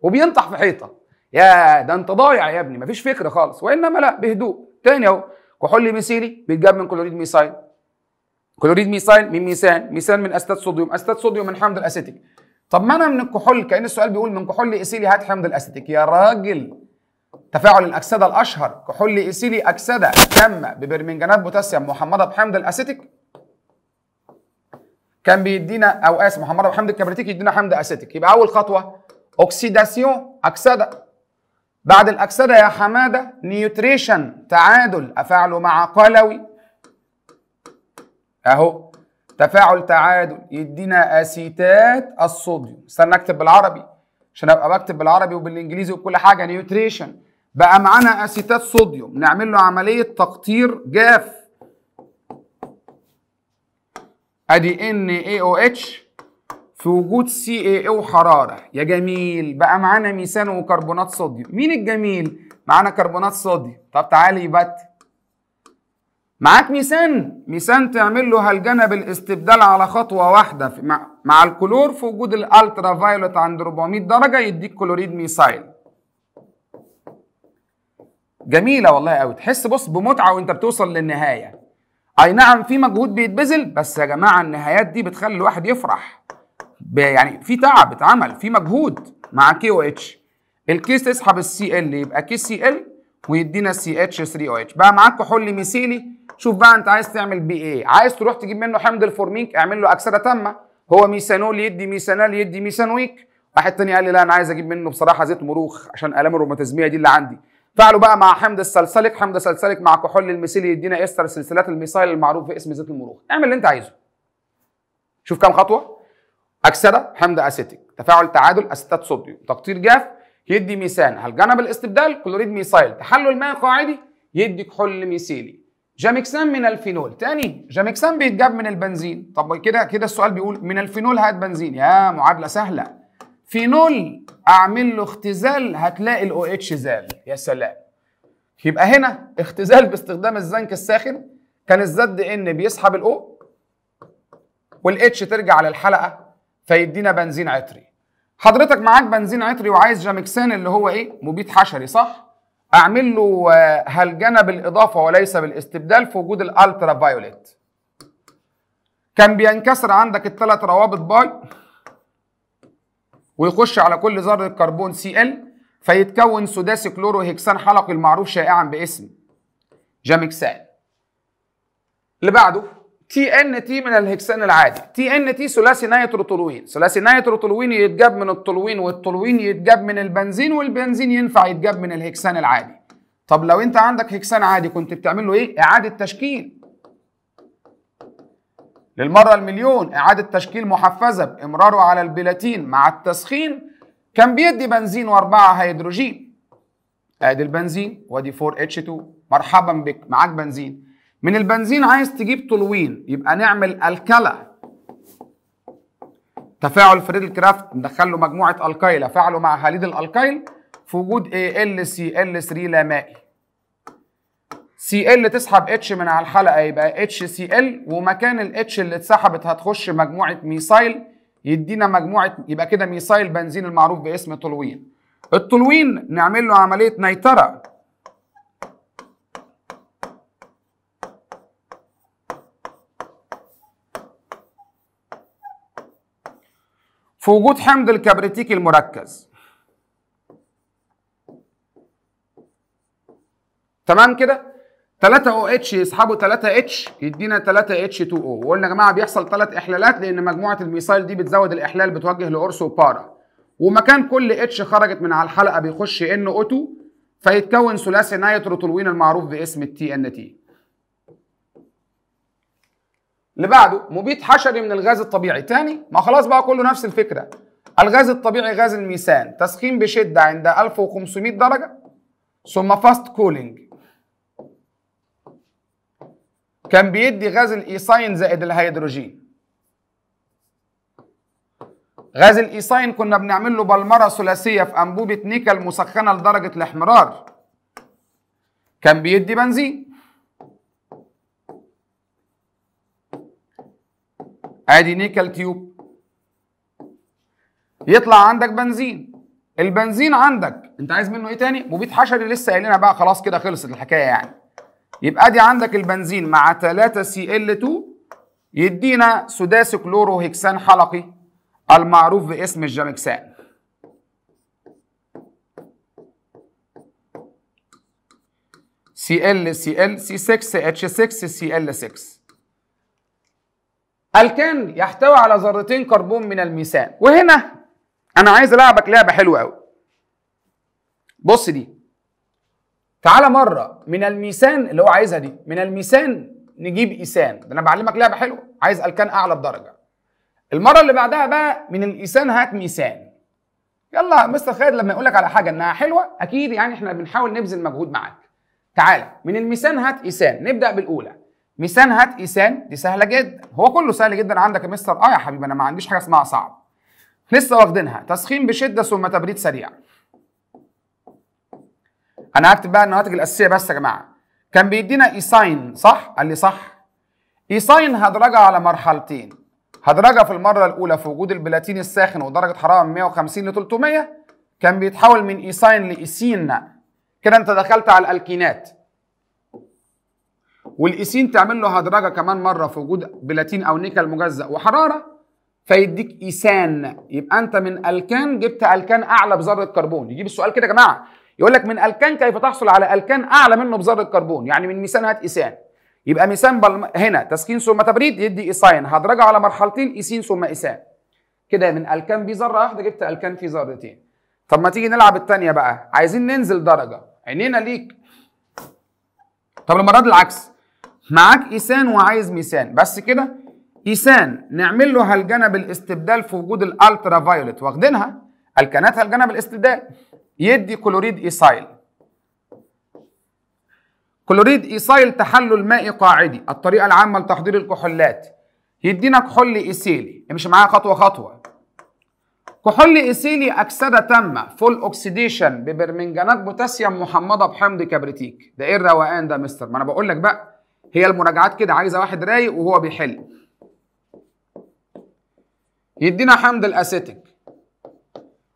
وبينطح في حيطه، يا ده انت ضايع يا ابني مفيش فكر خالص. وانما لا بهدوء تاني اهو، كحول ميثيلي بيتجاب من كلوريد ميثايل، كلوريد ميثايل من ميثان، ميثان من اسيتات صوديوم، اسيتات صوديوم من حمض الاسيتيك. طب ما انا من الكحول، كأن السؤال بيقول من كحول ايثيلي هات حمض الاسيتيك. يا راجل تفاعل الاكسده الاشهر كحول ايثيلي اكسده تم ببرمنجانات بوتاسيوم محمضه بحمض الاسيتيك كان بيدينا او اس محمضه بحمض الكبريتيك يدينا حمض اسيتيك. يبقى اول خطوه اوكسيداسيون اكسده، بعد الاكسده يا حماده نيوتريشن تعادل افعله مع قلوي اهو، تفاعل تعادل يدينا اسيتات الصوديوم. استنى اكتب بالعربي عشان ابقى بكتب بالعربي وبالانجليزي وكل حاجه. نيوتريشن بقى معانا اسيتات صوديوم، نعمل له عمليه تقطير جاف، ادي ان اي او اتش في وجود سي اي او حراره. يا جميل بقى معانا ميثان وكربونات صوديوم. مين الجميل؟ معانا كربونات صوديوم. طب تعالى يبت معاك ميثان، ميثان تعمل له هلجنه بالاستبدال على خطوه واحده مع, مع الكلور في وجود الالترا فايولت عند أربعمية درجه يديك كلوريد ميثايل. جميله والله قوي، تحس بص بمتعه وانت بتوصل للنهايه. اي نعم في مجهود بيتبذل، بس يا جماعه النهايات دي بتخلي الواحد يفرح، يعني في تعب اتعمل، في مجهود. مع كي او اتش الكيس تسحب السي ال يبقى كي سي ال ويدينا سي اتش ثلاثة او اتش. بقى معاك كحول ميثيلي، شوف بقى انت عايز تعمل بيه ايه. عايز تروح تجيب منه حمض الفورميك، اعمل له اكسده تامه، هو ميثانول يدي ميثانال يدي ميثانويك. واحد تاني قال لي لا انا عايز اجيب منه بصراحه زيت مروخ عشان الام الروماتيزميه دي اللي عندي. فعلوا بقى مع حمض السلسليك، حمض السلسليك مع كحول الميثيلي يدينا استر سلسلات الميثايل المعروف باسم زيت المروخ. اعمل اللي انت عايزه. شوف كام خطوه. اكسده، حمض اسيتيك، تفاعل تعادل اسيتات صوديوم، تقطير جاف يدي ميثان، هلجنه بالاستبدال كلوريد ميثايل، تحلل مائي قاعدي يدي كحول ميثيلي. جامكسان من الفينول، تاني جامكسان بيتجاب من البنزين. طب كده كده السؤال بيقول من الفينول هات بنزين، يا معادله سهله. فينول اعمل له اختزال هتلاقي الاو اتش زال، يا سلام. يبقى هنا اختزال باستخدام الزنك الساخن، كان الزد ان بيسحب الاو والاتش ترجع للحلقه فيدينا بنزين عطري. حضرتك معاك بنزين عطري وعايز جامكسان اللي هو ايه؟ مبيد حشري صح؟ اعمل له هلجنه بالاضافه وليس بالاستبدال في وجود الالترا فايوليت. كان بينكسر عندك الثلاث روابط باي ويخش على كل ذره كربون سي ال فيتكون سداسي كلورو هكسان حلقي المعروف شائعا باسم جامكسان. اللي بعده تي ان تي من الهكسان العادي، تي ان تي ثلاثي نيتروتولوين، ثلاثي نيتروتولوين يتجاب من التولوين والتولوين يتجاب من البنزين والبنزين ينفع يتجاب من الهكسان العادي. طب لو انت عندك هكسان عادي كنت بتعمل له ايه؟ اعاده تشكيل. للمره المليون اعاده تشكيل محفزه بامراره على البلاتين مع التسخين كان بيدي بنزين واربعه هيدروجين. ادي البنزين وادي أربعة اتش اتنين، مرحبا بك معاك بنزين. من البنزين عايز تجيب تولوين يبقى نعمل الكلا، تفاعل فريدل كرافت ندخل له مجموعه الكايل فعله مع هاليد الالكايل في وجود اي ال سي ال ثلاثة لا مائي. سي ال تسحب اتش من على الحلقه يبقى اتش سي ال، ومكان الاتش اللي اتسحبت هتخش مجموعه ميثايل يدينا مجموعه، يبقى كده ميثايل بنزين المعروف باسم تولوين. التولوين نعمل له عمليه نيتره، في وجود حمض الكبريتيك المركز. تمام كده؟ ثلاثة او اتش يسحبوا ثلاثة اتش يدينا ثلاثة اتش اتنين او، وقلنا يا جماعه بيحصل ثلاث احلالات لان مجموعه الميثايل دي بتزود الاحلال بتوجه لأورثو وبارا، ومكان كل اتش خرجت من على الحلقه بيخش ان او اتنين فيتكون ثلاثي نيتروتولوين المعروف باسم التي ان تي. اللي بعده مبيد حشري من الغاز الطبيعي، تاني ما خلاص بقى كله نفس الفكره. الغاز الطبيعي غاز الميثان، تسخين بشده عند ألف وخمسمية درجه ثم فاست كولينج، كان بيدي غاز الايثين زائد الهيدروجين. غاز الايثين كنا بنعمل له بلمره ثلاثيه في انبوبه نيكل مسخنه لدرجه الاحمرار، كان بيدي بنزين. ادي نيكل تيوب، يطلع عندك بنزين. البنزين عندك انت عايز منه ايه تاني؟ مبيد حشري لسه قايلنا بقى خلاص كده خلصت الحكايه يعني. يبقى دي عندك البنزين مع ثلاثة سي ال اتنين يدينا سداسي كلورو هكسان حلقي المعروف باسم الجامكسان. سي ال سي ال سي ستة اتش ستة سي ال ستة. الكان يحتوي على ذرتين كربون من الميثان، وهنا انا عايز العبك لعبه حلوه قوي. بص دي، تعالى مره من الميسان اللي هو عايزها دي، من الميسان نجيب ايسان. ده انا بعلمك لعبه حلوه، عايز الكان اعلى بدرجه. المره اللي بعدها بقى من الايسان هات ميسان. يلا مستر خالد لما يقول لك على حاجه انها حلوه اكيد يعني احنا بنحاول نبذل مجهود معاك. تعالى من الميسان هات ايسان، نبدا بالاولى. ميسان هات ايسان دي سهله جدا، هو كله سهل جدا عندك يا مستر. اه يا حبيبي انا ما عنديش حاجه اسمها صعب، لسه واخدينها. تسخين بشده ثم تبريد سريع. انا هكتب بقى النواتج الاساسيه بس يا جماعه. كان بيدينا ايساين صح؟ قال لي صح. ايساين هدرجها على مرحلتين، هدرجها في المره الاولى في وجود البلاتين الساخن ودرجه حراره من مية وخمسين ل تلتمية، كان بيتحول من ايساين لايسين. كده انت دخلت على الالكينات، والايسين تعمل له هدرجه كمان مره في وجود بلاتين او نيكل مجزأ وحراره فيديك ايسان. يبقى انت من الكان جبت الكان اعلى بذره كربون. يجيب السؤال كده يا جماعه يقول لك من الكان كيف تحصل على الكان اعلى منه بذره كربون، يعني من ميسان هات ايسان. يبقى ميسان بل... هنا تسخين ثم تبريد يدي ايساين، هدرجه على مرحلتين ايسين ثم ايسان. كده من الكان بيه ذره واحده جبت الكان فيه ذرتين. طب ما تيجي نلعب الثانيه بقى، عايزين ننزل درجه، عينينا ليك. طب المره دي العكس، معاك ايسان وعايز ميسان بس كده. ايسان نعمل له هلجنه بالاستبدال في وجود الالترا فايولت، واخدينها الكانات هلجنه بالاستبدال، يدي كلوريد ايسايل. كلوريد ايسايل تحلل مائي قاعدي، الطريقه العامه لتحضير الكحولات. يدينا كحول ايسيلي، امشي معايا خطوه خطوه. كحول ايسيلي اكسده تامه فول اوكسيديشن ببرمنجانات بوتاسيوم محمضه بحمض كبريتيك. ده ايه الروقان ده يا مستر؟ ما انا بقول لك بقى، هي المراجعات كده عايزه واحد رايق وهو بيحل. يدينا حمض الاسيتيك.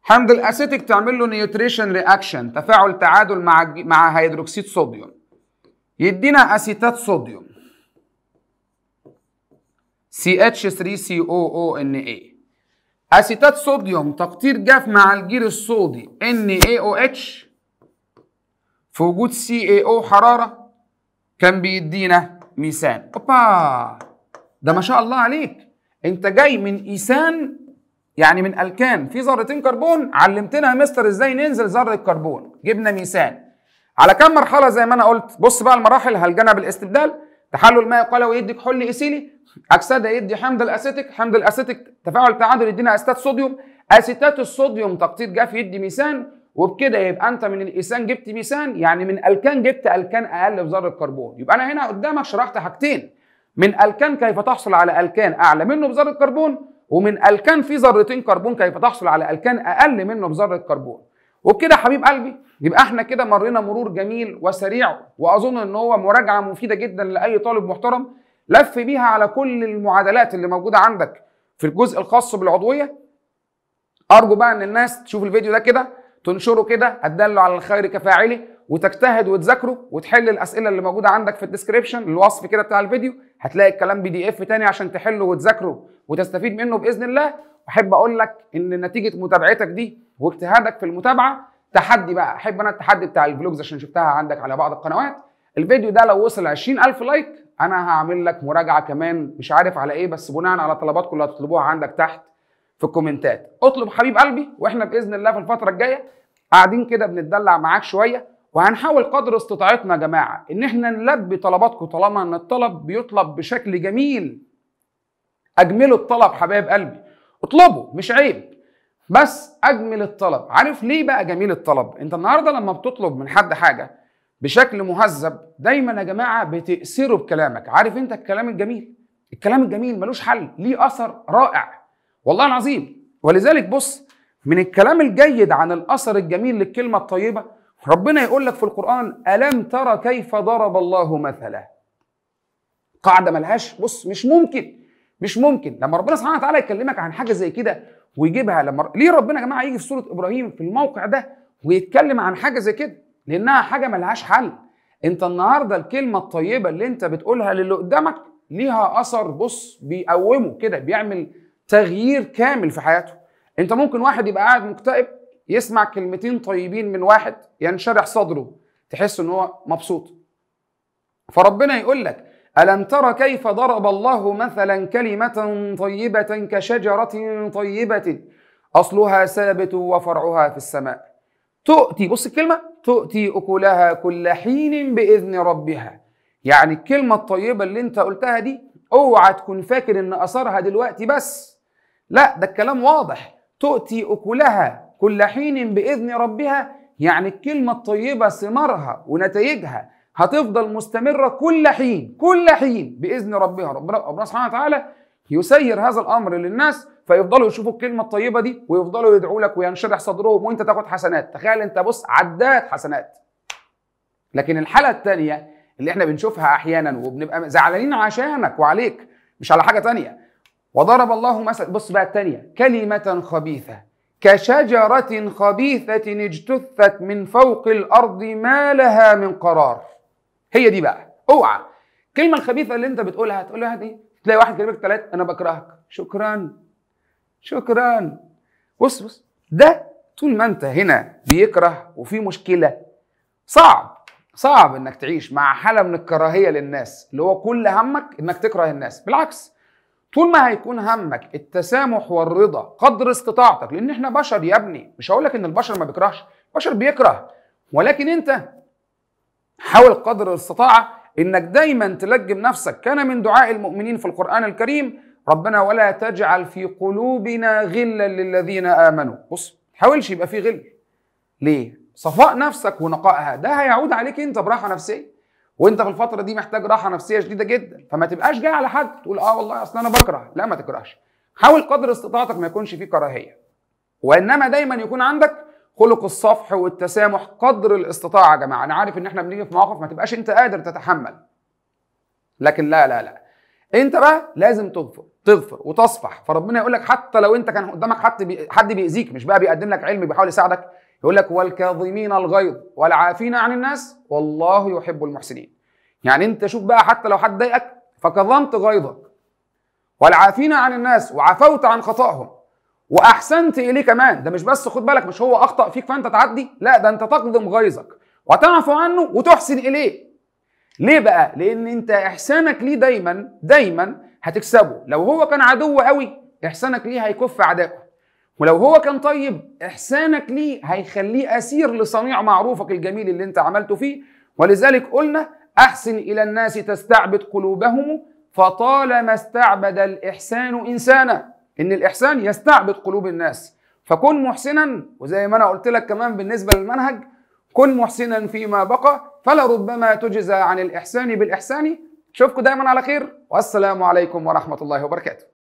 حمض الاسيتيك تعمل له نيوتريشن رياكشن، تفاعل تعادل مع مع هيدروكسيد صوديوم، يدينا اسيتات صوديوم سي اتش ثلاثة سي او او ان اي. اسيتات صوديوم تقطير جاف مع الجير الصودي ان اي او اتش في وجود سي اي او حراره، كان بيدينا ميثان. اوبا، ده ما شاء الله عليك، انت جاي من ايثان يعني من الكان في ذرتين كربون. علمتنا يا مستر ازاي ننزل ذره كربون، جبنا ميثان على كام مرحله زي ما انا قلت. بص بقى المراحل، هلجنه بالاستبدال، تحلل مائي قلوي يدي كحول ايثيلي، اكسده يدي حمض الاسيتيك، حمض الاسيتيك تفاعل تعادل يدينا اسيتات صوديوم، اسيتات الصوديوم تقطير جاف يدي ميثان. وبكده يبقى انت من الايثان جبت ميثان، يعني من الكان جبت الكان اقل بذره كربون. يبقى انا هنا قدامك شرحت حاجتين، من الكان كيف تحصل على الكان اعلى منه بذره كربون، ومن الكان في ذرتين كربون كيف تحصل على الكان اقل منه بذره كربون. وبكده حبيب قلبي يبقى احنا كده مرينا مرور جميل وسريع، واظن ان هو مراجعه مفيده جدا لاي طالب محترم، لف بيها على كل المعادلات اللي موجوده عندك في الجزء الخاص بالعضويه. ارجو بقى ان الناس تشوف الفيديو ده كده، تنشره كده، الدل على الخير كفاعله، وتجتهد وتذاكره وتحل الاسئله اللي موجوده عندك في الديسكريبشن الوصف كده بتاع الفيديو. هتلاقي الكلام بي دي اف تاني عشان تحله وتذاكره وتستفيد منه باذن الله. احب اقول لك ان نتيجه متابعتك دي واجتهادك في المتابعه تحدي بقى، احب انا التحدي بتاع الفلوجز عشان شفتها عندك على بعض القنوات. الفيديو ده لو وصل عشرين ألف لايك انا هعمل لك مراجعه كمان مش عارف على ايه، بس بناء على طلباتكم اللي هتطلبوها عندك تحت في الكومنتات. اطلب حبيب قلبي، واحنا باذن الله في الفتره الجايه قاعدين كده بنتدلع معاك شويه، وهنحاول قدر استطاعتنا يا جماعه ان احنا نلبي طلباتكم، طالما ان الطلب بيطلب بشكل جميل. اجملوا الطلب حبايب قلبي، اطلبوا مش عيب، بس اجمل الطلب. عارف ليه بقى جميل الطلب؟ انت النهارده لما بتطلب من حد حاجه بشكل مهذب دايما يا جماعه بتأثره بكلامك. عارف انت الكلام الجميل، الكلام الجميل ملوش حل، ليه اثر رائع والله العظيم. ولذلك بص، من الكلام الجيد عن الاثر الجميل للكلمه الطيبه، ربنا يقول لك في القرآن: ألم ترى كيف ضرب الله مثلا. قاعده ملهاش، بص مش ممكن مش ممكن لما ربنا سبحانه وتعالى يكلمك عن حاجه زي كده ويجيبها. لما ليه ربنا يا جماعه يجي في سوره ابراهيم في الموقع ده ويتكلم عن حاجه زي كده؟ لانها حاجه ملهاش حل. انت النهارده الكلمه الطيبه اللي انت بتقولها للي قدامك ليها اثر، بص بيقومه كده، بيعمل تغيير كامل في حياته. انت ممكن واحد يبقى قاعد مكتئب يسمع كلمتين طيبين من واحد ينشرح صدره، تحس ان هو مبسوط. فربنا يقول لك: ألم تر كيف ضرب الله مثلا كلمة طيبة كشجرة طيبة أصلها ثابت وفرعها في السماء، تؤتي، بص الكلمة، تؤتي أكلها كل حين بإذن ربها. يعني الكلمة الطيبة اللي أنت قلتها دي أوعى تكون فاكر إن أثرها دلوقتي بس، لا، ده الكلام واضح. تؤتي أكلها كل حين بإذن ربها، يعني الكلمة الطيبة ثمارها ونتائجها هتفضل مستمرة كل حين، كل حين بإذن ربها. ربنا سبحانه وتعالى يسير هذا الأمر للناس فيفضلوا يشوفوا الكلمة الطيبة دي ويفضلوا يدعوا لك وينشرح صدرهم وانت تاخد حسنات. تخيل انت، بص، عدات حسنات. لكن الحالة الثانية اللي احنا بنشوفها أحيانا وبنبقى زعلانين عشانك وعليك مش على حاجة ثانية. وضرب الله مثلا، بص بقى الثانية، كلمة خبيثة كشجرة خبيثة اجتثت من فوق الأرض ما لها من قرار. هي دي بقى، اوعى الكلمة الخبيثة اللي انت بتقولها تقول لها دي، تلاقي واحد كلمك ثلاثة، أنا بكرهك، شكرا شكرا. بص بص، ده طول ما انت هنا بيكره وفي مشكلة، صعب صعب انك تعيش مع حالة من الكراهية للناس، اللي هو كل همك انك تكره الناس. بالعكس، طول ما هيكون همك التسامح والرضا قدر استطاعتك، لان احنا بشر يا ابني. مش هقول لك ان البشر ما بيكرهش، البشر بيكره، ولكن انت حاول قدر الاستطاعة انك دايما تلجم نفسك. كان من دعاء المؤمنين في القرآن الكريم ربنا ولا تجعل في قلوبنا غلا للذين آمنوا. بص، ما تحاولش يبقى في غل. ليه؟ صفاء نفسك ونقائها، ده هيعود عليك انت براحة نفسية، وانت في الفترة دي محتاج راحة نفسية شديدة جدا. فما تبقاش جاي على حد تقول اه والله اصل انا بكره، لا، ما تكرهش. حاول قدر استطاعتك ما يكونش فيه كراهية، وانما دايما يكون عندك خلق الصفح والتسامح قدر الاستطاعة. يا جماعة، انا عارف ان احنا بنيجي في مواقف ما تبقاش انت قادر تتحمل، لكن لا لا لا، انت بقى لازم تغفر تغفر وتصفح. فربنا يقول لك حتى لو انت كان قدامك حد بي... حد بيأذيك، مش بقى بيقدم لك علم بيحاول يساعدك، يقول لك والكاظمين الغيظ والعافين عن الناس والله يحب المحسنين. يعني انت شوف بقى، حتى لو حد ضايقك فكظمت غيظك، والعافين عن الناس، وعفوت عن خطأهم واحسنت اليه كمان. ده مش بس، خد بالك، مش هو اخطأ فيك فانت تعدي، لا، ده انت تقضم غيظك وتعفو عنه وتحسن اليه. ليه بقى؟ لان انت احسانك ليه دايما دايما هتكسبه. لو هو كان عدو قوي، احسانك ليه هيكف عدائه، ولو هو كان طيب، احسانك ليه هيخليه اسير لصنيع معروفك الجميل اللي انت عملته فيه. ولذلك قلنا احسن الى الناس تستعبد قلوبهم، فطالما استعبد الاحسان انسانا، ان الاحسان يستعبد قلوب الناس، فكن محسنا. وزي ما انا قلت لك كمان بالنسبه للمنهج، كن محسنا فيما بقى، فلربما تجزى عن الإحسان بالإحسان. أشوفكم دايما على خير، والسلام عليكم ورحمة الله وبركاته.